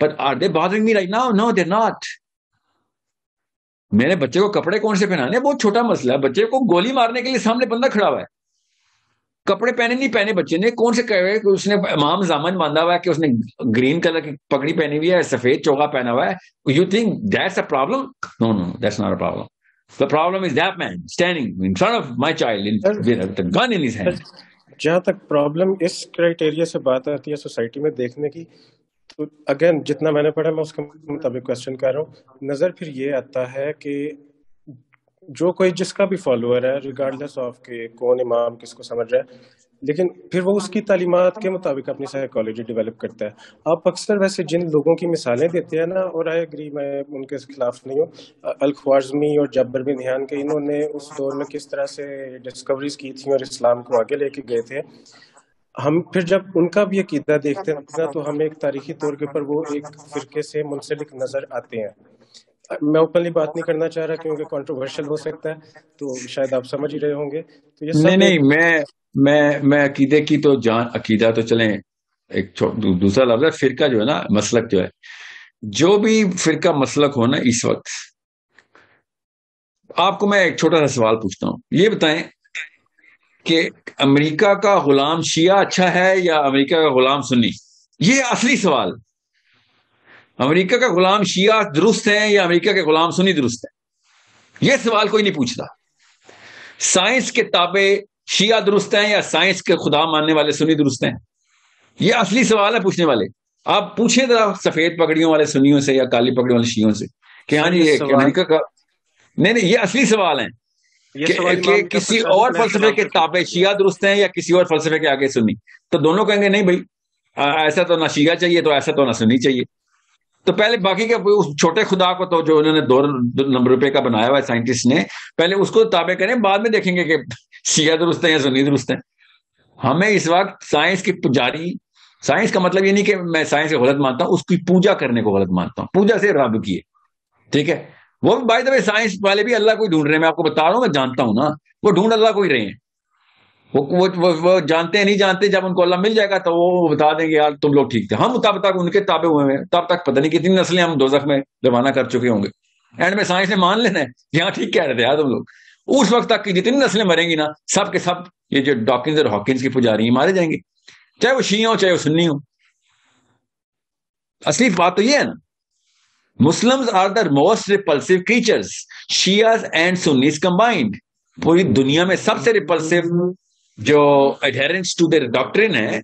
But are they bothering me right now? No, they're not. मेरे बच्चे को कपड़े कौन से पहनाने, बहुत छोटा मसला है। बच्चे को गोली मारने के लिए सामने बंदा खड़ा हुआ है, कपड़े पहने नहीं पहने बच्चे ने, कौन से कहे कि उसने इमाम जामन बांधा हुआ है, कि उसने ग्रीन कलर की पगड़ी पहनी हुई है, सफेद चोगा पहना हुआ है। You think that's a problem? No, that's not a problem. The problem is that man standing in front of my child with a gun in his hand. जहाँ तक प्रॉब्लम इस क्राइटेरिया से बात आती है सोसाइटी में देखने की, तो अगेन जितना मैंने पढ़ा, मैं उसके मुताबिक क्वेश्चन कर रहा हूँ। नज़र फिर ये आता है कि जो कोई जिसका भी फॉलोअर है, रिगार्डलेस ऑफ के कौन इमाम किसको समझ रहा है, लेकिन फिर वो उसकी तालीमात के मुताबिक अपनी साइकोलॉजी डेवलप करता है। आप अक्सर वैसे जिन लोगों की मिसालें देते हैं ना, और आई एग्री, मैं उनके खिलाफ नहीं हूँ, अल-ख्वारिज़मी और जब्बर बिन दिहान के, इन्होंने उस दौर में किस तरह से डिस्कवरीज की थी और इस्लाम को आगे लेके गए थे। हम फिर जब उनका भी अकीदा देखते हैं ना, तो हमें एक तारीखी तौर के ऊपर वो एक फिरके से मुंसलिक नजर आते हैं। मैं ओपनली बात नहीं करना चाह रहा क्योंकि कंट्रोवर्शियल हो सकता है, तो शायद आप समझ ही रहे होंगे। तो ये सब नहीं, मैं अकीदे की तो जान, अकीदा तो चले, एक दूसरा लफ्ज़ है फिरका, जो है ना, मसलक जो है, जो भी फिरका मसलक हो ना। इस वक्त आपको मैं एक छोटा सा सवाल पूछता हूँ, ये बताएं कि अमेरिका का गुलाम शिया अच्छा है या अमेरिका का गुलाम सुन्नी? ये असली सवाल। अमेरिका का गुलाम शिया दुरुस्त है या अमेरिका के गुलाम सुन्नी दुरुस्त है, यह सवाल कोई नहीं पूछता। साइंस के ताबे शिया दुरुस्त हैं या साइंस के खुदा मानने वाले सुन्नी दुरुस्त हैं, यह असली सवाल है पूछने वाले। आप पूछें जरा सफेद पगड़ियों वाले सुन्नियों से या काली पगड़ियों वाले शियों से कि हाँ जी ये अमेरिका का, नहीं, ये असली सवाल है कि किसी और फलसफे के ताबे शिया दुरुस्त हैं या किसी और फलसफे के आगे सुन्नी। तो दोनों कहेंगे नहीं भाई, ऐसा तो ना शिया चाहिए, तो ऐसा तो ना सुन्नी चाहिए। तो पहले बाकी के उस छोटे खुदा को, तो जो उन्होंने 2 नंबर का बनाया हुआ है साइंटिस्ट ने, पहले उसको ताबे करें, बाद में देखेंगे कि शिया दुरुस्त है या सुन्नी दुरुस्त है। हमें इस वक्त साइंस के पुजारी, साइंस का मतलब ये नहीं कि मैं साइंस को गलत मानता हूँ, उसकी पूजा करने को गलत मानता हूँ, पूजा से रब की है, ठीक है। वो बाय द वे साइंस वाले भी अल्लाह को ही ढूंढ रहे हैं, मैं आपको बता रहा हूँ, मैं जानता हूँ ना, वो ढूंढ अल्लाह को ही रहे हैं। वो जानते हैं नहीं जानते, जब उनको अल्लाह मिल जाएगा तो वो बता देंगे यार तुम लोग ठीक थे। हम तब तक उनके ताबे हुए हैं, तब तक पता नहीं कितनी नस्लें हम दोजख में रवाना कर चुके होंगे। एंड में साइंस ने मान लेना है यहाँ ठीक कह रहे थे यार तुम लोग। उस वक्त तक की जितनी नस्लें मरेंगी ना, सब के सब ये जो डॉकिंस और हॉकिंस की पुजारी मारे जाएंगे, चाहे वो शिया हो चाहे वो सुन्नी हो। असली बात तो ये है ना, Muslims are the most repulsive creatures, Shias and Sunnis combined. पूरी दुनिया में सबसे रिपल्सिव जो एडहेरेंस टू देयर डॉक्ट्रिन है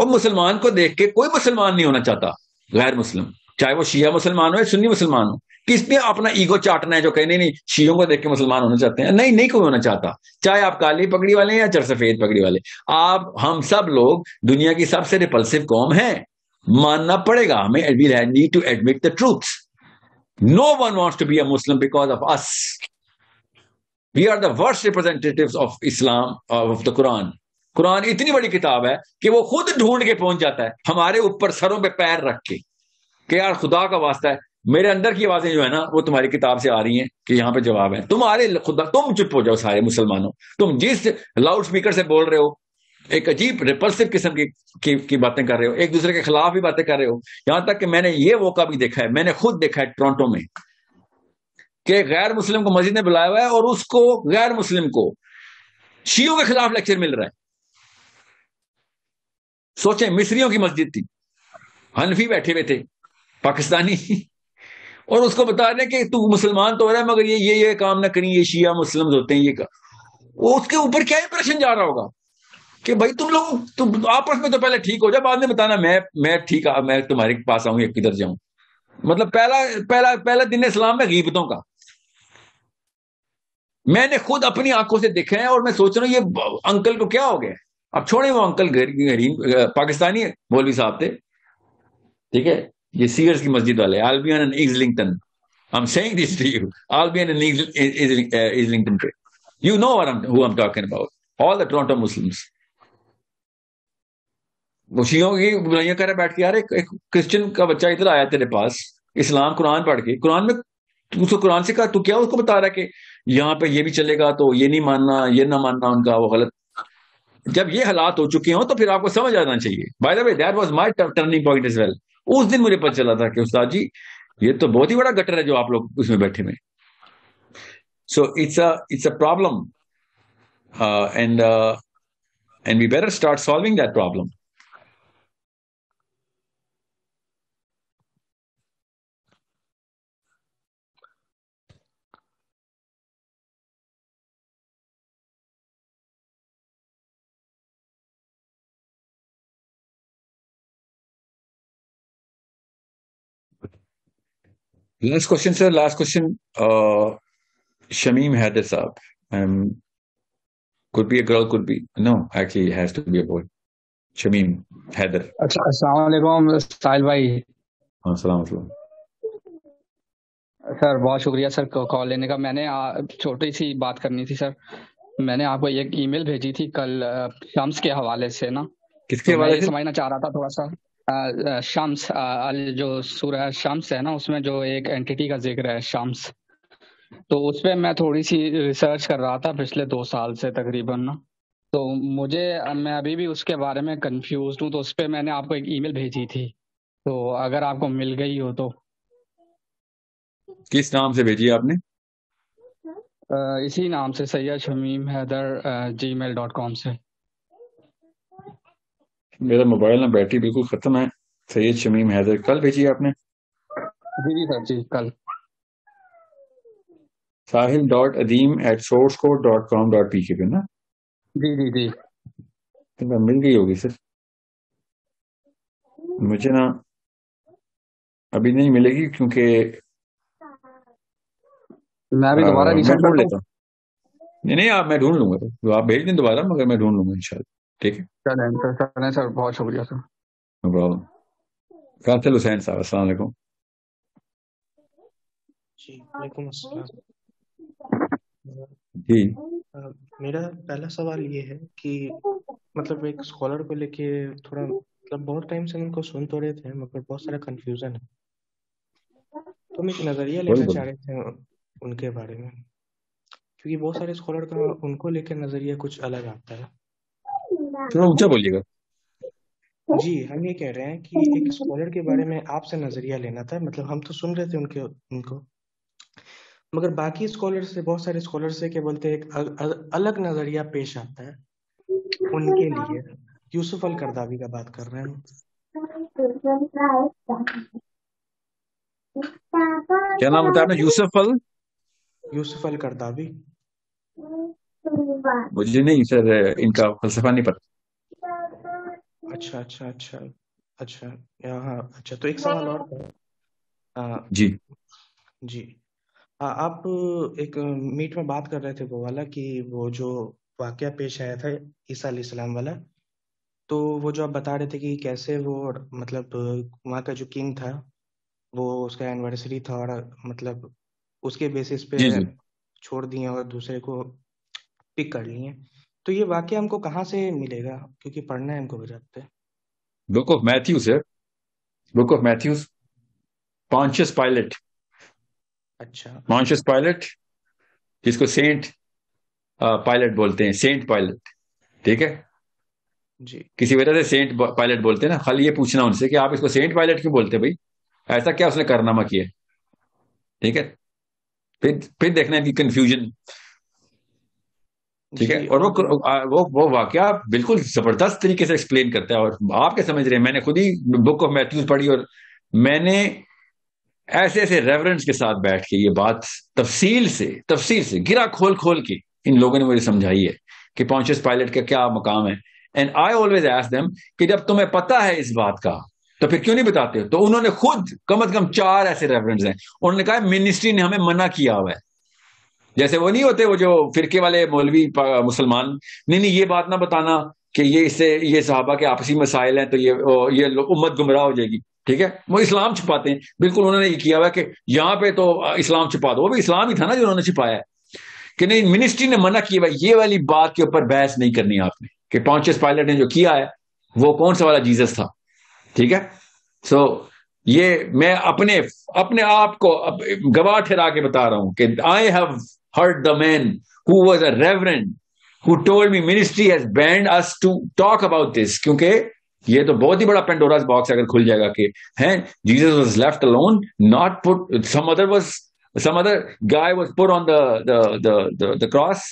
और मुसलमान को देख के कोई मुसलमान नहीं होना चाहता, गैर मुस्लिम, चाहे वो शिया मुसलमान हो या सुन्नी मुसलमान हो। किसने अपना ईगो चाटना है जो कहीं नहीं शियों को देख के मुसलमान होना चाहते हैं? नहीं, नहीं कोई होना चाहता, चाहे आप काली पगड़ी वाले हैं या चरसफेद पगड़ी वाले। आप हम सब लोग दुनिया की सबसे रिपल्सिव कौम है, मानना पड़ेगा हमें। We need to admit the truth. No one wants to be a Muslim because of us. We are the worst representatives of Islam, of the Quran. Quran इतनी बड़ी किताब है कि वो खुद ढूंढ के पहुंच जाता है हमारे ऊपर सरों पे पैर रख के यार खुदा का वास्ता है, मेरे अंदर की आवाजें जो है ना वो तुम्हारी किताब से आ रही हैं कि यहाँ पे जवाब है। तुम्हारे खुदा, तुम चुप हो जाओ सारे मुसलमानों, तुम जिस लाउड स्पीकर से बोल रहे हो एक अजीब रिपल्सिव किस्म की बातें कर रहे हो, एक दूसरे के खिलाफ भी बातें कर रहे हो। यहाँ तक कि मैंने ये मौका भी देखा है, मैंने खुद देखा है टोरंटो में, कि गैर मुस्लिम को मस्जिद में बुलाया हुआ है और उसको गैर मुस्लिम को शियों के खिलाफ लेक्चर मिल रहा है। सोचें, मिस्रियों की मस्जिद थी, हनफी बैठे हुए थे पाकिस्तानी, और उसको बता रहे कि तू मुसलमान तो हो रहा है मगर ये काम ना करें, ये शिया मुस्लिम होते हैं। ये का वो उसके ऊपर क्या इंप्रेशन जा रहा होगा कि भाई तुम लोग आपस में तो पहले ठीक हो जाओ, बाद में बताना मैं ठीक, मैं तुम्हारे पास आऊं या किधर जाऊं। मतलब पहला दिन इस्लाम में गीबतों का मैंने खुद अपनी आंखों से देखा है, और मैं सोच रहा हूँ ये अंकल को क्या हो गया। अब छोड़े वो अंकल गरीब पाकिस्तानी मौलवी साहब थे, ठीक है, ये सीयर्स की मस्जिद वाले, Albion and Islington. I am saying this to you, Albion and Islington, you know who I am talking about, all the Toronto Muslims. वो शियों की बुराइयां कर बैठ के, यार एक क्रिश्चियन का बच्चा इधर आया तेरे पास इस्लाम कुरान पढ़ के, कुरान में उसको कुरान से कहा तू क्या, उसको बता रहा है कि यहाँ पे ये भी चलेगा तो ये नहीं मानना, ये ना मानना उनका वो गलत। जब ये हालात हो चुके हों तो फिर आपको समझ आना चाहिए। By the way that was my turning point as well. उस दिन मुझे पता चला था कि उस्ताद जी ये तो बहुत ही बड़ा गटर है जो आप लोग उसमें बैठे में। So it's a problem and we better start solving that problem. Last question, sir. Last question. Shamim Haider saab. Could be a girl, could be. No, actually, it has to be a boy. Shamim Haider. Assalamu alaikum, Sahil bhai. Assalamu alaikum. Sir बहुत शुक्रिया sir call लेने का। मैंने छोटी सी बात करनी थी sir. मैंने आपको एक ईमेल भेजी थी कल शम्स के हवाले से ना। किसके हवाले से? समझना चाह रहा था थोड़ा सा। शम्स, जो सूरह शम्स है ना उसमें जो एक एंटिटी का जिक्र है शम्स, तो उस पर मैं थोड़ी सी रिसर्च कर रहा था पिछले 2 साल से तकरीबन ना, तो मुझे मैं अभी भी उसके बारे में कंफ्यूज हूँ। तो उस पर मैंने आपको एक ईमेल भेजी थी, तो अगर आपको मिल गई हो तो। किस नाम से भेजी आपने? इसी नाम से, सैयद शमीम हैदर gmail.com से। मेरा मोबाइल ना बैटरी बिल्कुल खत्म है। सैयद शमीम हैदर कल भेजी आपने? जी सर, जी कल। sahil.adeem@sourcecode.com.pk पे ना? जी। तो मिल गई होगी सर मुझे। ना अभी नहीं मिलेगी क्योंकि मैं अभी दोबारा रिसेंड कर लेता हूँ। नहीं आप, मैं ढूंढ लूंगा तो आप भेज दें दोबारा, मगर मैं ढूंढ लूंगा इंशाल्लाह। ठीक है सर, बहुत शुक्रिया सर। No problem. कासिल हुसैन साहब, अस्सलाम वालेकुम। जी वालेकुम अस्सलाम जी। मेरा पहला सवाल ये है कि मतलब एक स्कॉलर को लेके थोड़ा, मतलब बहुत टाइम से उनको सुन तो रहे थे मगर बहुत सारा कंफ्यूजन है, तो मैं एक नजरिया लेना चाह रहे थे उनके बारे में, क्योंकि बहुत सारे स्कॉलर का उनको लेके नजरिया कुछ अलग आता है। थोड़ा ऊंचा बोलिएगा जी। हम ये कह रहे हैं कि एक स्कॉलर के बारे में आपसे नजरिया लेना था, मतलब हम तो सुन रहे थे उनको मगर बाकी स्कॉलर से, बहुत सारे स्कॉलर से क्या बोलते हैं, एक अलग नजरिया पेश आता है उनके लिए। यूसुफ अल करदावी का बात कर रहे हैं। क्या नाम बताया? यूसुफ अल करदावी। मुझे नहीं सर इनका फलसफा नहीं पता। अच्छा अच्छा अच्छा अच्छा यहाँ अच्छा। तो एक सवाल और था। जी जी आप एक मीट में बात कर रहे थे वो वाला कि वो जो वाकया पेश आया था ईसा अलैहिस्सलाम वाला, तो वो जो आप बता रहे थे कि कैसे वो मतलब वहाँ का जो किंग था वो उसका एनिवर्सरी था और मतलब उसके बेसिस पे जी जी। छोड़ दिए और दूसरे को पिक कर लिए। तो ये वाकया हमको कहाँ से मिलेगा, क्योंकि पढ़ना है हमको बजात पे। बुक ऑफ मैथ्यू है, book of Matthew, Pontius Pilate. अच्छा, पॉन्शियस पायलट जिसको सेंट पायलट बोलते हैं, सेंट पायलट, ठीक है जी। किसी वजह से सेंट पायलट बोलते हैं ना। खाली ये पूछना उनसे कि आप इसको सेंट पायलट क्यों बोलते हैं भाई, ऐसा क्या उसने कारनामा किया, ठीक है। फिर देखना है कि कंफ्यूजन, ठीक है। और वो वाकया बिल्कुल जबरदस्त तरीके से एक्सप्लेन करता है और आप क्या समझ रहे हैं, मैंने खुद ही बुक ऑफ मैथ्यूज पढ़ी और मैंने ऐसे ऐसे रेफरेंस के साथ बैठ के ये बात तफसील से गिरा खोल के इन लोगों ने मुझे समझाई है कि पॉन्शियस पायलट का क्या मकाम है। And I always ask them कि जब तुम्हें पता है इस बात का तो फिर क्यों नहीं बताते हो। तो उन्होंने खुद कम से कम 4 ऐसे रेफरेंस हैं। उन्होंने कहा मिनिस्ट्री ने हमें मना किया हुआ है। जैसे वो नहीं होते वो जो फिरके वाले मौलवी मुसलमान, नहीं ये बात ना बताना कि ये इससे ये सहाबा के आपसी मसाइल हैं तो ये उम्मत गुमराह हो जाएगी, ठीक है। वो इस्लाम छुपाते हैं, बिल्कुल उन्होंने ये किया हुआ है कि यहाँ पे तो इस्लाम छुपा दो। वो भी इस्लाम ही था ना जो उन्होंने छिपाया है कि नहीं, मिनिस्ट्री ने मना किया हुआ, ये वाली बात के ऊपर बहस नहीं करनी आपने कि पॉन्शियस पायलट ने जो किया है वो कौन सा वाला जीसस था, ठीक है। सो ये मैं अपने आप को गवाह ठहरा के बता रहा हूं कि I have heard the man who was a reverend who told me ministry has banned us to talk about this, क्योंकि ये तो बहुत ही बड़ा पेंडोरास बॉक्स अगर खुल जाएगा कि हैं Jesus was left alone, not put, some other guy was put on the cross।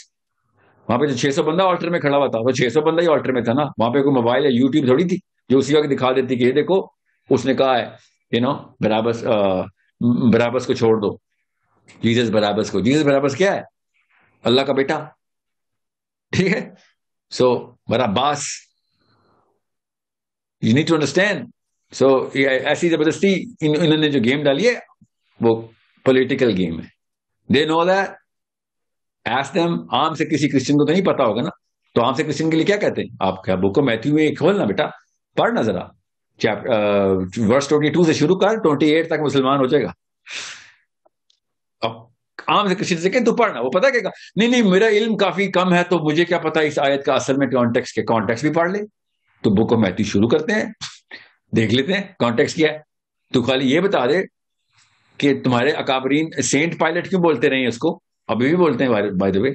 वहां पे जो 600 बंदा ऑल्टर में खड़ा हुआ था, वो 600 बंदा ही ऑल्टर में था ना, वहां पे कोई मोबाइल या यूट्यूब थोड़ी थी जो उसी वक्त दिखा देती कि ये देखो उसने कहा है, यू नो, बराबस को छोड़ दो, जीसस बराबस क्या है, अल्लाह का बेटा, ठीक है। So Barabbas, you need to understand. So ऐसी जबरदस्ती इन्होंने जो गेम डाली है वो पॉलिटिकल गेम है, they know that. Ask them, आम से किसी क्रिश्चियन को तो नहीं पता होगा ना, तो आम से क्रिश्चियन के लिए क्या कहते हैं आप, क्या बुक ऑफ मैथ्यू में खोलना बेटा, पढ़ना जरा चैप्टर वर्स 22 से शुरू कर 28 तक मुसलमान हो जाएगा। आम से क्रिश्चियन से कहें तू पढ़ना, वो पता क्या, नहीं मेरा इल्म काफी कम है तो मुझे क्या पता इस आयत का असल में कॉन्टेक्स्ट भी पढ़ ले। तो बुक ऑफ मैथ्यू शुरू करते हैं, देख लेते हैं कॉन्टेक्स्ट क्या है। तू खाली ये बता दे कि तुम्हारे अकाबरीन सेंट पायलट क्यों बोलते रहे उसको, अभी भी बोलते हैं by the way.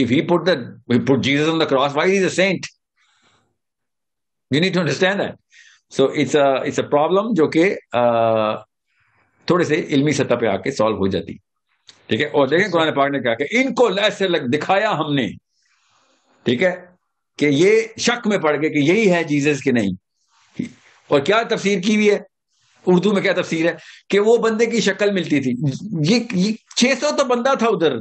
If he put Jesus on the cross, why is a saint, you need to understand that. So it's a problem जो कि थोड़े से इल्मी सतह पे आके सॉल्व हो जाती, ठीक है। और देखें कुरान पाक ने कहा कि इनको ऐसे दिखाया हमने, ठीक है, कि ये शक में पड़ गए कि यही है जीसस के नहीं। और क्या तफसीर की हुई है उर्दू में, क्या तफसीर है कि वो बंदे की शक्ल मिलती थी। ये 600 तो बंदा था उधर,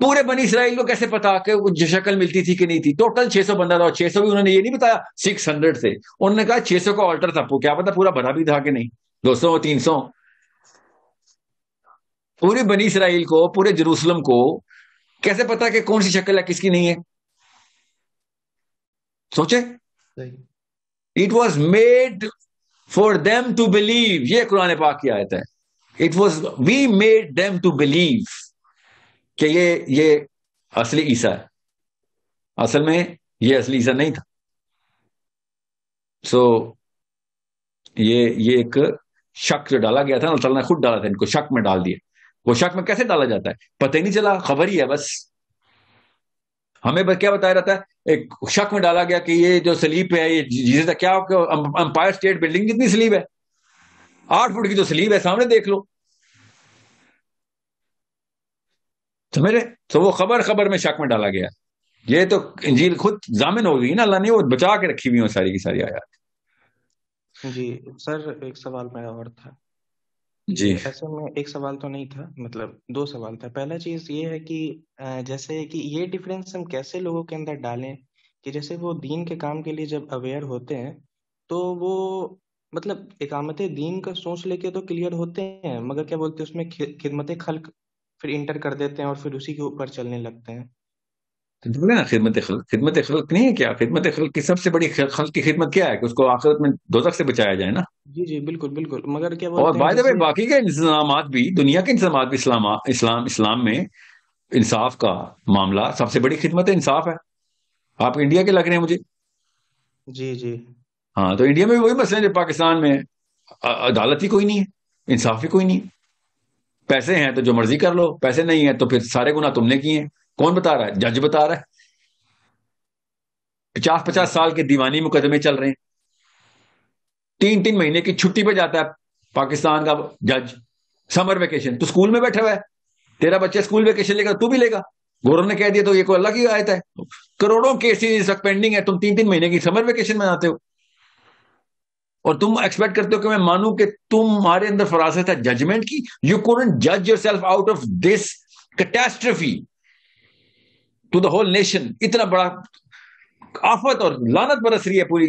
पूरे बनी इसराइल को कैसे पता कि जो शक्ल मिलती थी कि नहीं थी। टोटल 600 बंदा था और 600 भी उन्होंने ये नहीं बताया 600 से, उन्होंने कहा 600 का ऑल्टर था, क्या पता पूरा भरा भी था कि नहीं, 200 300। पूरे बनी इसराइल को, पूरे जेरूसलम को कैसे पता कि कौन सी शक्ल है किसकी नहीं है, सोचे। It was made for them to believe, ये कुरान पाक की आयत है। It was we made them to believe कि ये असली ईसा है, असल में ये असली ईसा नहीं था। सो ये एक शक जो डाला गया था अल्लाह ताला ने खुद डाला था, इनको शक में डाल दिया। वो शक में कैसे डाला जाता है पता ही नहीं चला, खबर ही है बस। हमें बस क्या बताया जाता है, एक शक में डाला गया कि ये जो सलीब है ये जीसस का, क्या अंपायर स्टेट बिल्डिंग जितनी सलीब है, 8 फुट की जो सलीब है सामने देख लो, समझ रहे। तो वो खबर में शक में डाला गया। ये तो इंजील खुद जामिन हो गई ना, अल्लाह ने वो बचा के रखी हुई है सारी की सारी आयत। जी सर, एक सवाल मेरा और था जी। ऐसे में एक सवाल तो नहीं था, मतलब 2 सवाल था। पहला चीज ये है कि जैसे कि ये डिफरेंस हम कैसे लोगों के अंदर डालें कि जैसे वो दीन के काम के लिए जब अवेयर होते हैं तो वो मतलब इकामत दीन का सोच लेके तो क्लियर होते हैं, मगर क्या बोलते हैं उसमें खिदमत खल्क फिर इंटर कर देते हैं और फिर उसी के ऊपर चलने लगते हैं। तो बोले ना खिदमत खल्क नहीं है क्या? खिदमत खल्क की सबसे बड़ी खल्क की खिदमत क्या है कि उसको आखिरत में दोज़ख से बचाया जाए ना। जी जी बिल्कुल बिल्कुल। मगर क्या बोलते और बाय द वे बाकी के इंतजामात भी, दुनिया के इंतजामात भी, इस्लाम में इंसाफ का मामला सबसे बड़ी खिदमत इंसाफ है। आप इंडिया के लग रहे हैं मुझे। जी जी हाँ, तो इंडिया में भी वही मसले जो पाकिस्तान में, अदालत ही कोई नहीं है, इंसाफ ही कोई नहीं। पैसे हैं तो जो मर्जी कर लो, पैसे नहीं है तो फिर सारे गुनाह तुमने किए हैं। कौन बता रहा है? जज बता रहा है। 50-50 साल के दीवानी मुकदमे चल रहे हैं, 3-3 महीने की छुट्टी पे जाता है पाकिस्तान का जज, समर वेकेशन। तो स्कूल में बैठा हुआ है, तेरा बच्चा स्कूल वेकेशन लेगा, तू भी लेगा। गवर्नर ने कह दिया तो ये कोई अल्लाह की आयत है। करोड़ों केसेस पेंडिंग है, तुम 3-3 महीने की समर वेकेशन में आते हो और तुम एक्सपेक्ट करते हो कि मैं मानूं कि तुम्हारे अंदर फरासत है जजमेंट की। यू कुडंट जज yourself out of this catastrophe to the whole nation. इतना बड़ा आफत और लानत बरस रही है पूरी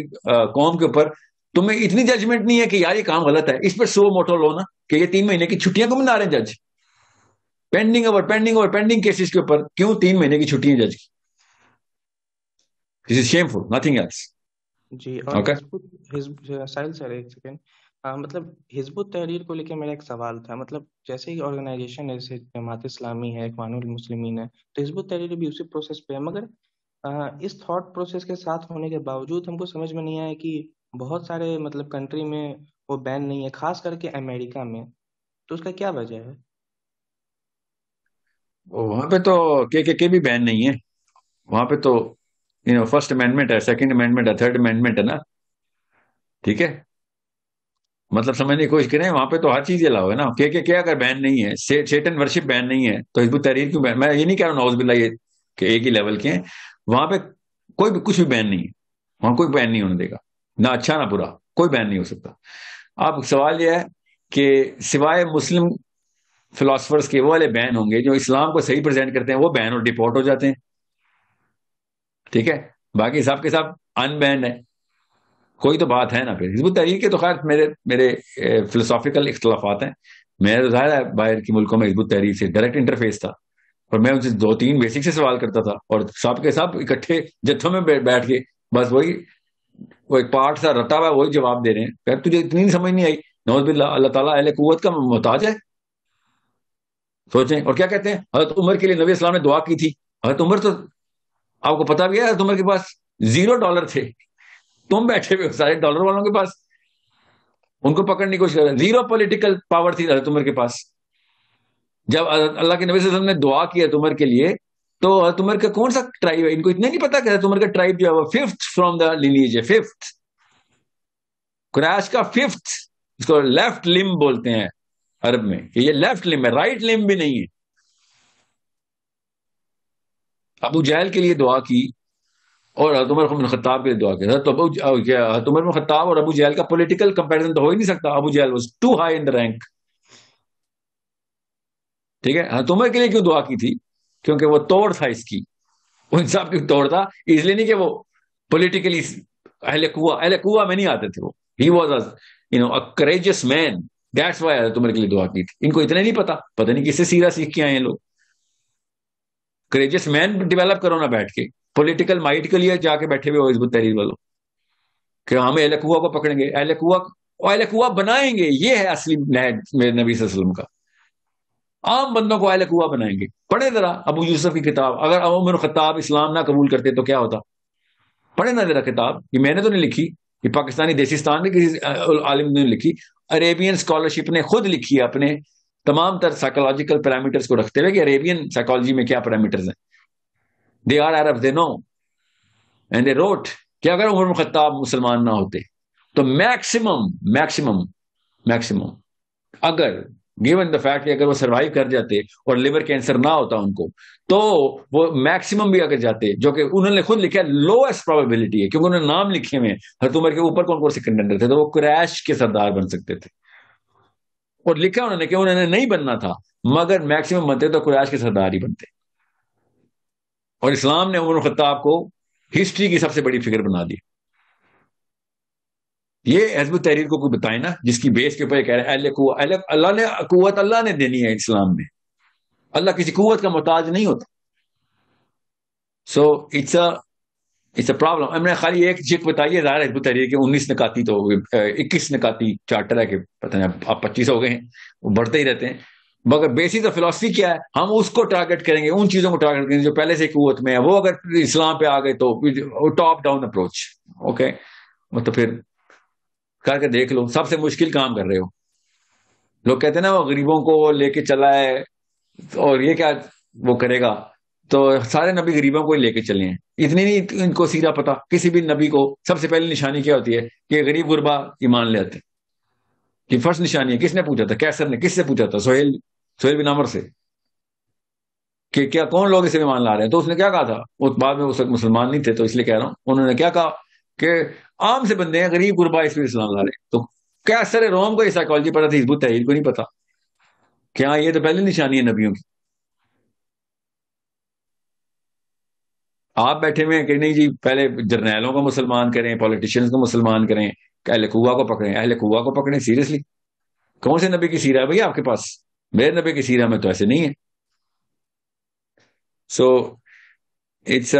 कौम के ऊपर, तुम्हें इतनी जजमेंट नहीं है कि यार ये काम गलत है। इस पर सो मोटो लो ना कि ये 3 महीने की छुट्टियां क्यों मना रहे हैं जज, पेंडिंग केसेस के ऊपर क्यों 3 महीने की छुट्टियां जज की। This is shameful, nothing else. जी और okay? साहिल सर एक सेकेंड, मतलब हिजबुत तहरीर को लेकर मेरा एक सवाल था। मतलब जैसे ही ऑर्गेनाइजेशन है, जैसे जमात इस्लामी है, इखवानुल मुस्लिमीन है, तो हिजबुत तहरीर भी उसी प्रोसेस पे है। मगर इस थॉट प्रोसेस के साथ होने के बावजूद हमको समझ में नहीं आया कि बहुत सारे मतलब कंट्री में वो बैन नहीं है, खास करके अमेरिका में, तो उसका क्या वजह है? वहाँ पे तो के भी बैन नहीं है। वहाँ पे तो फर्स्ट अमेंडमेंट है, सेकेंड अमेंडमेंट है, थर्ड अमेंडमेंट है ना, ठीक है। मतलब समझने की कोशिश करें, वहां पे तो हर चीज अलाउ है ना। के अगर बैन नहीं है, शैतान वर्शिप बैन नहीं है, तो हिजबुत तहरीर क्यों बैन? मैं ये नहीं कह रहा हूँ नौज बिल्ला ये कि एक ही लेवल के हैं। वहां पे कोई भी कुछ भी बैन नहीं है, वहां कोई बैन नहीं होने देगा, ना अच्छा ना बुरा, कोई बैन नहीं हो सकता। अब सवाल यह है कि सिवाय मुस्लिम फिलोसफर्स के वो वाले बैन होंगे जो इस्लाम को सही प्रेजेंट करते हैं, वो बैन और डिपोर्ट हो जाते हैं, ठीक है। बाकी सब के सब अनबैन है, कोई तो बात है ना। फिर हिजबुत तहरीर के तो खैर मेरे फिलोसॉफिकल इख्तलाफात हैं। मेरा तो ज़ाहिर है बाहर के मुल्कों में हिजबुत तहरीर से डायरेक्ट इंटरफेस था और मैं उनसे 2-3 बेसिक से सवाल करता था और सब के सब इकट्ठे जत्थों में बैठ के बस वही वो एक पार्ट सा रटा हुआ वही जवाब दे रहे हैं। खैर तुझे इतनी समझ नहीं आई, नौज़ बिल्लाह, अल्लाह ताला अहले कुव्वत का मोहताज है, सोचें। और क्या कहते हैं, हज़रत उमर के लिए नबी इस्लाम ने दुआ की थी। हज़रत उमर तो आपको पता भी है, हज़रत उमर के पास $0 थे, तुम बैठे हुए सारे डॉलर वालों के पास, उनको पकड़ने की कोशिश कर रहे। जीरो पॉलिटिकल पावर थी हज़रत उमर के पास। जब अल्लाह के नबी सल्लल्लाहु अलैहि वसल्लम ने दुआ की हज़रत उमर के लिए, तो हज़रत उमर का कौन सा ट्राइब है, इनको इतना नहीं पता कि हज़रत उमर का ट्राइब जो है वो 5th फ्रॉम द लिनिएज है, 5th कुरैश का 5th, इसको लेफ्ट लिम्ब बोलते हैं अरब में, कि ये लेफ्ट लिम्ब है, राइट लिम्ब भी नहीं है। अबू जहल के लिए दुआ की और हज़रत उमर बिन ख़त्ताब के लिए दुआ की। हज़रत उमर बिन ख़त्ताब और अबू जहल का पॉलिटिकल कंपैरिजन तो हो ही नहीं सकता। अबू जहल was too high in the rank, ठीक है। हज़रत उमर के लिए क्यों दुआ की थी? क्योंकि वो तोड़ था, इसकी उन सब की तोड़ था, इसलिए नहीं कि वो पॉलिटिकली अहले कुवा में नहीं आते थे। वो he was a courageous man, that's why हज़रत उमर के लिए दुआ की थी। इनको इतना नहीं पता, पता नहीं किससे सीरा सीख के आए हैं लोग। करेजियस मैन डिवेलप करो ना बैठ के, पॉलिटिकल माइट के लिए जाके बैठे हुए हो हिजबुत तहरीर वालों कि हम अहले कुव्वा को पकड़ेंगे, अहले कुव्वा बनाएंगे। ये है असली नहज मेरे नबी सल्लल्लाहु अलैहि वसल्लम का, आम बंदों को अहले कुव्वा बनाएंगे। पढ़े जरा अबू यूसुफ की किताब, अगर अबू उमर खत्ताब इस्लाम ना कबूल करते तो क्या होता, पढ़े ना जरा किताब। ये मैंने तो नहीं लिखी, ये पाकिस्तानी देसिस्तान में किसी आलिम ने लिखी, अरेबियन स्कॉलरशिप ने खुद लिखी है, अपने तमाम तर साइकोलॉजिकल पैरामीटर्स को रखते हुए कि अरेबियन साइकोलॉजी में क्या पैरामीटर्स हैं। They are Arabs, they know, and they wrote कि अगर उमर बिन खत्ताब मुसलमान ना होते तो मैक्सिमम अगर गिवन द फैक्ट कि अगर वो सर्वाइव कर जाते और लिवर कैंसर ना होता उनको, तो वो मैक्सिमम भी अगर जाते, जो कि उन्होंने खुद लिखा लोएस्ट प्रोबेबिलिटी है क्योंकि उन्होंने नाम लिखे हुए हैं। हज़रत उमर के ऊपर कौन कौन से कंटेंडर थे, तो वो कुरैश के सरदार बन सकते थे और लिखा उन्होंने कि उन्होंने नहीं बनना था, मगर मैक्सिमम बनते तो कुरैश के सरदार ही बनते। और इस्लाम ने उमर खत्ताब को हिस्ट्री की सबसे बड़ी फिगर बना दी। ये हिज़्ब तहरीर को कोई बताए ना जिसकी बेस के ऊपर कह रहे हैं अल्लाह ने कुव्वत अल्लाह ने देनी है इस्लाम में, अल्लाह किसी कुव्वत का मोहताज नहीं होता। So it's a problem. हमने खाली एक चीज बताई है, ज़ाहिर है हिज़्ब तहरीर के 19 निकाती तो 21 निकाती चार्टर है कि पता नहीं आप 25 हो गए हैं, वो बढ़ते ही रहते हैं, मगर बेसिस ऑफ फिलॉसफी क्या है, हम उसको टारगेट करेंगे, उन चीजों को टारगेट करेंगे जो पहले से कुव्वत में है। वो अगर इस्लाम पे आ गए तो टॉप डाउन अप्रोच, ओके मतलब फिर करके देख लो, सबसे मुश्किल काम कर रहे हो। लोग कहते हैं ना वो गरीबों को लेके चला है और ये क्या वो करेगा, तो सारे नबी गरीबों को ही लेके चले हैं, इतनी नहीं इनको सीधा पता। किसी भी नबी को सबसे पहली निशानी क्या होती है कि गरीब गुरबा ईमान ले आते, ये फर्स्ट निशानी है। किसने पूछा था, कैसर ने किससे पूछा था, सोहेल बिन अमर से कि क्या कौन लोग इसे ईमान ला रहे हैं, तो उसने क्या कहा था, उस बाद में उस मुसलमान नहीं थे तो इसलिए कह रहा हूँ, उन्होंने क्या कहा कि आम से बंदे हैं गरीब गुरबा इसमें इस्लाम ला रहे। तो कैसर रोम को ये साइकोलॉजी पता थी, हिज़्ब तहरीर को नहीं पता क्या, ये तो पहली निशानी है नबियों की। आप बैठे हुए हैं कि नहीं जी पहले जर्नैलों को मुसलमान करें, पॉलिटिशियंस को मुसलमान करें, अहले कुव्वा को पकड़ें, अहले कुव्वा को पकड़ें, सीरियसली कौन से नबी की सीरा है भैया आपके पास, मेरे नबी की सीरा में तो ऐसे नहीं है। सो इट्स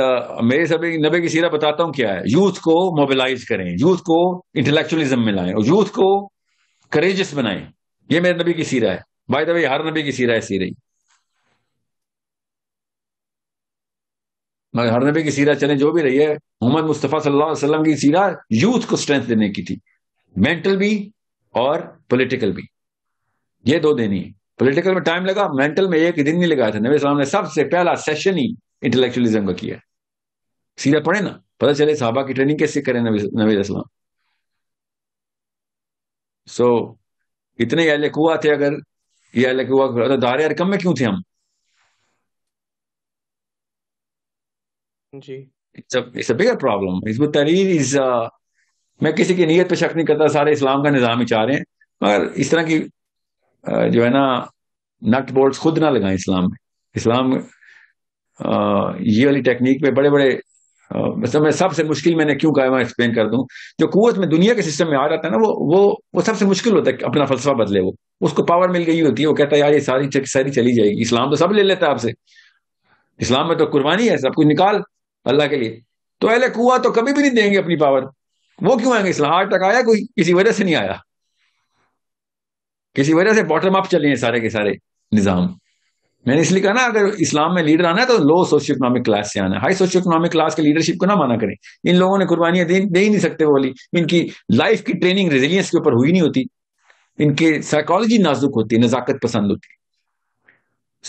मेरे सभी नबी की सीरा बताता हूं क्या है, यूथ को मोबिलाइज करें, यूथ को इंटेलेक्चुअलिज्म में लाएं और यूथ को करेजियस बनाएं, ये मेरे नबी की सीरा है। बाय द वे हर नबी की सीरा ऐसी रही, मगर हर नबी की सीरा चले जो भी रही है, मोहम्मद मुस्तफ़ा सल्लल्लाहु अलैहि वसल्लम की सीरा यूथ को स्ट्रेंथ देने की थी, मेंटल भी और पॉलिटिकल भी, ये दो देनी है। पॉलिटिकल में टाइम लगा, मेंटल में एक दिन नहीं लगाया था। नबी सल्लल्लाहु अलैहि वसल्लम ने सबसे पहला सेशन ही इंटेलेक्चुअलिज्म का किया। सीरा पढ़े ना पता चले साहबा की ट्रेनिंग कैसे करें नबी सल्लल्लाहु। सो इतने अहले कुव्वा थे, अगर ये अहले कुव्वा दारे अरकम में क्यों थे हम जी, it's a bigger problem. Hizb Tahrir is, मैं किसी की नीयत पे शक नहीं करता, सारे इस्लाम का निज़ाम ही चाह रहे हैं, मगर इस तरह की जो है ना नट बोल्ट्स खुद ना लगाएं इस्लाम में। इस्लाम ये वाली टेक्निक पे बड़े बड़े मैं सबसे मुश्किल, मैंने क्यों कहा मैं एक्सप्लेन कर दूं, जो कुव्वत में दुनिया के सिस्टम में आ जाता है ना वो सबसे मुश्किल होता है अपना फलसफा बदले। वो उसको पावर मिल गई होती है, वो कहता है यार ये सारी चली जाएगी, इस्लाम तो सब ले लेता है आपसे, इस्लाम में तो कुर्बानी है, सब कुछ निकाल अल्लाह के लिए। तो अहले कुव्वा तो कभी भी नहीं देंगे अपनी पावर, वो क्यों आएंगे इस्लाम। आज तक आया कोई, किसी वजह से नहीं आया, किसी वजह से बॉटम अप चले हैं सारे के सारे निज़ाम। मैंने इसलिए कहा ना अगर इस्लाम में लीडर आना है तो लो सोशियो इकोनॉमिक क्लास से आना है, हाई सोशियो इकोनॉमिक क्लास के लीडरशिप को ना माना करें। इन लोगों ने कुर्बानियां दे ही नहीं सकते, वो वाली इनकी लाइफ की ट्रेनिंग रेजिलियंस के ऊपर हुई नहीं होती, इनकी साइकोलॉजी नाजुक होती है, नजाकत पसंद होती है।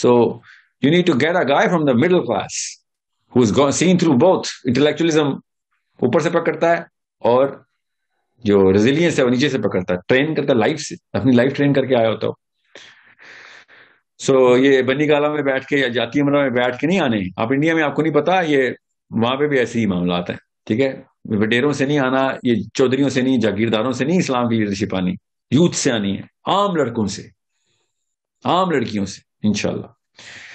सो you need to get a guy from the middle class who's seen through both intellectualism ऊपर से पकड़ता है और जो resilience है वो नीचे से पकड़ता है, ट्रेन करता है लाइफ से, अपनी लाइफ ट्रेन करके आया होता हो। सो ये बनी गाला में बैठ के या जाती अमरा में बैठ के नहीं आने, आप इंडिया में आपको नहीं पता, ये वहां पे भी ऐसे ही मामला आता है, ठीक है। वडेरों से नहीं आना, ये चौधरीयों से नहीं, जागीरदारों से नहीं, इस्लाम की लीडरशिप आनी यूथ से आनी है, आम लड़कों से, आम लड़कियों से, इंशाल्लाह।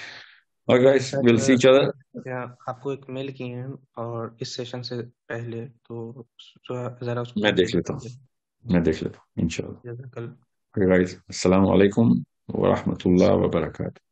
और guys will see each other. आपको एक मेल किए हैं और इस सेशन से पहले तो जरा उसको मैं देख लेता हूं इंशाल्लाह। गाइस अस्सलाम वालेकुम व रहमतुल्लाह व बरकातहू।